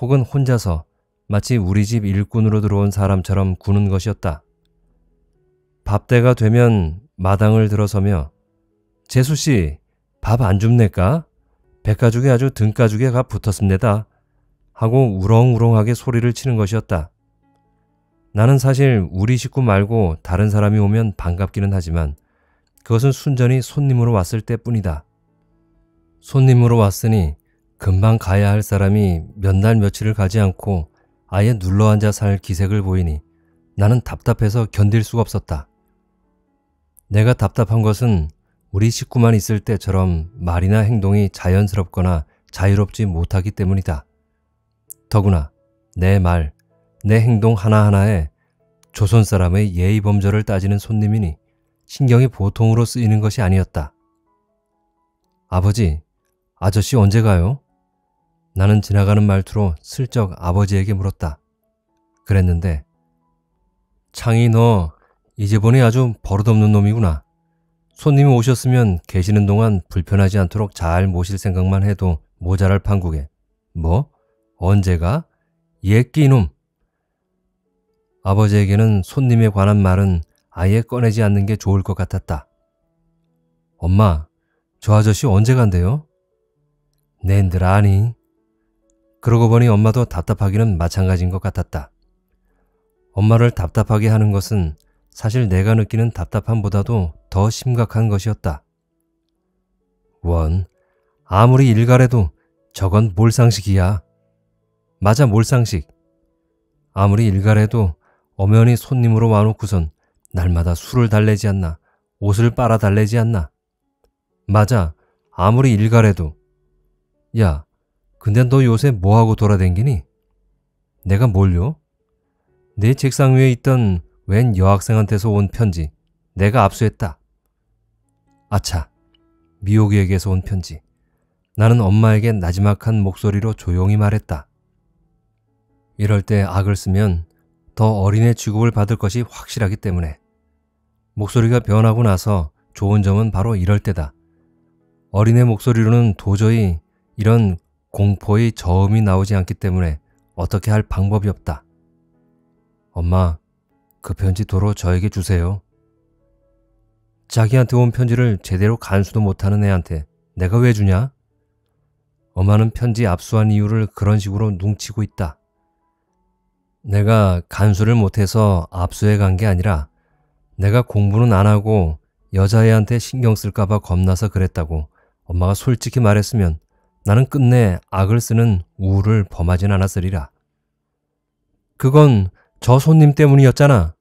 혹은 혼자서 마치 우리 집 일꾼으로 들어온 사람처럼 구는 것이었다. 밥때가 되면 마당을 들어서며 재수씨, 밥 안 줍니까? 백가죽에 아주 등가죽에 가 붙었습니다 하고 우렁우렁하게 소리를 치는 것이었다. 나는 사실 우리 식구 말고 다른 사람이 오면 반갑기는 하지만 그것은 순전히 손님으로 왔을 때뿐이다. 손님으로 왔으니 금방 가야 할 사람이 몇 날 며칠을 가지 않고 아예 눌러앉아 살 기색을 보이니 나는 답답해서 견딜 수가 없었다. 내가 답답한 것은 우리 식구만 있을 때처럼 말이나 행동이 자연스럽거나 자유롭지 못하기 때문이다. 더구나 내 말, 내 행동 하나하나에 조선 사람의 예의 범절을 따지는 손님이니 신경이 보통으로 쓰이는 것이 아니었다. 아버지, 아저씨 언제 가요? 나는 지나가는 말투로 슬쩍 아버지에게 물었다. 그랬는데 창이, 너 이제 보니 아주 버릇없는 놈이구나. 손님이 오셨으면 계시는 동안 불편하지 않도록 잘 모실 생각만 해도 모자랄 판국에 뭐? 언제가? 예끼 이놈! 아버지에게는 손님에 관한 말은 아예 꺼내지 않는 게 좋을 것 같았다. 엄마, 저 아저씨 언제 간대요? 낸들 아니. 그러고 보니 엄마도 답답하기는 마찬가지인 것 같았다. 엄마를 답답하게 하는 것은 사실 내가 느끼는 답답함보다도 더 심각한 것이었다. 원, 아무리 일가래도 저건 몰상식이야. 맞아, 몰상식. 아무리 일가래도 엄연히 손님으로 와놓고선 날마다 술을 달래지 않나, 옷을 빨아 달래지 않나. 맞아, 아무리 일가래도. 야, 근데 너 요새 뭐하고 돌아댕기니? 내가 뭘요? 내 책상 위에 있던 웬 여학생한테서 온 편지. 내가 압수했다. 아차, 미옥이에게서 온 편지. 나는 엄마에게 나지막한 목소리로 조용히 말했다. 이럴 때 악을 쓰면 더 어린애 취급을 받을 것이 확실하기 때문에. 목소리가 변하고 나서 좋은 점은 바로 이럴 때다. 어린애 목소리로는 도저히 이런 공포의 저음이 나오지 않기 때문에 어떻게 할 방법이 없다. 엄마, 그 편지 도로 저에게 주세요. 자기한테 온 편지를 제대로 간수도 못하는 애한테 내가 왜 주냐? 엄마는 편지 압수한 이유를 그런 식으로 뭉치고 있다. 내가 간수를 못해서 압수해 간 게 아니라 내가 공부는 안 하고 여자애한테 신경 쓸까봐 겁나서 그랬다고 엄마가 솔직히 말했으면 나는 끝내 악을 쓰는 우를 범하진 않았으리라. 그건 저 손님 때문이었잖아.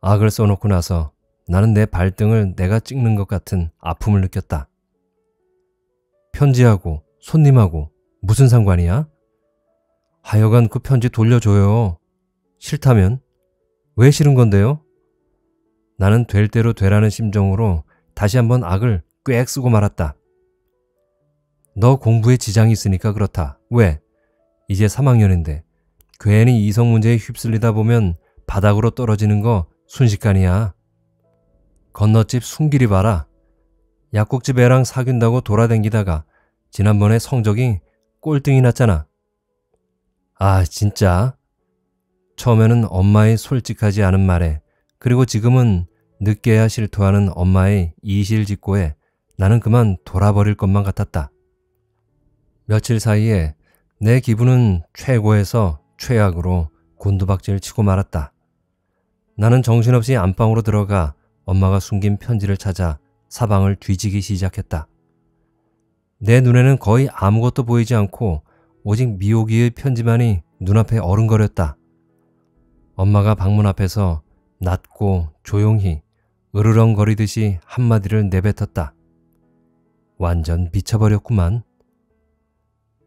악을 써놓고 나서 나는 내 발등을 내가 찍는 것 같은 아픔을 느꼈다. 편지하고 손님하고 무슨 상관이야? 하여간 그 편지 돌려줘요. 싫다면? 왜 싫은 건데요? 나는 될 대로 되라는 심정으로 다시 한번 악을 꽥 쓰고 말았다. 너 공부에 지장이 있으니까 그렇다. 왜? 이제 삼 학년인데 괜히 이성 문제에 휩쓸리다 보면 바닥으로 떨어지는 거 순식간이야. 건너집 순길이 봐라. 약국집 애랑 사귄다고 돌아댕기다가 지난번에 성적이 꼴등이 났잖아. 아, 진짜? 처음에는 엄마의 솔직하지 않은 말에 그리고 지금은 늦게야 실토하는 엄마의 이실직고에 나는 그만 돌아버릴 것만 같았다. 며칠 사이에 내 기분은 최고에서 최악으로 곤두박질 치고 말았다. 나는 정신없이 안방으로 들어가 엄마가 숨긴 편지를 찾아 사방을 뒤지기 시작했다. 내 눈에는 거의 아무것도 보이지 않고 오직 미오기의 편지만이 눈앞에 어른거렸다. 엄마가 방문 앞에서 낮고 조용히 으르렁거리듯이 한마디를 내뱉었다. 완전 미쳐버렸구만.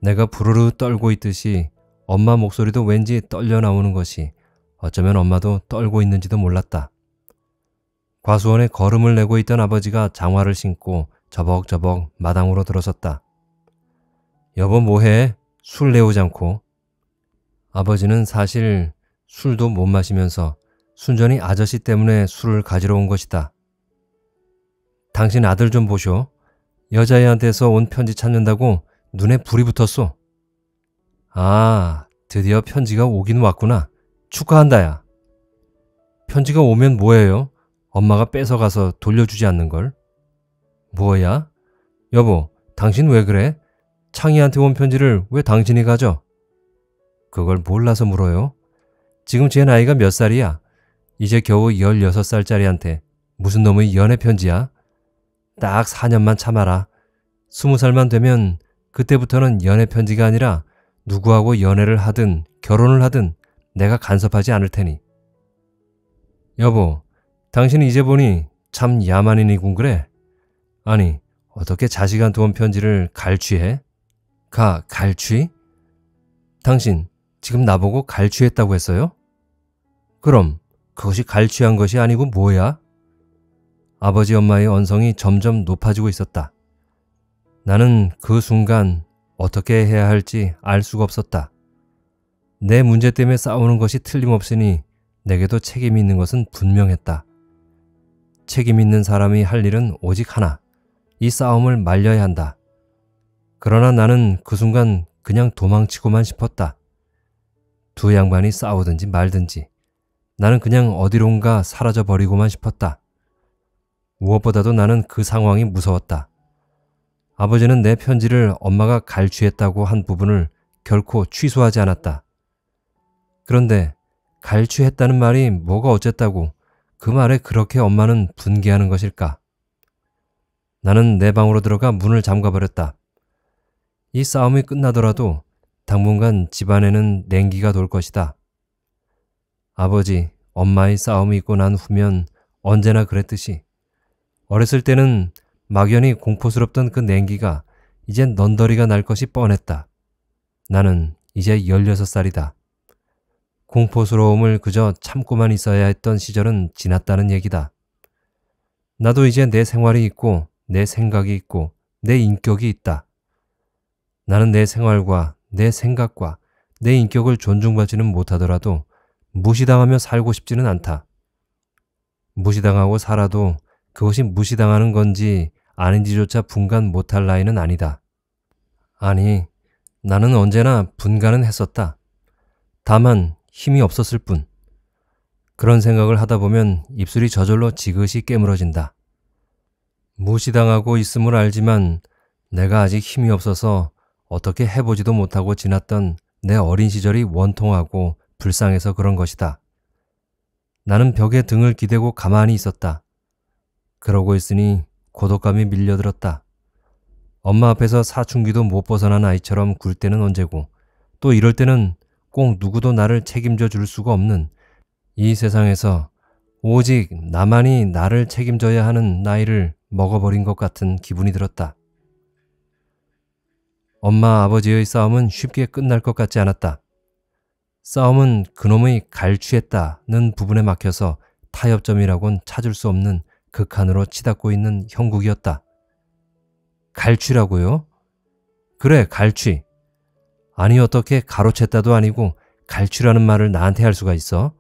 내가 부르르 떨고 있듯이 엄마 목소리도 왠지 떨려 나오는 것이 어쩌면 엄마도 떨고 있는지도 몰랐다. 과수원에 걸음을 내고 있던 아버지가 장화를 신고 저벅저벅 마당으로 들어섰다. 여보 뭐해? 술 내오지 않고. 아버지는 사실 술도 못 마시면서 순전히 아저씨 때문에 술을 가지러 온 것이다. 당신 아들 좀 보쇼. 여자애한테서 온 편지 찾는다고 눈에 불이 붙었소. 아, 드디어 편지가 오긴 왔구나. 축하한다야. 편지가 오면 뭐예요? 엄마가 뺏어가서 돌려주지 않는걸? 뭐야? 여보, 당신 왜 그래? 창희한테 온 편지를 왜 당신이 가져? 그걸 몰라서 물어요? 지금 제 나이가 몇 살이야? 이제 겨우 열여섯 살짜리한테 무슨 놈의 연애 편지야? 딱 사 년만 참아라. 스무 살만 되면 그때부터는 연애 편지가 아니라 누구하고 연애를 하든 결혼을 하든 내가 간섭하지 않을 테니. 여보, 당신은 이제 보니 참 야만인이군 그래? 아니, 어떻게 자식한테 온 편지를 갈취해? 가, 갈취? 당신, 지금 나보고 갈취했다고 했어요? 그럼, 그것이 갈취한 것이 아니고 뭐야? 아버지 엄마의 언성이 점점 높아지고 있었다. 나는 그 순간 어떻게 해야 할지 알 수가 없었다. 내 문제 때문에 싸우는 것이 틀림없으니 내게도 책임이 있는 것은 분명했다. 책임 있는 사람이 할 일은 오직 하나, 이 싸움을 말려야 한다. 그러나 나는 그 순간 그냥 도망치고만 싶었다. 두 양반이 싸우든지 말든지 나는 그냥 어디론가 사라져버리고만 싶었다. 무엇보다도 나는 그 상황이 무서웠다. 아버지는 내 편지를 엄마가 갈취했다고 한 부분을 결코 취소하지 않았다. 그런데 갈취했다는 말이 뭐가 어쨌다고 그 말에 그렇게 엄마는 분개하는 것일까? 나는 내 방으로 들어가 문을 잠가버렸다. 이 싸움이 끝나더라도 당분간 집안에는 냉기가 돌 것이다. 아버지, 엄마의 싸움이 있고 난 후면 언제나 그랬듯이 어렸을 때는 막연히 공포스럽던 그 냉기가 이젠 넌더리가 날 것이 뻔했다. 나는 이제 열여섯 살이다. 공포스러움을 그저 참고만 있어야 했던 시절은 지났다는 얘기다. 나도 이제 내 생활이 있고 내 생각이 있고 내 인격이 있다. 나는 내 생활과 내 생각과 내 인격을 존중받지는 못하더라도 무시당하며 살고 싶지는 않다. 무시당하고 살아도 그것이 무시당하는 건지 아닌지조차 분간 못할 나이는 아니다. 아니, 나는 언제나 분간은 했었다. 다만 힘이 없었을 뿐. 그런 생각을 하다 보면 입술이 저절로 지그시 깨물어진다. 무시당하고 있음을 알지만 내가 아직 힘이 없어서 어떻게 해보지도 못하고 지났던 내 어린 시절이 원통하고 불쌍해서 그런 것이다. 나는 벽에 등을 기대고 가만히 있었다. 그러고 있으니 고독감이 밀려들었다. 엄마 앞에서 사춘기도 못 벗어난 아이처럼 굴 때는 언제고 또 이럴 때는 꼭 누구도 나를 책임져 줄 수가 없는 이 세상에서 오직 나만이 나를 책임져야 하는 나이를 먹어버린 것 같은 기분이 들었다. 엄마 아버지의 싸움은 쉽게 끝날 것 같지 않았다. 싸움은 그놈의 갈취했다는 부분에 막혀서 타협점이라곤 찾을 수 없는 극한으로 치닫고 있는 형국이었다. 갈취라고요? 그래, 갈취. 아니, 어떻게 가로챘다도 아니고 갈취라는 말을 나한테 할 수가 있어?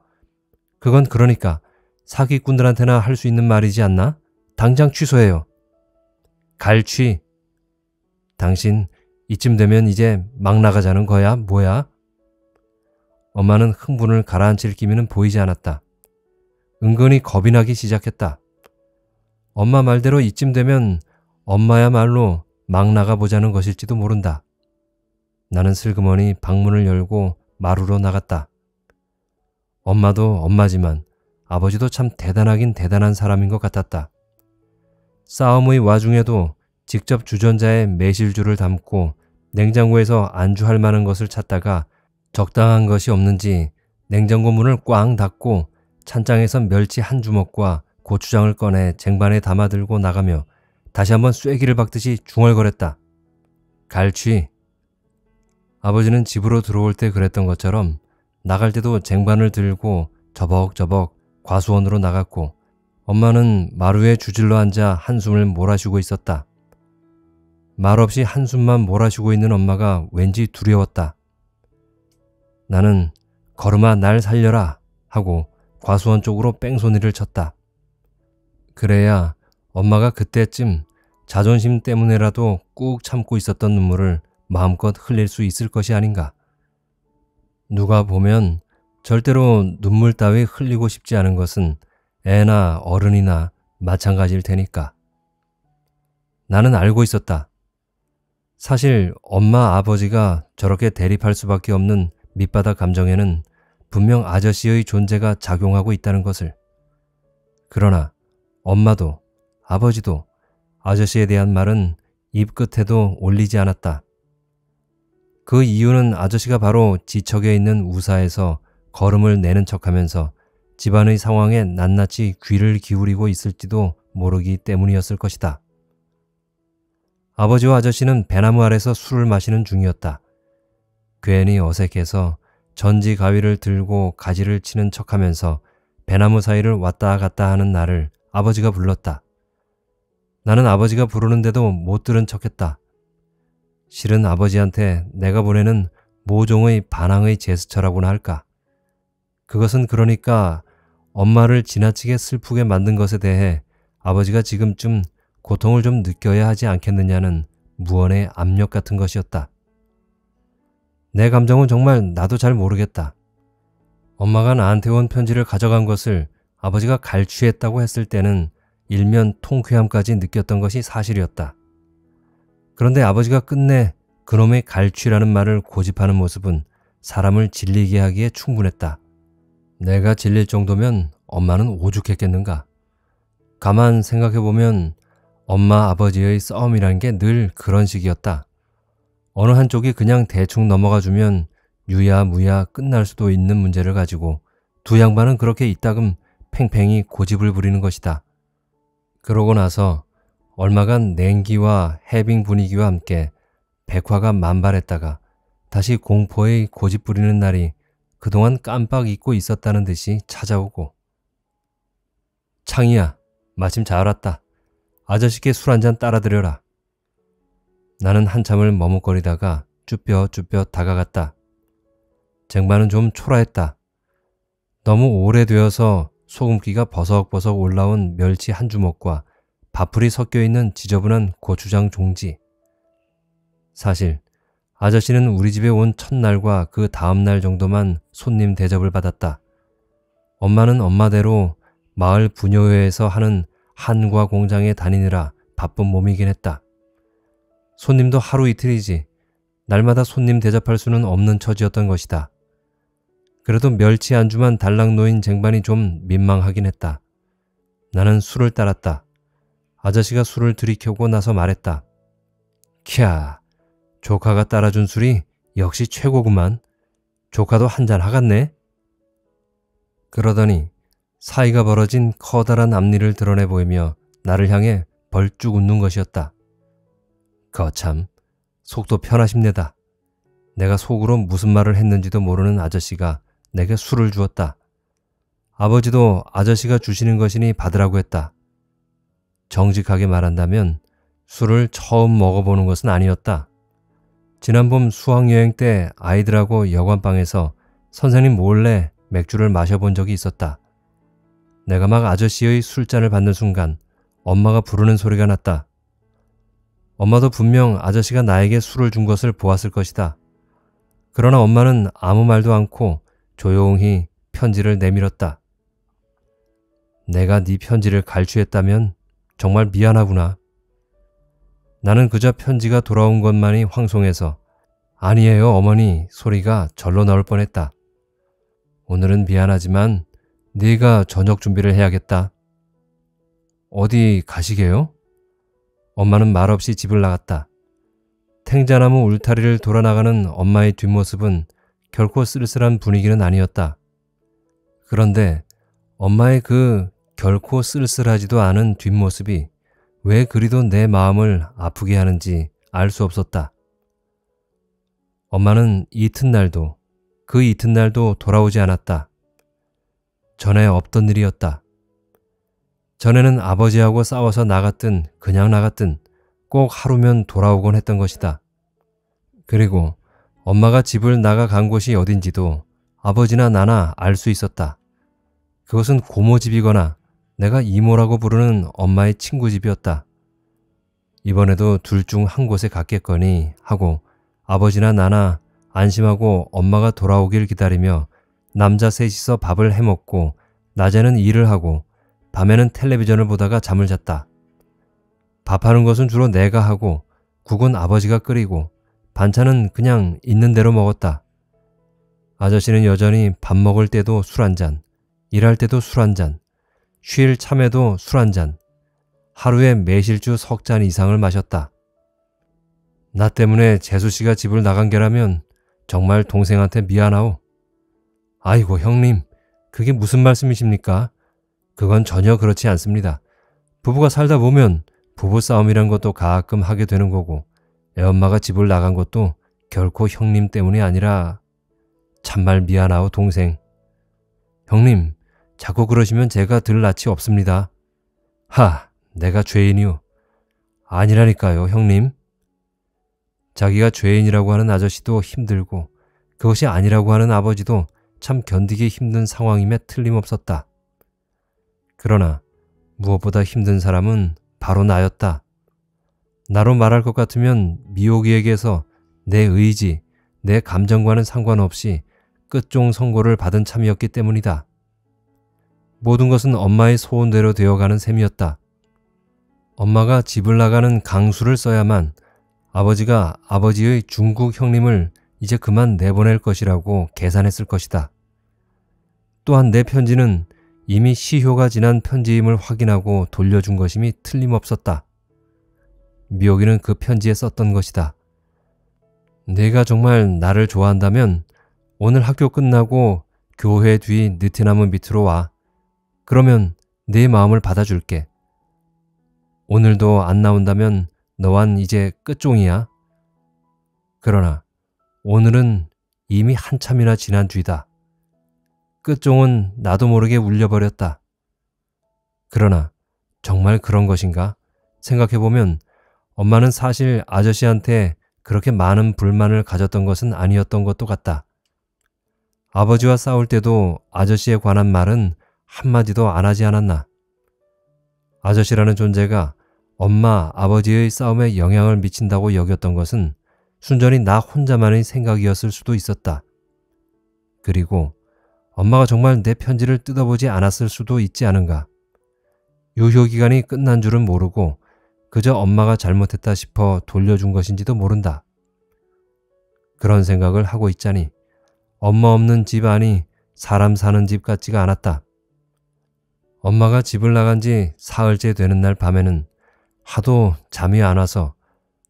그건 그러니까 사기꾼들한테나 할 수 있는 말이지 않나? 당장 취소해요. 갈취. 당신 이쯤 되면 이제 막 나가자는 거야? 뭐야? 엄마는 흥분을 가라앉힐 기미는 보이지 않았다. 은근히 겁이 나기 시작했다. 엄마 말대로 이쯤 되면 엄마야말로 막 나가보자는 것일지도 모른다. 나는 슬그머니 방문을 열고 마루로 나갔다. 엄마도 엄마지만 아버지도 참 대단하긴 대단한 사람인 것 같았다. 싸움의 와중에도 직접 주전자에 매실주를 담고 냉장고에서 안주할 만한 것을 찾다가 적당한 것이 없는지 냉장고 문을 꽝 닫고 찬장에서 멸치 한 주먹과 고추장을 꺼내 쟁반에 담아들고 나가며 다시 한번 쐐기를 박듯이 중얼거렸다. 갈취. 아버지는 집으로 들어올 때 그랬던 것처럼 나갈 때도 쟁반을 들고 저벅저벅 과수원으로 나갔고 엄마는 마루에 주질러 앉아 한숨을 몰아쉬고 있었다. 말없이 한숨만 몰아쉬고 있는 엄마가 왠지 두려웠다. 나는 걸음아 날 살려라 하고 과수원 쪽으로 뺑소니를 쳤다. 그래야 엄마가 그때쯤 자존심 때문에라도 꾹 참고 있었던 눈물을 마음껏 흘릴 수 있을 것이 아닌가. 누가 보면 절대로 눈물 따위 흘리고 싶지 않은 것은 애나 어른이나 마찬가지일 테니까. 나는 알고 있었다. 사실 엄마 아버지가 저렇게 대립할 수밖에 없는 밑바닥 감정에는 분명 아저씨의 존재가 작용하고 있다는 것을. 그러나 엄마도 아버지도 아저씨에 대한 말은 입 끝에도 올리지 않았다. 그 이유는 아저씨가 바로 지척에 있는 우사에서 걸음을 내는 척하면서 집안의 상황에 낱낱이 귀를 기울이고 있을지도 모르기 때문이었을 것이다. 아버지와 아저씨는 배나무 아래서 술을 마시는 중이었다. 괜히 어색해서 전지 가위를 들고 가지를 치는 척하면서 배나무 사이를 왔다 갔다 하는 나를 아버지가 불렀다. 나는 아버지가 부르는데도 못 들은 척했다. 실은 아버지한테 내가 보내는 모종의 반항의 제스처라고나 할까. 그것은 그러니까 엄마를 지나치게 슬프게 만든 것에 대해 아버지가 지금쯤 고통을 좀 느껴야 하지 않겠느냐는 무언의 압력 같은 것이었다. 내 감정은 정말 나도 잘 모르겠다. 엄마가 나한테 온 편지를 가져간 것을 아버지가 갈취했다고 했을 때는 일면 통쾌함까지 느꼈던 것이 사실이었다. 그런데 아버지가 끝내 그놈의 갈취라는 말을 고집하는 모습은 사람을 질리게 하기에 충분했다. 내가 질릴 정도면 엄마는 오죽했겠는가. 가만 생각해보면 엄마 아버지의 싸움이란 게 늘 그런 식이었다. 어느 한쪽이 그냥 대충 넘어가주면 유야무야 끝날 수도 있는 문제를 가지고 두 양반은 그렇게 이따금 팽팽히 고집을 부리는 것이다. 그러고 나서 얼마간 냉기와 해빙 분위기와 함께 백화가 만발했다가 다시 공포의 고집 부리는 날이 그동안 깜빡 잊고 있었다는 듯이 찾아오고. 창희야, 마침 잘 왔다. 아저씨께 술 한잔 따라드려라. 나는 한참을 머뭇거리다가 쭈뼛쭈뼛 다가갔다. 쟁반은 좀 초라했다. 너무 오래되어서 소금기가 버석버석 올라온 멸치 한 주먹과 밥풀이 섞여있는 지저분한 고추장 종지. 사실 아저씨는 우리 집에 온 첫날과 그 다음날 정도만 손님 대접을 받았다. 엄마는 엄마대로 마을 부녀회에서 하는 한과 공장에 다니느라 바쁜 몸이긴 했다. 손님도 하루 이틀이지 날마다 손님 대접할 수는 없는 처지였던 것이다. 그래도 멸치 안주만 달랑 놓인 쟁반이 좀 민망하긴 했다. 나는 술을 따랐다. 아저씨가 술을 들이켜고 나서 말했다. 캬, 조카가 따라준 술이 역시 최고구만. 조카도 한잔 하겠네. 그러더니 사이가 벌어진 커다란 앞니를 드러내 보이며 나를 향해 벌쭉 웃는 것이었다. 거참, 속도 편하십니다. 내가 속으로 무슨 말을 했는지도 모르는 아저씨가 내게 술을 주었다. 아버지도 아저씨가 주시는 것이니 받으라고 했다. 정직하게 말한다면 술을 처음 먹어보는 것은 아니었다. 지난 봄 수학여행 때 아이들하고 여관방에서 선생님 몰래 맥주를 마셔본 적이 있었다. 내가 막 아저씨의 술잔을 받는 순간 엄마가 부르는 소리가 났다. 엄마도 분명 아저씨가 나에게 술을 준 것을 보았을 것이다. 그러나 엄마는 아무 말도 않고 조용히 편지를 내밀었다. 내가 네 편지를 갈취했다면 정말 미안하구나. 나는 그저 편지가 돌아온 것만이 황송해서 아니에요 어머니 소리가 절로 나올 뻔했다. 오늘은 미안하지만 네가 저녁 준비를 해야겠다. 어디 가시게요? 엄마는 말없이 집을 나갔다. 탱자나무 울타리를 돌아나가는 엄마의 뒷모습은 결코 쓸쓸한 분위기는 아니었다. 그런데 엄마의 그 결코 쓸쓸하지도 않은 뒷모습이 왜 그리도 내 마음을 아프게 하는지 알 수 없었다. 엄마는 이튿날도 그 이튿날도 돌아오지 않았다. 전에 없던 일이었다. 전에는 아버지하고 싸워서 나갔든 그냥 나갔든 꼭 하루면 돌아오곤 했던 것이다. 그리고 엄마가 집을 나가간 곳이 어딘지도 아버지나 나나 알 수 있었다. 그것은 고모집이거나 내가 이모라고 부르는 엄마의 친구 집이었다. 이번에도 둘 중 한 곳에 갔겠거니 하고 아버지나 나나 안심하고 엄마가 돌아오길 기다리며 남자 셋이서 밥을 해먹고 낮에는 일을 하고 밤에는 텔레비전을 보다가 잠을 잤다. 밥하는 것은 주로 내가 하고 국은 아버지가 끓이고 반찬은 그냥 있는 대로 먹었다. 아저씨는 여전히 밥 먹을 때도 술 한 잔, 일할 때도 술 한 잔, 쉴 참에도 술 한 잔, 하루에 매실주 석 잔 이상을 마셨다. 나 때문에 재수씨가 집을 나간 게라면 정말 동생한테 미안하오. 아이고 형님, 그게 무슨 말씀이십니까? 그건 전혀 그렇지 않습니다. 부부가 살다 보면 부부싸움이란 것도 가끔 하게 되는 거고 애엄마가 집을 나간 것도 결코 형님 때문이 아니라 참말 미안하오 동생. 형님, 자꾸 그러시면 제가 들 낯이 없습니다. 하, 내가 죄인이오. 아니라니까요 형님. 자기가 죄인이라고 하는 아저씨도 힘들고 그것이 아니라고 하는 아버지도 참 견디기 힘든 상황임에 틀림없었다. 그러나 무엇보다 힘든 사람은 바로 나였다. 나로 말할 것 같으면 미호기에게서 내 의지, 내 감정과는 상관없이 끝종 선고를 받은 참이었기 때문이다. 모든 것은 엄마의 소원대로 되어가는 셈이었다. 엄마가 집을 나가는 강수를 써야만 아버지가 아버지의 중국 형님을 이제 그만 내보낼 것이라고 계산했을 것이다. 또한 내 편지는 이미 시효가 지난 편지임을 확인하고 돌려준 것임이 틀림없었다. 미옥이는 그 편지에 썼던 것이다. 네가 정말 나를 좋아한다면 오늘 학교 끝나고 교회 뒤 느티나무 밑으로 와. 그러면 네 마음을 받아줄게. 오늘도 안 나온다면 너완 이제 끝종이야. 그러나 오늘은 이미 한참이나 지난 뒤다. 끝종은 나도 모르게 울려버렸다. 그러나 정말 그런 것인가? 생각해보면 엄마는 사실 아저씨한테 그렇게 많은 불만을 가졌던 것은 아니었던 것도 같다. 아버지와 싸울 때도 아저씨에 관한 말은 한마디도 안 하지 않았나. 아저씨라는 존재가 엄마, 아버지의 싸움에 영향을 미친다고 여겼던 것은 순전히 나 혼자만의 생각이었을 수도 있었다. 그리고 엄마가 정말 내 편지를 뜯어보지 않았을 수도 있지 않은가. 유효기간이 끝난 줄은 모르고 그저 엄마가 잘못했다 싶어 돌려준 것인지도 모른다. 그런 생각을 하고 있자니 엄마 없는 집안이 사람 사는 집 같지가 않았다. 엄마가 집을 나간 지 사흘째 되는 날 밤에는 하도 잠이 안 와서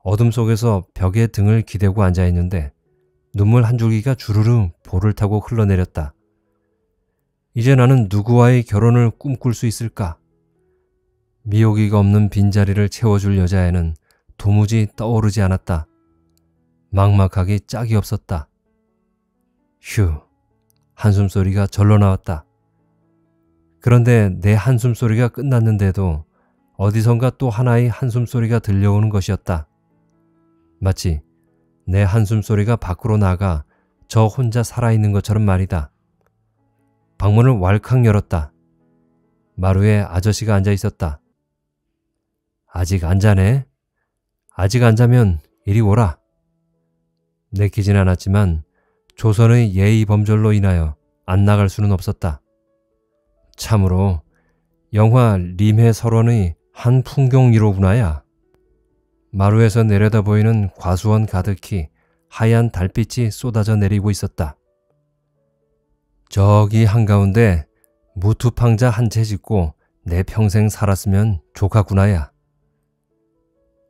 어둠 속에서 벽에 등을 기대고 앉아있는데 눈물 한 줄기가 주르르 볼을 타고 흘러내렸다. 이제 나는 누구와의 결혼을 꿈꿀 수 있을까? 미오기가 없는 빈자리를 채워줄 여자애는 도무지 떠오르지 않았다. 막막하기 짝이 없었다. 휴, 한숨소리가 절로 나왔다. 그런데 내 한숨소리가 끝났는데도 어디선가 또 하나의 한숨소리가 들려오는 것이었다. 마치 내 한숨소리가 밖으로 나가 저 혼자 살아있는 것처럼 말이다. 방문을 왈칵 열었다. 마루에 아저씨가 앉아 있었다. 아직 안 자네? 아직 안 자면 이리 오라. 내키진 않았지만 조선의 예의 범절로 인하여 안 나갈 수는 없었다. 참으로 영화 림해설원의 한 풍경이로구나야. 마루에서 내려다 보이는 과수원 가득히 하얀 달빛이 쏟아져 내리고 있었다. 저기 한가운데 무투팡자 한 채 짓고 내 평생 살았으면 조카구나야.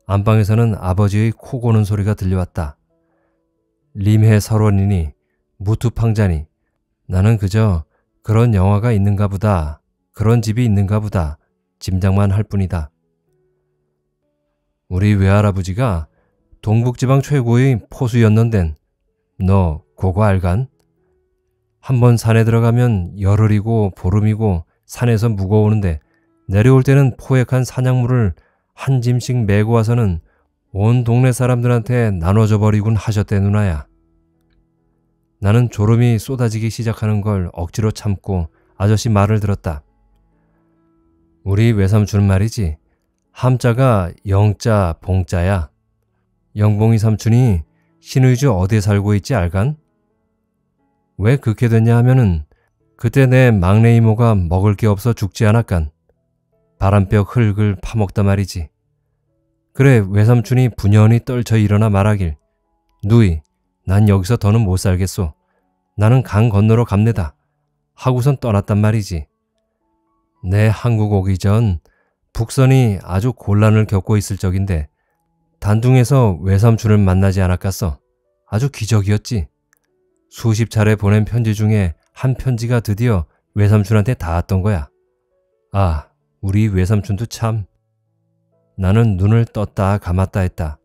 안방에서는 아버지의 코 고는 소리가 들려왔다. 림해설원이니 무투팡자니 나는 그저 그런 영화가 있는가 보다, 그런 집이 있는가 보다 짐작만 할 뿐이다. 우리 외할아버지가 동북지방 최고의 포수였는데 너 그거 알간? 한번 산에 들어가면 열흘이고 보름이고 산에서 무거우는데 내려올 때는 포획한 사냥물을 한 짐씩 메고 와서는 온 동네 사람들한테 나눠줘 버리군 하셨대 누나야. 나는 졸음이 쏟아지기 시작하는 걸 억지로 참고 아저씨 말을 들었다. 우리 외삼촌 말이지 함자가 영자 봉자야. 영봉이 삼촌이 신의주 어디에 살고 있지 알간? 왜 그렇게 됐냐 하면은 그때 내 막내 이모가 먹을 게 없어 죽지 않았간. 바람뼈 흙을 파먹다 말이지. 그래 외삼촌이 분연히 떨쳐 일어나 말하길. 누이, 난 여기서 더는 못 살겠소. 나는 강 건너로 갑니다. 하고선 떠났단 말이지. 내 한국 오기 전 북선이 아주 곤란을 겪고 있을 적인데 단둥에서 외삼촌을 만나지 않았겠어. 아주 기적이었지. 수십 차례 보낸 편지 중에 한 편지가 드디어 외삼촌한테 닿았던 거야. 아, 우리 외삼촌도 참. 나는 눈을 떴다 감았다 했다.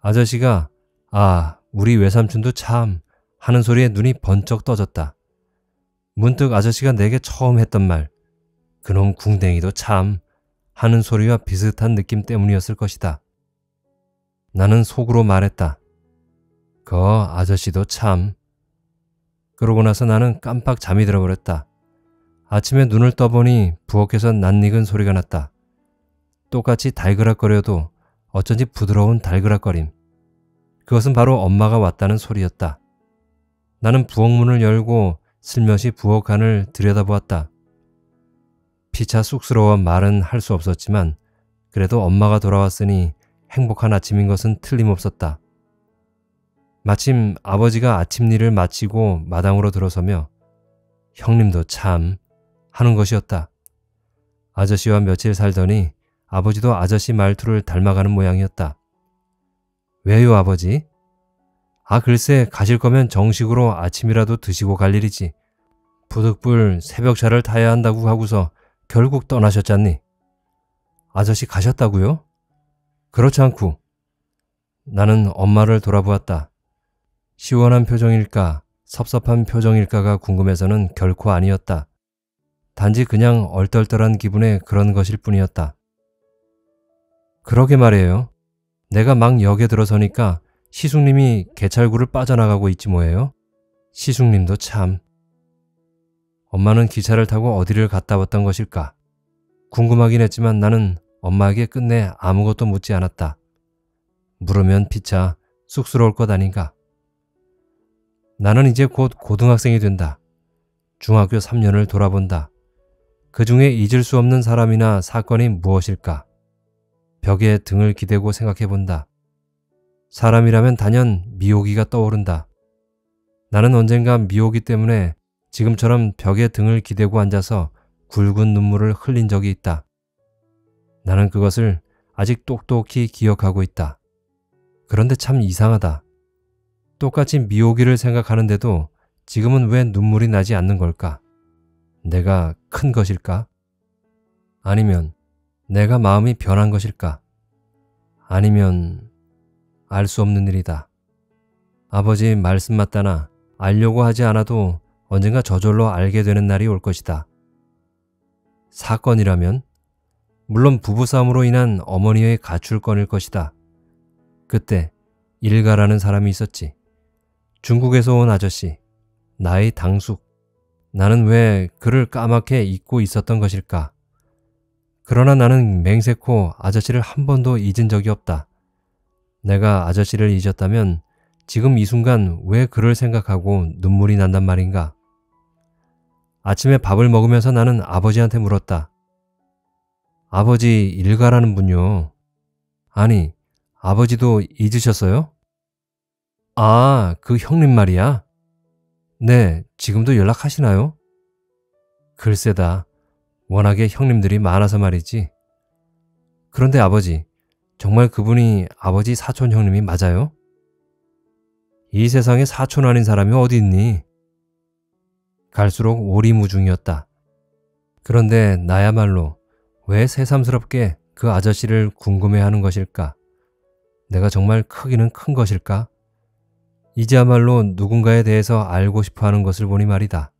아저씨가 아, 우리 외삼촌도 참 하는 소리에 눈이 번쩍 떠졌다. 문득 아저씨가 내게 처음 했던 말, 그놈 궁뎅이도 참 하는 소리와 비슷한 느낌 때문이었을 것이다. 나는 속으로 말했다. 그 아저씨도 참. 그러고 나서 나는 깜빡 잠이 들어버렸다. 아침에 눈을 떠보니 부엌에서 낯익은 소리가 났다. 똑같이 달그락거려도 어쩐지 부드러운 달그락거림. 그것은 바로 엄마가 왔다는 소리였다. 나는 부엌문을 열고 슬며시 부엌 안을 들여다보았다. 피차 쑥스러워 말은 할 수 없었지만 그래도 엄마가 돌아왔으니 행복한 아침인 것은 틀림없었다. 마침 아버지가 아침 일을 마치고 마당으로 들어서며 형님도 참 하는 것이었다. 아저씨와 며칠 살더니 아버지도 아저씨 말투를 닮아가는 모양이었다. 왜요 아버지? 아 글쎄 가실 거면 정식으로 아침이라도 드시고 갈 일이지. 부득불 새벽차를 타야 한다고 하고서 결국 떠나셨잖니. 아저씨 가셨다고요? 그렇지 않고. 나는 엄마를 돌아보았다. 시원한 표정일까 섭섭한 표정일까가 궁금해서는 결코 아니었다. 단지 그냥 얼떨떨한 기분에 그런 것일 뿐이었다. 그러게 말이에요. 내가 막 역에 들어서니까 시숙님이 개찰구를 빠져나가고 있지 뭐예요. 시숙님도 참. 엄마는 기차를 타고 어디를 갔다 왔던 것일까? 궁금하긴 했지만 나는 엄마에게 끝내 아무것도 묻지 않았다. 물으면 피차 쑥스러울 것 아닌가. 나는 이제 곧 고등학생이 된다. 중학교 삼 년을 돌아본다. 그 중에 잊을 수 없는 사람이나 사건이 무엇일까? 벽에 등을 기대고 생각해본다. 사람이라면 단연 미호기가 떠오른다. 나는 언젠가 미호기 때문에 지금처럼 벽에 등을 기대고 앉아서 굵은 눈물을 흘린 적이 있다. 나는 그것을 아직 똑똑히 기억하고 있다. 그런데 참 이상하다. 똑같이 미호기를 생각하는데도 지금은 왜 눈물이 나지 않는 걸까? 내가 큰 것일까? 아니면 내가 마음이 변한 것일까? 아니면 알 수 없는 일이다. 아버지 말씀 맞다나 알려고 하지 않아도 언젠가 저절로 알게 되는 날이 올 것이다. 사건이라면? 물론 부부싸움으로 인한 어머니의 가출건일 것이다. 그때 일가라는 사람이 있었지. 중국에서 온 아저씨, 나의 당숙. 나는 왜 그를 까맣게 잊고 있었던 것일까? 그러나 나는 맹세코 아저씨를 한 번도 잊은 적이 없다. 내가 아저씨를 잊었다면 지금 이 순간 왜 그를 생각하고 눈물이 난단 말인가? 아침에 밥을 먹으면서 나는 아버지한테 물었다. 아버지 일가라는 분요. 아니, 아버지도 잊으셨어요? 아, 그 형님 말이야? 네, 지금도 연락하시나요? 글쎄다, 워낙에 형님들이 많아서 말이지. 그런데 아버지, 정말 그분이 아버지 사촌 형님이 맞아요? 이 세상에 사촌 아닌 사람이 어디 있니? 갈수록 오리무중이었다. 그런데 나야말로 왜 새삼스럽게 그 아저씨를 궁금해하는 것일까? 내가 정말 크기는 큰 것일까? 이제야말로 누군가에 대해서 알고 싶어하는 것을 보니 말이다.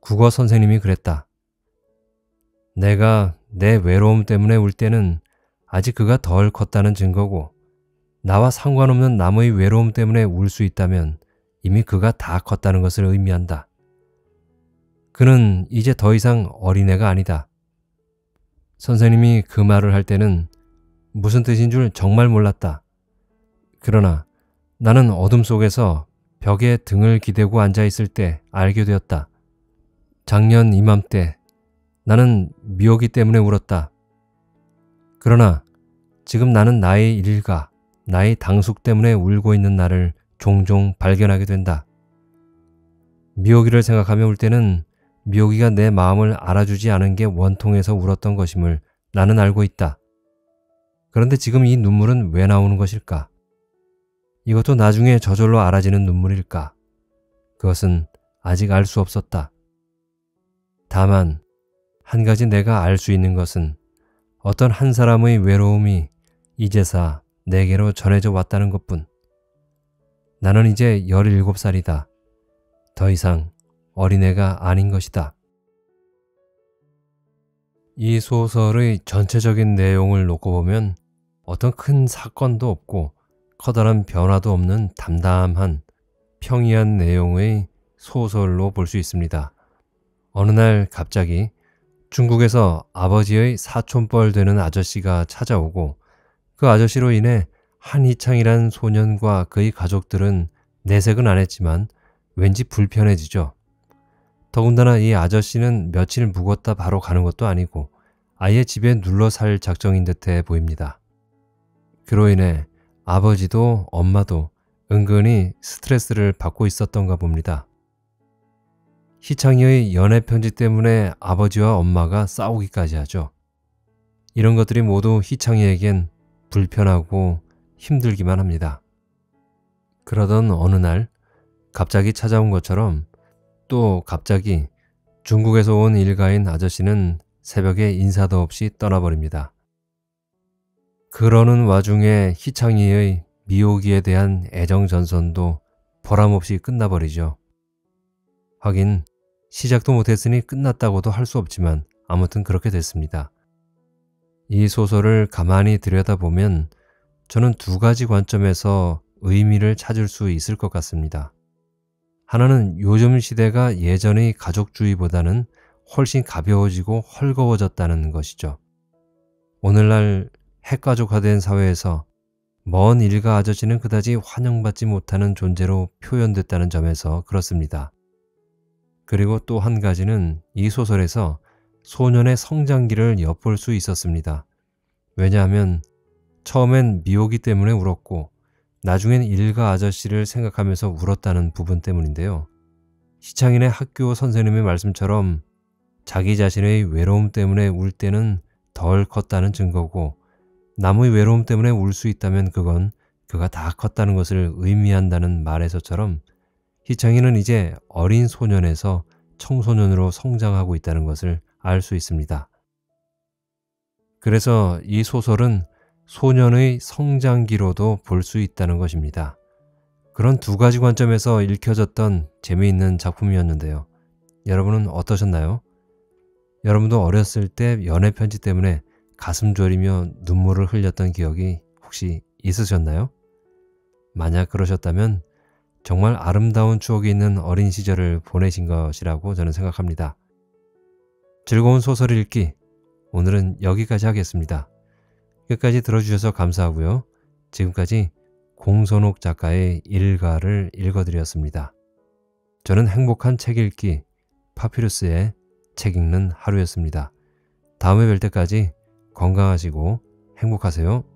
국어 선생님이 그랬다. 내가 내 외로움 때문에 울 때는 아직 그가 덜 컸다는 증거고, 나와 상관없는 남의 외로움 때문에 울 수 있다면 이미 그가 다 컸다는 것을 의미한다. 그는 이제 더 이상 어린애가 아니다. 선생님이 그 말을 할 때는 무슨 뜻인 줄 정말 몰랐다. 그러나 나는 어둠 속에서 벽에 등을 기대고 앉아있을 때 알게 되었다. 작년 이맘때 나는 미호기 때문에 울었다. 그러나 지금 나는 나의 일가, 나의 당숙 때문에 울고 있는 나를 종종 발견하게 된다. 미호기를 생각하며 울 때는 미호기가 내 마음을 알아주지 않은 게 원통해서 울었던 것임을 나는 알고 있다. 그런데 지금 이 눈물은 왜 나오는 것일까? 이것도 나중에 저절로 알아지는 눈물일까? 그것은 아직 알 수 없었다. 다만 한 가지 내가 알 수 있는 것은 어떤 한 사람의 외로움이 이제사 내게로 전해져 왔다는 것뿐. 나는 이제 열일곱 살이다. 더 이상 어린애가 아닌 것이다. 이 소설의 전체적인 내용을 놓고 보면 어떤 큰 사건도 없고 커다란 변화도 없는 담담한 평이한 내용의 소설로 볼 수 있습니다. 어느 날 갑자기 중국에서 아버지의 사촌뻘 되는 아저씨가 찾아오고, 그 아저씨로 인해 한희창이란 소년과 그의 가족들은 내색은 안 했지만 왠지 불편해지죠. 더군다나 이 아저씨는 며칠 묵었다 바로 가는 것도 아니고 아예 집에 눌러 살 작정인 듯해 보입니다. 그로 인해 아버지도 엄마도 은근히 스트레스를 받고 있었던가 봅니다. 희창이의 연애 편지 때문에 아버지와 엄마가 싸우기까지 하죠. 이런 것들이 모두 희창이에겐 불편하고 힘들기만 합니다. 그러던 어느 날 갑자기 찾아온 것처럼 또 갑자기 중국에서 온 일가인 아저씨는 새벽에 인사도 없이 떠나버립니다. 그러는 와중에 희창이의 미호기에 대한 애정전선도 보람없이 끝나버리죠. 하긴 시작도 못했으니 끝났다고도 할 수 없지만 아무튼 그렇게 됐습니다. 이 소설을 가만히 들여다보면 저는 두 가지 관점에서 의미를 찾을 수 있을 것 같습니다. 하나는 요즘 시대가 예전의 가족주의보다는 훨씬 가벼워지고 헐거워졌다는 것이죠. 오늘날 핵가족화 된 사회에서 먼 일가 아저씨는 그다지 환영받지 못하는 존재로 표현됐다는 점에서 그렇습니다. 그리고 또 한 가지는 이 소설에서 소년의 성장기를 엿볼 수 있었습니다. 왜냐하면 처음엔 미호기 때문에 울었고 나중엔 일가 아저씨를 생각하면서 울었다는 부분 때문인데요. 시창인의 학교 선생님의 말씀처럼 자기 자신의 외로움 때문에 울 때는 덜 컸다는 증거고 남의 외로움 때문에 울 수 있다면 그건 그가 다 컸다는 것을 의미한다는 말에서처럼 희창이는 이제 어린 소년에서 청소년으로 성장하고 있다는 것을 알 수 있습니다. 그래서 이 소설은 소년의 성장기로도 볼 수 있다는 것입니다. 그런 두 가지 관점에서 읽혀졌던 재미있는 작품이었는데요. 여러분은 어떠셨나요? 여러분도 어렸을 때 연애편지 때문에 가슴 졸이며 눈물을 흘렸던 기억이 혹시 있으셨나요? 만약 그러셨다면 정말 아름다운 추억이 있는 어린 시절을 보내신 것이라고 저는 생각합니다. 즐거운 소설 읽기, 오늘은 여기까지 하겠습니다. 끝까지 들어주셔서 감사하고요. 지금까지 공선옥 작가의 일가를 읽어드렸습니다. 저는 행복한 책 읽기, 파피루스의 책 읽는 하루였습니다. 다음에 뵐 때까지 건강하시고 행복하세요.